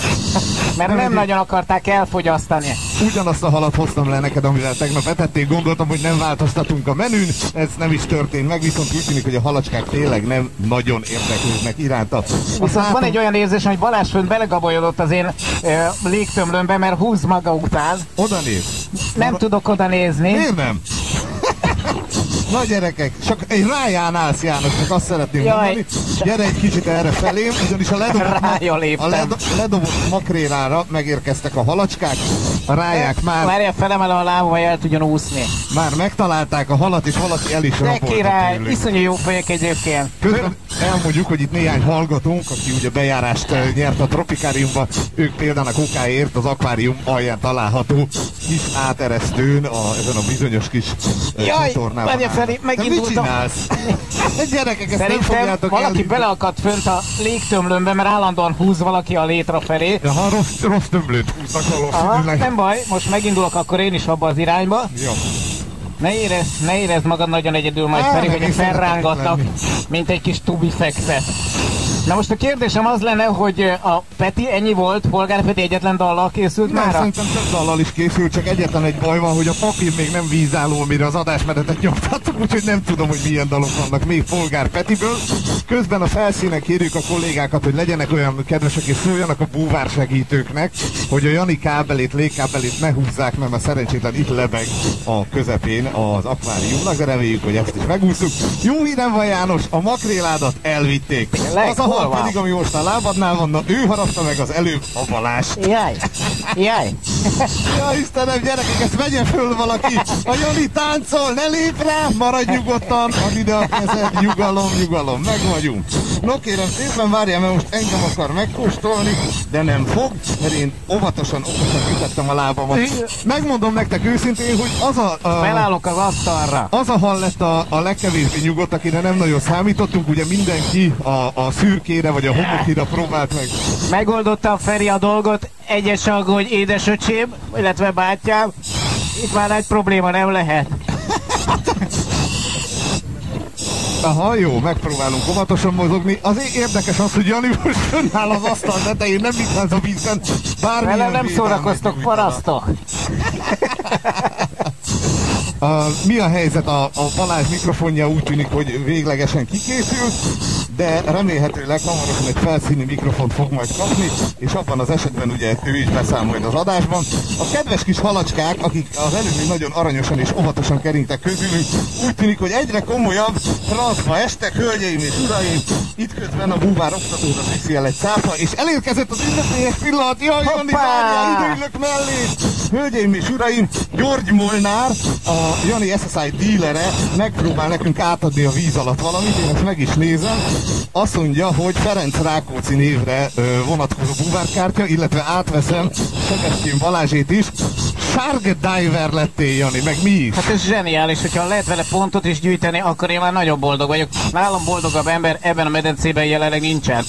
Mert nem nagyon akarták elfogyasztani. Ugyanazt a halat hoztam le neked, amivel tegnap etették, gondoltam, hogy nem változtatunk a menün. Ez nem is történt meg, viszont úgy tűnik, hogy a halacskák tényleg nem nagyon érdeklődnek iránta. Viszont van egy olyan érzés, hogy Balázs fönt belegabolyodott az én légtömlőmbe, mert húz maga után. Oda néz. Nem tudok oda nézni. Miért nem? Na gyerekek, csak egy ráján állsz, János, csak azt szeretném mondani. Gyere egy kicsit erre felém, ugyanis a ledobott makrélára megérkeztek a halacskák, a ráják már... Várjál, felemelem a lábam, hogy el tudjon úszni. Már megtalálták a halat, és valaki el is rabolta. De király, iszonyú jó fejek egyébként. Közben elmondjuk, hogy itt néhány hallgatónk, aki ugye bejárást nyert a Tropikáriumban, ők például a kokáért az akvárium alján található kis áteresztőn, ezen a bizonyos kis csatornában. Megindultam. Mit csinálsz? Gyerekek, ezt nem fogjátok valaki elindulni. Beleakadt fönt a légtömlőmbe, mert állandóan húz valaki a létra felé. Aha, rossz tömlőt húznak valószínűleg. Nem baj, most megindulok akkor én is abba az irányba. Jó. Ne érezd magad nagyon egyedül, majd pedig, hogy felrángatnak, mint egy kis tubi szexet. Na most a kérdésem az lenne, hogy a Peti ennyi volt, Polgár Peti egyetlen dallal készült mára? Szerintem több dallal is készült, csak egyetlen egy baj van, hogy a papír még nem vízálló, amire az adásmenetet nyomtattuk, úgyhogy nem tudom, hogy milyen dalok vannak még Polgár Petiből. Közben a felszínen kérjük a kollégákat, hogy legyenek olyan kedvesek és szóljanak a búvársegítőknek, hogy a Jani kábelét, légkábelét ne húzzák, mert a szerencsétlen itt lebeg a közepén az akváriumnak, de reméljük, hogy ezt is megúszuk. Jó hírem van, János, a makréládat elvitték. Pedig, ami most a lábadnál van, na, ő harapta meg az előbb a Balást. Jaj. Ja, Istenem, gyerekek, ezt vegye föl valaki. A Jani táncol, ne lép rá, maradj nyugodtan, ad ide a kezed, nyugalom, meg vagyunk. No, kérem szépen, várjál, mert most engem akar megkóstolni, de nem fog, mert én óvatosan ütettem a lábamat. Megmondom nektek őszintén, hogy az a felállok az asztalra. Az a hal lett a legkevésbé nyugodt, akire nem nagyon számítottunk, ugye mindenki a szürkére vagy a homokira próbált meg. Megoldotta a Feri a dolgot, egyes aggódj, hogy édesöcsém, illetve bátyám, itt már nagy probléma nem lehet. Aha, jó, megpróbálunk óvatosan mozogni. Azért érdekes az, hogy Jani most önáll az asztal tetején, nem itt az a vízben. Vele nem szórakoztok, parasztok. Mi a helyzet? A Balázs mikrofonja úgy tűnik, hogy véglegesen kikészült, de remélhetőleg hamarosan egy felszíni mikrofont fog majd kapni, és abban az esetben ugye ő is beszáll majd az adásban. A kedves kis halacskák, akik az előbb nagyon aranyosan és óvatosan keringtek közülünk, úgy tűnik, hogy egyre komolyabb transzba estek, hölgyeim és uraim, itt közben a búvár oktatóra viszi el egy cápa, és elérkezett az ünnepélyes pillanat. Jaj, Jani, várjál, időlök mellé! Hölgyeim és uraim, György Molnár, a Jani SSI dílere megpróbál nekünk átadni a víz alatt valamit, én ezt meg is nézem. Azt mondja, hogy Ferenc Rákóczi névre vonatkozó búvárkártya, illetve átveszem Sebestyén Balázsét is. Shark Diver lettél, Jani, meg mi is? Hát ez zseniális, hogyha lehet vele pontot is gyűjteni, akkor én már nagyon boldog vagyok. Nálam boldogabb ember ebben a medencében jelenleg nincsen.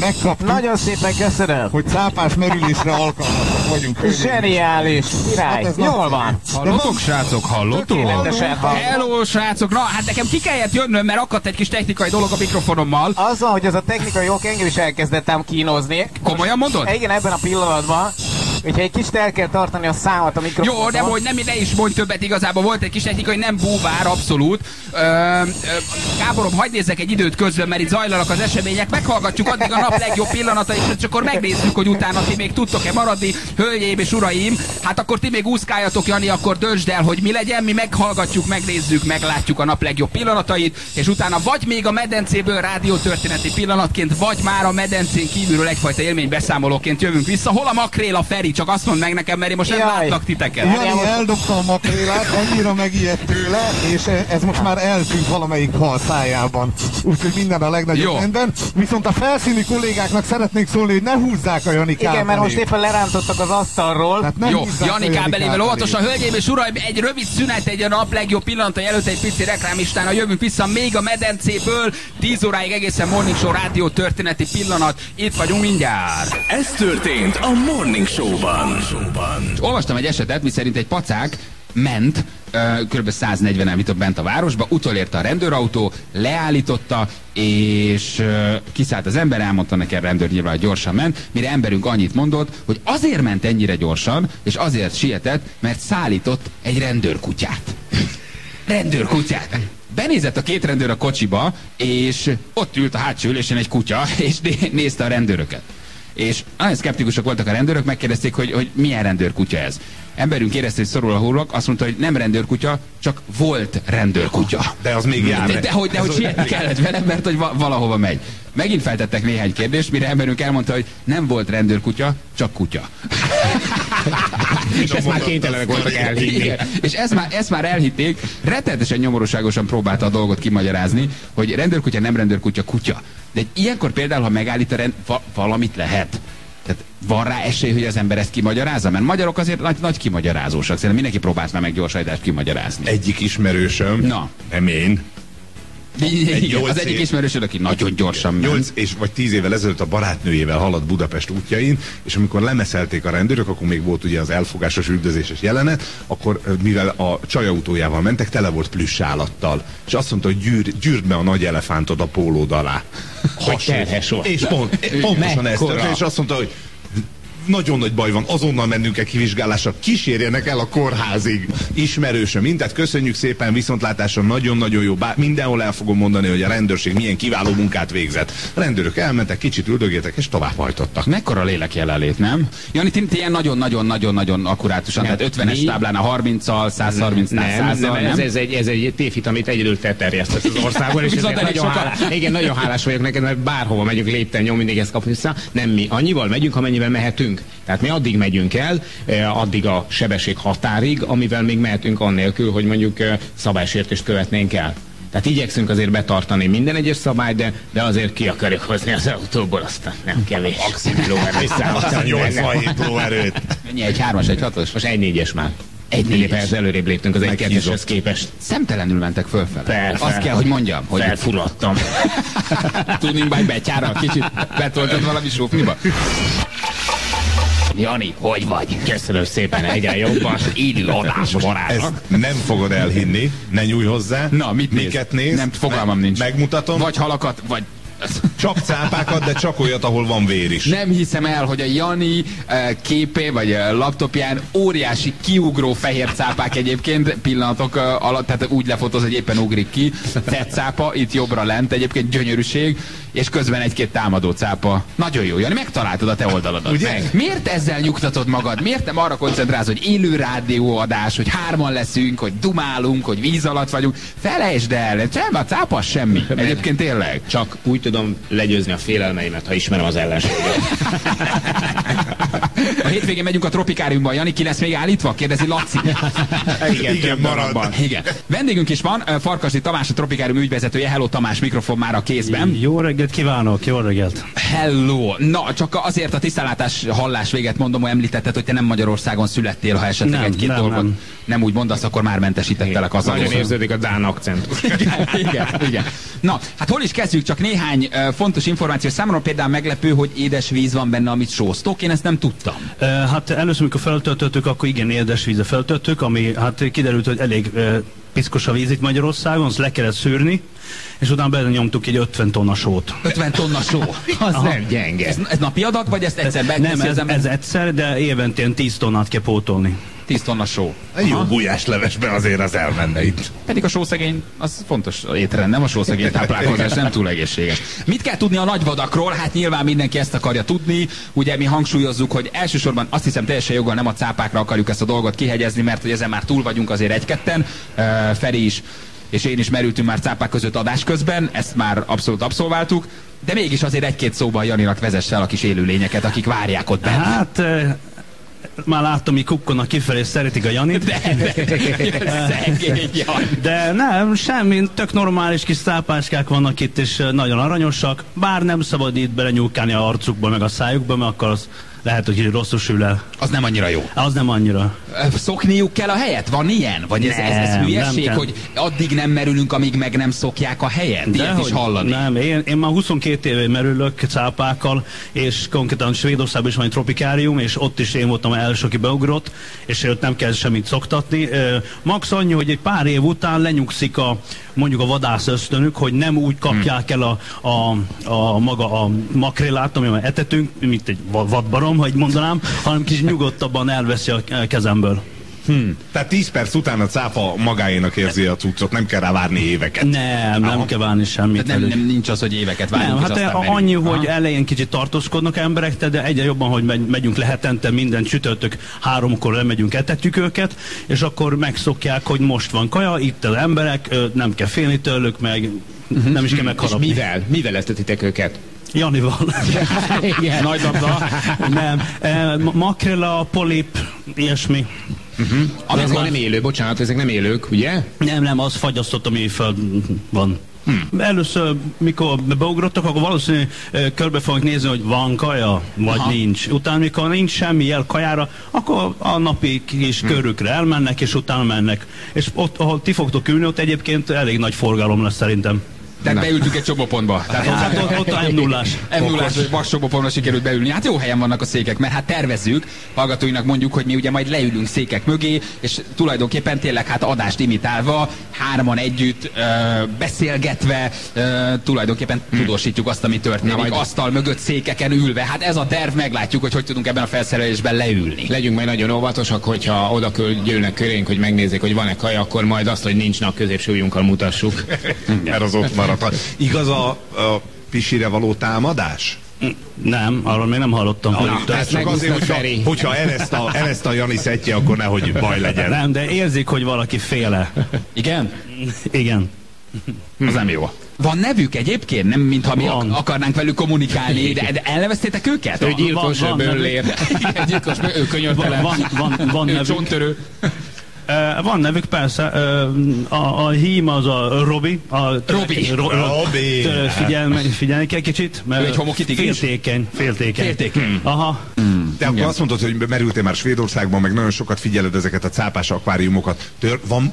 Megkaptuk. Nagyon szépen köszönöm. Hogy cápás merülésre alkalmasak vagyunk. Zseniális, király, hát jól van. Hallottok, srácok, hallottok? Hello, srácok, na hát nekem ki kellett jönnöm, mert akadt egy kis technikai dolog a mikrofonommal. Az van, hogy ez a technikai ok, engem is elkezdettem kínozni. Komolyan mondod? Igen, ebben a pillanatban. Úgyhogy egy kicsit el kell tartani a számat a mikrofonhoz. Jó, de hogy ne is mondj többet, igazából volt egy kis technikai, nem búvár, abszolút. Gáborom, hagyd nézzek egy időt közben, mert itt zajlanak az események. Meghallgatjuk addig a nap legjobb pillanatait, és akkor megnézzük, hogy utána ti még tudtok-e maradni, hölgyeim és uraim. Hát akkor ti még úszkáljatok, Jani, akkor döntsd el, hogy mi legyen. Mi meghallgatjuk, megnézzük, meglátjuk a nap legjobb pillanatait, és utána vagy még a medencéből rádiótörténeti pillanatként, vagy már a medencén kívülről egyfajta élménybeszámolóként jövünk vissza. Hol a makréla, Feri? Csak azt mondd meg nekem, mert én most nem látlak titeket. Jani, eldobtam a makrélát, annyira megijedt tőle, és ez most már eltűnt valamelyik hal szájában. Úgyhogy minden a legnagyobb rendben. Viszont a felszíni kollégáknak szeretnék szólni, hogy ne húzzák a Janikát. Igen, mert most éppen lerántottak az asztalról. Jó, Janikát belével óvatosan, hölgyeim és uraim, egy rövid szünet, egy a nap legjobb pillanatai előtt egy pici reklámistán, jövünk vissza még a medencéből, 10 óráig egészen Morning Show rádió történeti pillanat. Itt vagyunk mindjárt. Ez történt a Morning Show-ban. Olvastam egy esetet, miszerint egy pacák ment, kb. 140-en vitott bent a városba, utolérte a rendőrautó, leállította, és kiszállt az ember, elmondta neki a rendőr, nyilván, hogy gyorsan ment, mire emberünk annyit mondott, hogy azért ment ennyire gyorsan, és azért sietett, mert szállított egy rendőrkutyát. Rendőrkutyát! Benézett a két rendőr a kocsiba, és ott ült a hátsó ülésen egy kutya, és nézte a rendőröket. És nagyon szkeptikusak voltak a rendőrök, megkérdezték, hogy milyen rendőrkutya ez. Emberünk érezte, hogy szorul a hurlok, azt mondta, hogy nem rendőrkutya, csak volt rendőrkutya. De az még jár. De hogy sietni kellett vele, mert hogy valahova megy. Megint feltettek néhány kérdést, mire emberünk elmondta, hogy nem volt rendőrkutya, csak kutya. És ezt már kénytelenek voltak elhinni. És ezt már elhitték, rettenetesen nyomorúságosan próbálta a dolgot kimagyarázni, hogy rendőrkutya, nem rendőrkutya, kutya. De ilyenkor például, ha megállít a valamit lehet. Tehát van rá esély, hogy az ember ezt kimagyarázza? Mert magyarok azért nagy kimagyarázósak. Szerintem mindenki próbált már meg gyorsajtást kimagyarázni. Egyik ismerősöm. Na. Nem én. Az egyik ismerősöd, aki nagyon gyorsan ment. 8 vagy 10 évvel ezelőtt a barátnőjével haladt Budapest útjain, és amikor lemeszelték a rendőrök, akkor még volt ugye az elfogásos, üldözéses jelenet, akkor mivel a csaj autójával mentek, tele volt plüss állattal. És azt mondta, hogy gyűrd be a nagy elefántod a pólód alá. És pontosan ezt történt, és azt mondta, hogy nagyon nagy baj van, azonnal mennünk el kivizsgálásra, kísérjenek el a kórházig. Ismerősöm, mindet köszönjük szépen, viszontlátásra, nagyon-nagyon jó. Bár mindenhol el fogom mondani, hogy a rendőrség milyen kiváló munkát végzett. A rendőrök elmentek, kicsit üldögéltek, és továbbhajtottak. Mekkora lélek jelenlét, nem? Jani, ti ilyen nagyon-nagyon-nagyon-nagyon akkurátusan, nem, tehát 50-es táblán a 30-al, 130-nál 100-al, nem? Ez egy tévhit, amit egyedül te terjesztesz az országban, és nagyon hálás vagyok neked, mert bárhova megyünk lépten nyom, mindig ezt kapni vissza. Nem mi annyival megyünk, amennyivel mehetünk. Tehát mi addig megyünk el, addig a sebesség határig, amivel még mehetünk annélkül, hogy mondjuk szabálysértést követnénk el. Tehát igyekszünk azért betartani minden egyes szabályt, de azért ki akarjuk hozni az autóból, aztán nem kevés. Maximum lóerőt számoltam. 87 lóerőt. Mennyi, egy 3-as, egy 6-os? Most egy 4-es már. Egy 4 perc előrébb léptünk az egy 2-eshez képest. Szemtelenül mentek fölfele. Azt kell, hogy mondjam, hogy felfulladtam. Tuning by betyára, kicsit betoltad valami sófniba. Jani, hogy vagy? Köszönöm szépen, egyre jobban. Idő adás barátnak. Nem fogod elhinni, ne nyújj hozzá. Na, miket néz? Nem, fogalmam nincs. Megmutatom. Vagy halakat, vagy... Csak cápákat, de csak olyat, ahol van vér is. Nem hiszem el, hogy a Jani képe, vagy laptopján óriási kiugró fehér cápák egyébként pillanatok alatt, tehát úgy lefotóz, hogy éppen ugrik ki. Tett cápa, itt jobbra lent, egyébként gyönyörűség, és közben egy-két támadó cápa. Nagyon jó, Jani, megtaláltad a te oldaladat. Ugye? Meg. Miért ezzel nyugtatod magad? Miért nem arra koncentrálsz, hogy élő rádióadás, hogy 3-an leszünk, hogy dumálunk, hogy víz alatt vagyunk? Felejtsd el, sem a cápa, semmi. Egyébként tényleg. Csak úgy tudom legyőzni a félelmeimet, ha ismerem az ellenséget. A hétvégén megyünk a Tropikáriumban, Jani, ki lesz még állítva? Kérdezi Laci. Igen, marad. Igen. Vendégünk is van, Farkasdi Tamás, a Tropikárium ügyvezetője. Hello Tamás, mikrofon már a kézben. Jó reggelt kívánok, jó reggelt. Hello. Na, csak azért a tisztánlátás hallás véget mondom, hogy említetted, hogy te nem Magyarországon születtél, ha esetleg egy-két dolgot nem úgy mondasz, akkor már mentesítettelek azon. Nagyon érződik a dán akcentus. Igen, igen. Na, hát hol is kezdjük, csak néhány fontos információ számomra, például meglepő, hogy édes víz van benne, amit sóztok. Én ezt nem tudtam. Hát először, amikor feltöltöttük, akkor igen, édesvízre feltöltöttük, ami hát kiderült, hogy elég piszkos a víz itt Magyarországon, azt le kellett szűrni, és utána belenyomtuk egy 50 tonna sót. 50 tonna só? Az nem gyenge. Ez napi adag, vagy ezt egyszer megteszi? Nem, ez egyszer, de évente 10 tonnát kell pótolni. 10 tonna só. Egy jó gulyás levesbe azért az elmenne itt. Pedig a sószegény, az fontos étrend, nem a sószegény táplálkozás, nem túl egészséges. Mit kell tudni a nagyvadakról? Hát nyilván mindenki ezt akarja tudni. Ugye mi hangsúlyozzuk, hogy elsősorban azt hiszem teljesen joggal nem a cápákra akarjuk ezt a dolgot kihegyezni, mert hogy ezen már túl vagyunk azért egy-ketten. Feri is és én is merültünk már cápák között adás közben, ezt már abszolút abszolváltuk. De mégis azért egy-két szóban Janinak vezesse el a kis élőlényeket, akik várják ott benne. Hát... Már láttam, hogy kukkonak kifelé, szeretik a Janit. De nem, semmi, tök normális kis szápáskák vannak itt, és nagyon aranyosak. Bár nem szabad itt belenyúlkálni a arcukba, meg a szájukba, mert akkor az lehet, hogy rosszul sül el. Az nem annyira jó. Az nem annyira. Szokniuk kell a helyet? Van ilyen? Vagy ez hülyeség, hogy addig nem merülünk, amíg meg nem szokják a helyet? Ilyet is hallani. Nem, én már 22 éve merülök cápákkal, és konkrétan Svédországban is van egy tropikárium, és ott is én voltam első, aki beugrott, és ott nem kell semmit szoktatni. Max annyi, hogy egy pár év után lenyugszik a, mondjuk a vadász ösztönük, hogy nem úgy kapják el a makrélát, amivel etetünk, mint egy vadbarom, hogy mondanám, hanem kicsit nyugodtabban elveszi a kezemből. Tehát 10 perc után a cápa magáénak érzi a cuccot, nem kell rá várni éveket. Nem, nem kell várni semmit. Nem, nincs az, hogy éveket várjunk. Nem, hát annyi, hogy elején kicsit tartózkodnak emberek, de egyre jobban, hogy megyünk lehetente minden csütörtök, 3-kor lemegyünk, etetjük őket, és akkor megszokják, hogy most van kaja, itt az emberek, nem kell félni tőlük, meg nem is kell megharapni. És mivel esztetitek őket? Janival. Igen. Nagy labda. Nem. Makrela, polip, ilyesmi. Ezek már nem élő, bocsánat, ezek nem élők, ugye? Nem, az fagyasztott, ami föl van. Először, mikor beugrottak, akkor valószínűleg körbe fogunk nézni, hogy van kaja, vagy nincs. Utána, mikor nincs semmi jel kajára, akkor a napi kis körükre elmennek, és utána mennek. És ott, ahol ti fogtok ülni, ott egyébként elég nagy forgalom lesz szerintem. Tehát beültünk egy csobopontba. Tehát ott a M0-as vas csobopontba sikerült beülni. Hát jó helyen vannak a székek, mert hát tervezzük, hallgatóinak mondjuk, hogy mi ugye majd leülünk székek mögé, és tulajdonképpen tényleg hát adást imitálva, hárman együtt, beszélgetve, tulajdonképpen tudósítjuk azt, ami történik. Majd asztal mögött székeken ülve. Hát ez a terv, meglátjuk, hogy hogy tudunk ebben a felszerelésben leülni. Legyünk majd nagyon óvatosak, hogyha oda jönnek körénk, hogy megnézzék, hogy van-e kaja, akkor majd azt, hogy nincs, középsúlyunkkal mutassuk. Mert az ott marad. Igaz a pisire való támadás? Nem, arról még nem hallottam. Tehát csak azért, hogyha ereszt a Jani szettje, akkor nehogy baj legyen. Nem, de érzik, hogy valaki féle. Igen? Igen. Az nem jó. Van nevük egyébként? Nem, mintha mi akarnánk velük kommunikálni, de elneveztétek őket? Ő gyilkos, ő bőrlér. Gyilkos, ő könyörtelen. Van nevük. Csontörő. Van nevük, persze. A hím az a Robi. Robi! Figyelni kell kicsit, mert féltékeny. Aha. De akkor azt mondod, hogy merültél már Svédországban, meg nagyon sokat figyeled ezeket a cápás akváriumokat.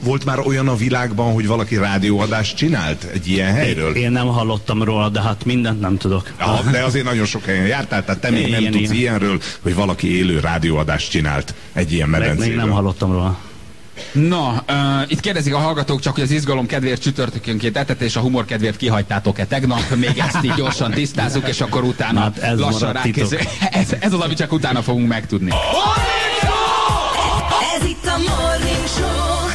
Volt már olyan a világban, hogy valaki rádióadást csinált egy ilyen helyről? Én nem hallottam róla, de hát mindent nem tudok. De azért nagyon sok helyen jártál, tehát te még nem tudsz ilyenről, hogy valaki élő rádióadást csinált egy ilyen medencéről. Még nem hallottam róla. Na, itt kérdezik a hallgatók csak, hogy az izgalom kedvéért csütörtökönként etetés, a humor kedvéért kihagytátok-e tegnap? Még ezt így gyorsan tisztázzuk, és akkor utána hát ez lassan rákészülünk. Ez az, amit csak utána fogunk megtudni. Ez itt a Morning Show.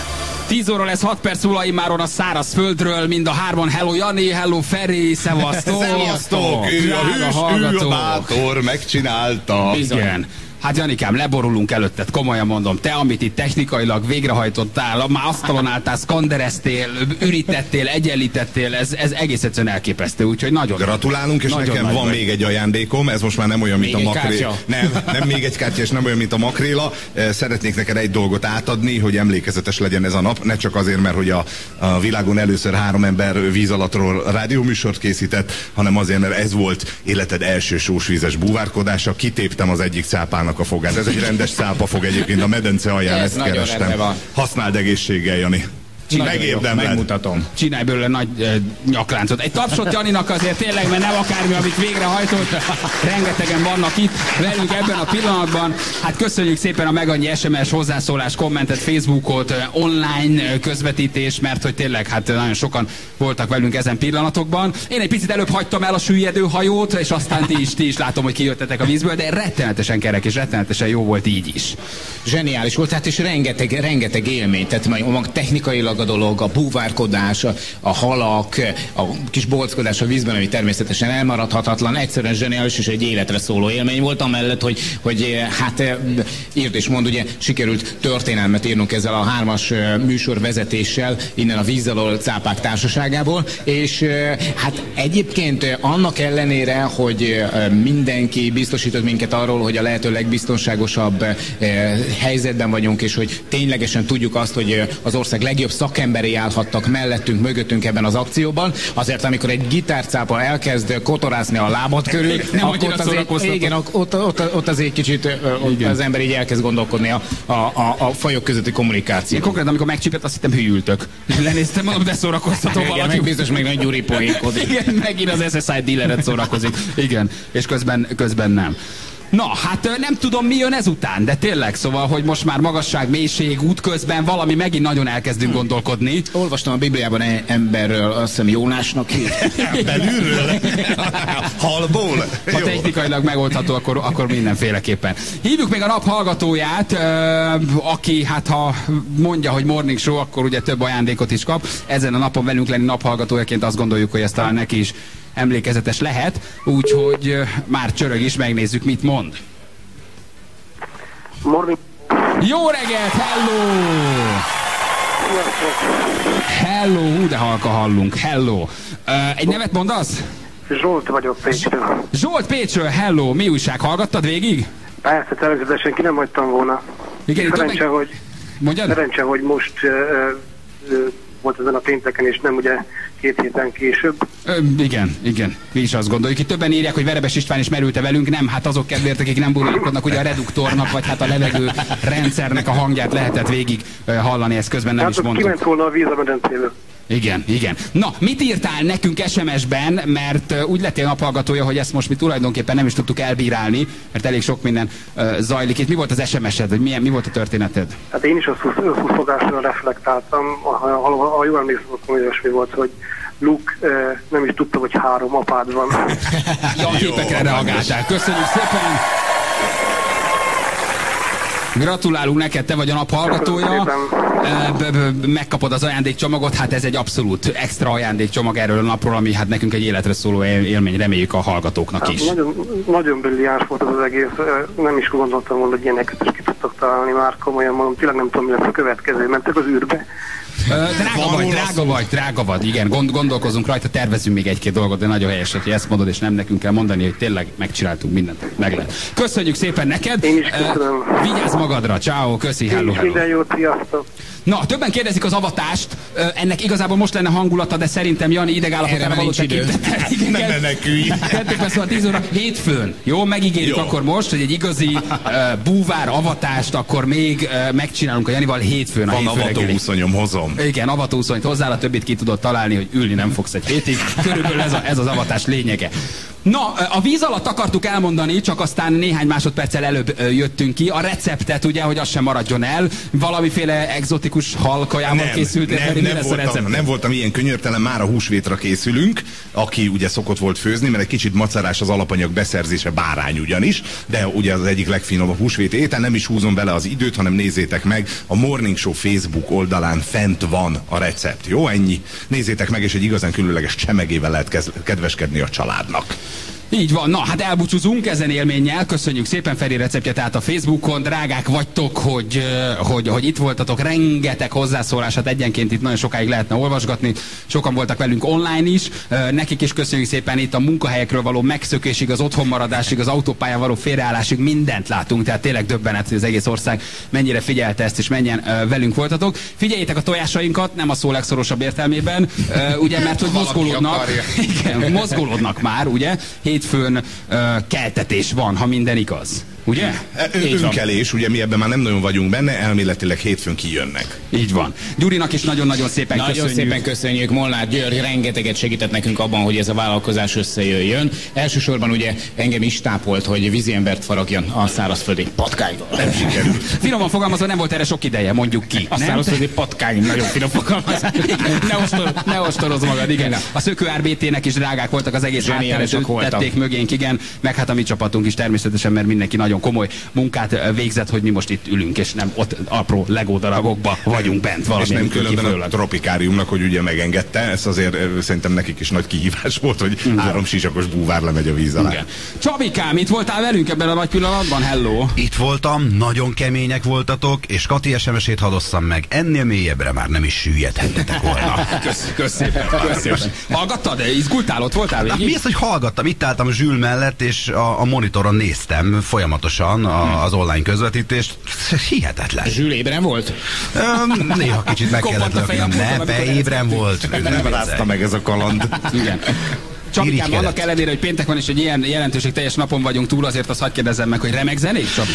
10 óra lesz, 6 perc Ulaimáron a szárazföldről, mind a hárman. Hello Jani, hello Feri, szevasztok! Szevasztok! Ő a hűs, ő a bátor, megcsinálta! Igen. Hát Janikám, leborulunk előtted, komolyan mondom. Te, amit itt technikailag végrehajtottál, már asztalon álltál, szkandereztél, ürítettél, egyenlítettél, ez egész egyszerűen elképesztő, úgyhogy nagyon... Gratulálunk, és nagyon nekem van még egy ajándékom, ez most már nem olyan, mint a makréla. Nem, még egy kártya, és nem olyan, mint a makréla. Szeretnék neked egy dolgot átadni, hogy emlékezetes legyen ez a nap, ne csak azért, mert hogy a világon először 3 ember víz alattról rádióműsort készített, hanem azért, mert ez volt életed első sósvízes búvárkodása. Kitéptem az egyik cápának a fogát. Ez egy rendes szápa fog egyébként, a medence alján, ezt kerestem. Használd egészséggel, Jani. Megérdemled. Megmutatom. Csinálj belőle nagy nyakláncot. Egy tapsot Janinak azért tényleg, mert nem akármi, amit végrehajtott. Rengetegen vannak itt velünk ebben a pillanatban. Hát köszönjük szépen a megannyi SMS hozzászólás, kommentet, Facebookot, online közvetítés, mert hogy tényleg hát nagyon sokan voltak velünk ezen pillanatokban. Én egy picit előbb hagytam el a süllyedő hajót, és aztán ti is látom, hogy kijöttetek a vízből, de rettenetesen kerek és rettenetesen jó volt így is. Zseniális volt, hát és rengeteg élmény, tehát majd technikailag a dolog, a búvárkodás, a halak, a kis bolckodás a vízben, ami természetesen elmaradhatatlan, egyszerűen zseniális és egy életre szóló élmény volt, amellett, hogy hát írd és mond, ugye sikerült történelmet írnunk ezzel a 3-as műsorvezetéssel, innen a Víz alól Cápák Társaságából, és hát egyébként annak ellenére, hogy mindenki biztosított minket arról, hogy a lehető legbiztonságosabb helyzetben vagyunk, és hogy ténylegesen tudjuk azt, hogy az ország legjobb szakemberei állhattak mellettünk, mögöttünk ebben az akcióban. Azért, amikor egy gitárcápa elkezd kotorászni a lábad körül, akkor ott azért kicsit az ember így elkezd gondolkodni a fajok közötti kommunikáció. Én konkrétan, amikor megcsípett, azt hittem hűültök. Lenéztem, mondom, de szórakoztató valaki. Meg biztos meg nagy Gyuri poénkodik. Igen, megint az SSI dealeret szórakozik. Igen, és közben nem. Na, hát nem tudom, mi jön ezután, de tényleg, szóval, hogy most már magasság, mélység, útközben valami megint nagyon elkezdünk gondolkodni. Olvastam a Bibliában emberről, azt hiszem Jónásnak hívják. Belülről? Halból? Ha technikailag megoldható, akkor mindenféleképpen. Hívjuk még a nap hallgatóját, aki hát ha mondja, hogy Morning Show, akkor ugye több ajándékot is kap. Ezen a napon velünk lenni naphallgatójaként azt gondoljuk, hogy ezt talán neki is emlékezetes lehet, úgyhogy már csörög is, megnézzük, mit mond. Morning. Jó reggelt, hello! Hello, de halka hallunk, hello. Egy nevet mondasz? Zsolt vagyok Pécsről. Zsolt Pécsről, hello, mi újság, hallgattad végig? Persze, természetesen ki nem hagytam volna. Igen, szerencse, hogy most volt ezen a pénteken, és nem ugye 2 héten később. Igen, mi is azt gondoljuk. Itt többen írják, hogy Verebes István is merült-e velünk, nem, hát azok kedvéért, akik nem burulkodnak, ugye a reduktornak, vagy hát a levegő rendszernek a hangját lehetett végig hallani, ezt közben nem hát, is mondtuk. Kiment volna a víz a medencéből. Igen. Na, mit írtál nekünk SMS-ben, mert úgy lettél naphallgatója, hogy ezt most mi tulajdonképpen nem is tudtuk elbírálni, mert elég sok minden zajlik itt. Mi volt az SMS-ed, vagy mi volt a történeted? Hát én is a szuszogásra reflektáltam, ha jól emlékszem, akkor olyasmi volt, hogy Luke, nem is tudtam, hogy 3 apád van. Ja, a képekre reagáltál. Köszönjük szépen! Gratulálunk neked, te vagy a nap hallgatója. Megkapod az ajándékcsomagot, hát ez egy abszolút extra ajándékcsomag erről a napról, ami hát nekünk egy életre szóló élmény, reméljük a hallgatóknak is. Nagyon brilliáns volt az egész, nem is gondoltam volna, hogy ilyeneket is ki tudtak találni már, komolyan mondom, tényleg nem tudom, mi lesz a következő, mentek az űrbe. Drága vagy, igen, gondolkozunk rajta, tervezünk még egy-két dolgot, de nagyon helyes, hogy ezt mondod, és nem nekünk kell mondani, hogy tényleg megcsináltunk mindent, meg lehet. Köszönjük szépen neked! Én is köszönöm. Vigyázz magadra, ciao, köszi, hello. Minden jót, sziasztok! Na, többen kérdezik az avatást, ennek igazából most lenne hangulata, de szerintem Jani idegállapotában való tekintettel. Nem menekülj! 10 óra hétfőn, jó? Megígérjük akkor most, hogy egy igazi búvár avatást akkor még megcsinálunk a Janival hétfőn. Van avatóúszonyom, hozom. Igen, avatóúszonyt hozzá, a többit ki tudod találni, hogy ülni nem fogsz egy hétig. Körülbelül ez az avatás lényege. Na, a víz alatt akartuk elmondani, csak aztán néhány másodperccel előbb jöttünk ki. A receptet ugye, hogy az sem maradjon el, valamiféle egzotikus halkajával készült. Nem voltam ilyen könyörtelen, már a húsvétra készülünk, aki ugye szokott volt főzni, mert egy kicsit macerás az alapanyag beszerzése, bárány ugyanis, de ugye az egyik legfinomabb húsvét étel, nem is húzom vele az időt, hanem nézzétek meg, a Morning Show Facebook oldalán fent van a recept. Jó, ennyi. Nézzétek meg, és egy igazán különleges csemegével lehet kedveskedni a családnak. Így van, na hát elbúcsúzunk ezen élménnyel, köszönjük szépen Feri receptjét át a Facebookon, drágák vagytok, hogy itt voltatok, rengeteg hozzászólását egyenként itt nagyon sokáig lehetne olvasgatni, sokan voltak velünk online is, nekik is köszönjük szépen, itt a munkahelyekről való megszökésig, az otthonmaradásig, az autópályán való félreállásig mindent látunk, tehát tényleg döbbenet, hogy az egész ország mennyire figyelte ezt, és mennyien velünk voltatok. Figyeljétek a tojásainkat, nem a szó legszorosabb értelmében, ugye, mert hogy mozgolódnak, igen, mozgolódnak már, ugye? Hétfőn keltetés van, ha minden igaz. Ugye? Önkelés, ugye mi ebben már nem nagyon vagyunk benne, elméletileg hétfőn kijönnek. Így van. Gyurinak is nagyon-nagyon szépen köszönjük. Nagyon szépen köszönjük. Molnár György rengeteget segített nekünk abban, hogy ez a vállalkozás összejöjjön. Elsősorban ugye engem is tápolt, hogy víziembert faragjon a szárazföldi patkányról. Nem sikerült. Finoman fogalmazva, nem volt erre sok ideje, mondjuk ki. A szárazföldi patkány nagyon finom fogalmazva. Ne ostoroz magad, igen. A szökő RBT-nek is drágák voltak, az egész átkeresők tették mögénk, igen. Meg hát a mi csapatunk is természetesen, mert mindenki nagyon komoly munkát végzett, hogy mi most itt ülünk, és nem ott apró legódarabokba vagyunk bent valami. És nem különben a Tropikáriumnak, hogy ugye megengedte, ez azért szerintem nekik is nagy kihívás volt, hogy 3 sisakos búvár lemegy a víz alá. Igen. Csabikám, itt voltál velünk ebben a nagy pillanatban? Hello! Itt voltam, nagyon kemények voltatok, és Kati SMS-ét hadosszam meg. Ennél mélyebbre már nem is süllyedhettetek volna. Kösz szépen. Hallgattad? Izgultál, ott voltál végig? Na, mi az, hogy hallgattam? Itt álltam Zsül mellett, és a monitoron néztem folyamatosan az online közvetítést. Hihetetlen. Zsül ébren volt? Néha kicsit meg kellett löknöm. Ébren volt. Nem rázta meg ez a kaland. Igen. Csabikám, annak ellenére, hogy péntek van és egy ilyen jelentőségteljes napon vagyunk túl, azért azt hadd kérdezzem meg, hogy remek zenék, Csabi?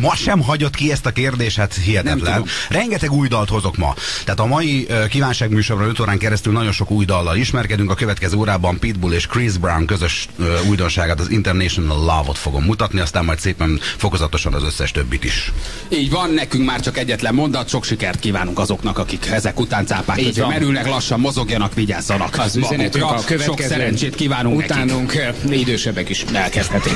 Ma sem hagyott ki ezt a kérdést, hát hihetetlen. Rengeteg új dalt hozok ma. Tehát a mai kívánságműsorban 5 órán keresztül nagyon sok új dallal ismerkedünk. A következő órában Pitbull és Chris Brown közös újdonságát, az International Love-ot fogom mutatni, aztán majd szépen fokozatosan az összes többit is. Így van, nekünk már csak egyetlen mondat, sok sikert kívánunk azoknak, akik ezek után cápák közé merülnek, lassan mozogjanak, vigyázzanak. Az üzenetünk a következő. Sok szerencsét kívánunk utánunk, nekik. Idősebbek is elkezdhetik.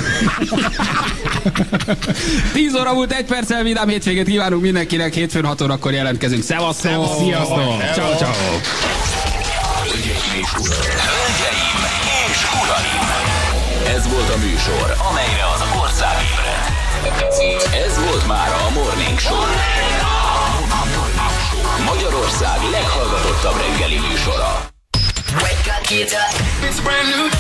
10 óra múlt 1 perccel, vidám hétvégét kívánunk mindenkinek, hétfőn 6 órakor jelentkezünk. Szevasztok! Sziasztok! Ciao, ciao! Hölgyeim és uraim! Ez volt a műsor, amelyre az ország ébredt. Ez volt már a Morning Show. Magyarország leghallgatottabb reggeli műsora. Wake up, kids up. It's brand new.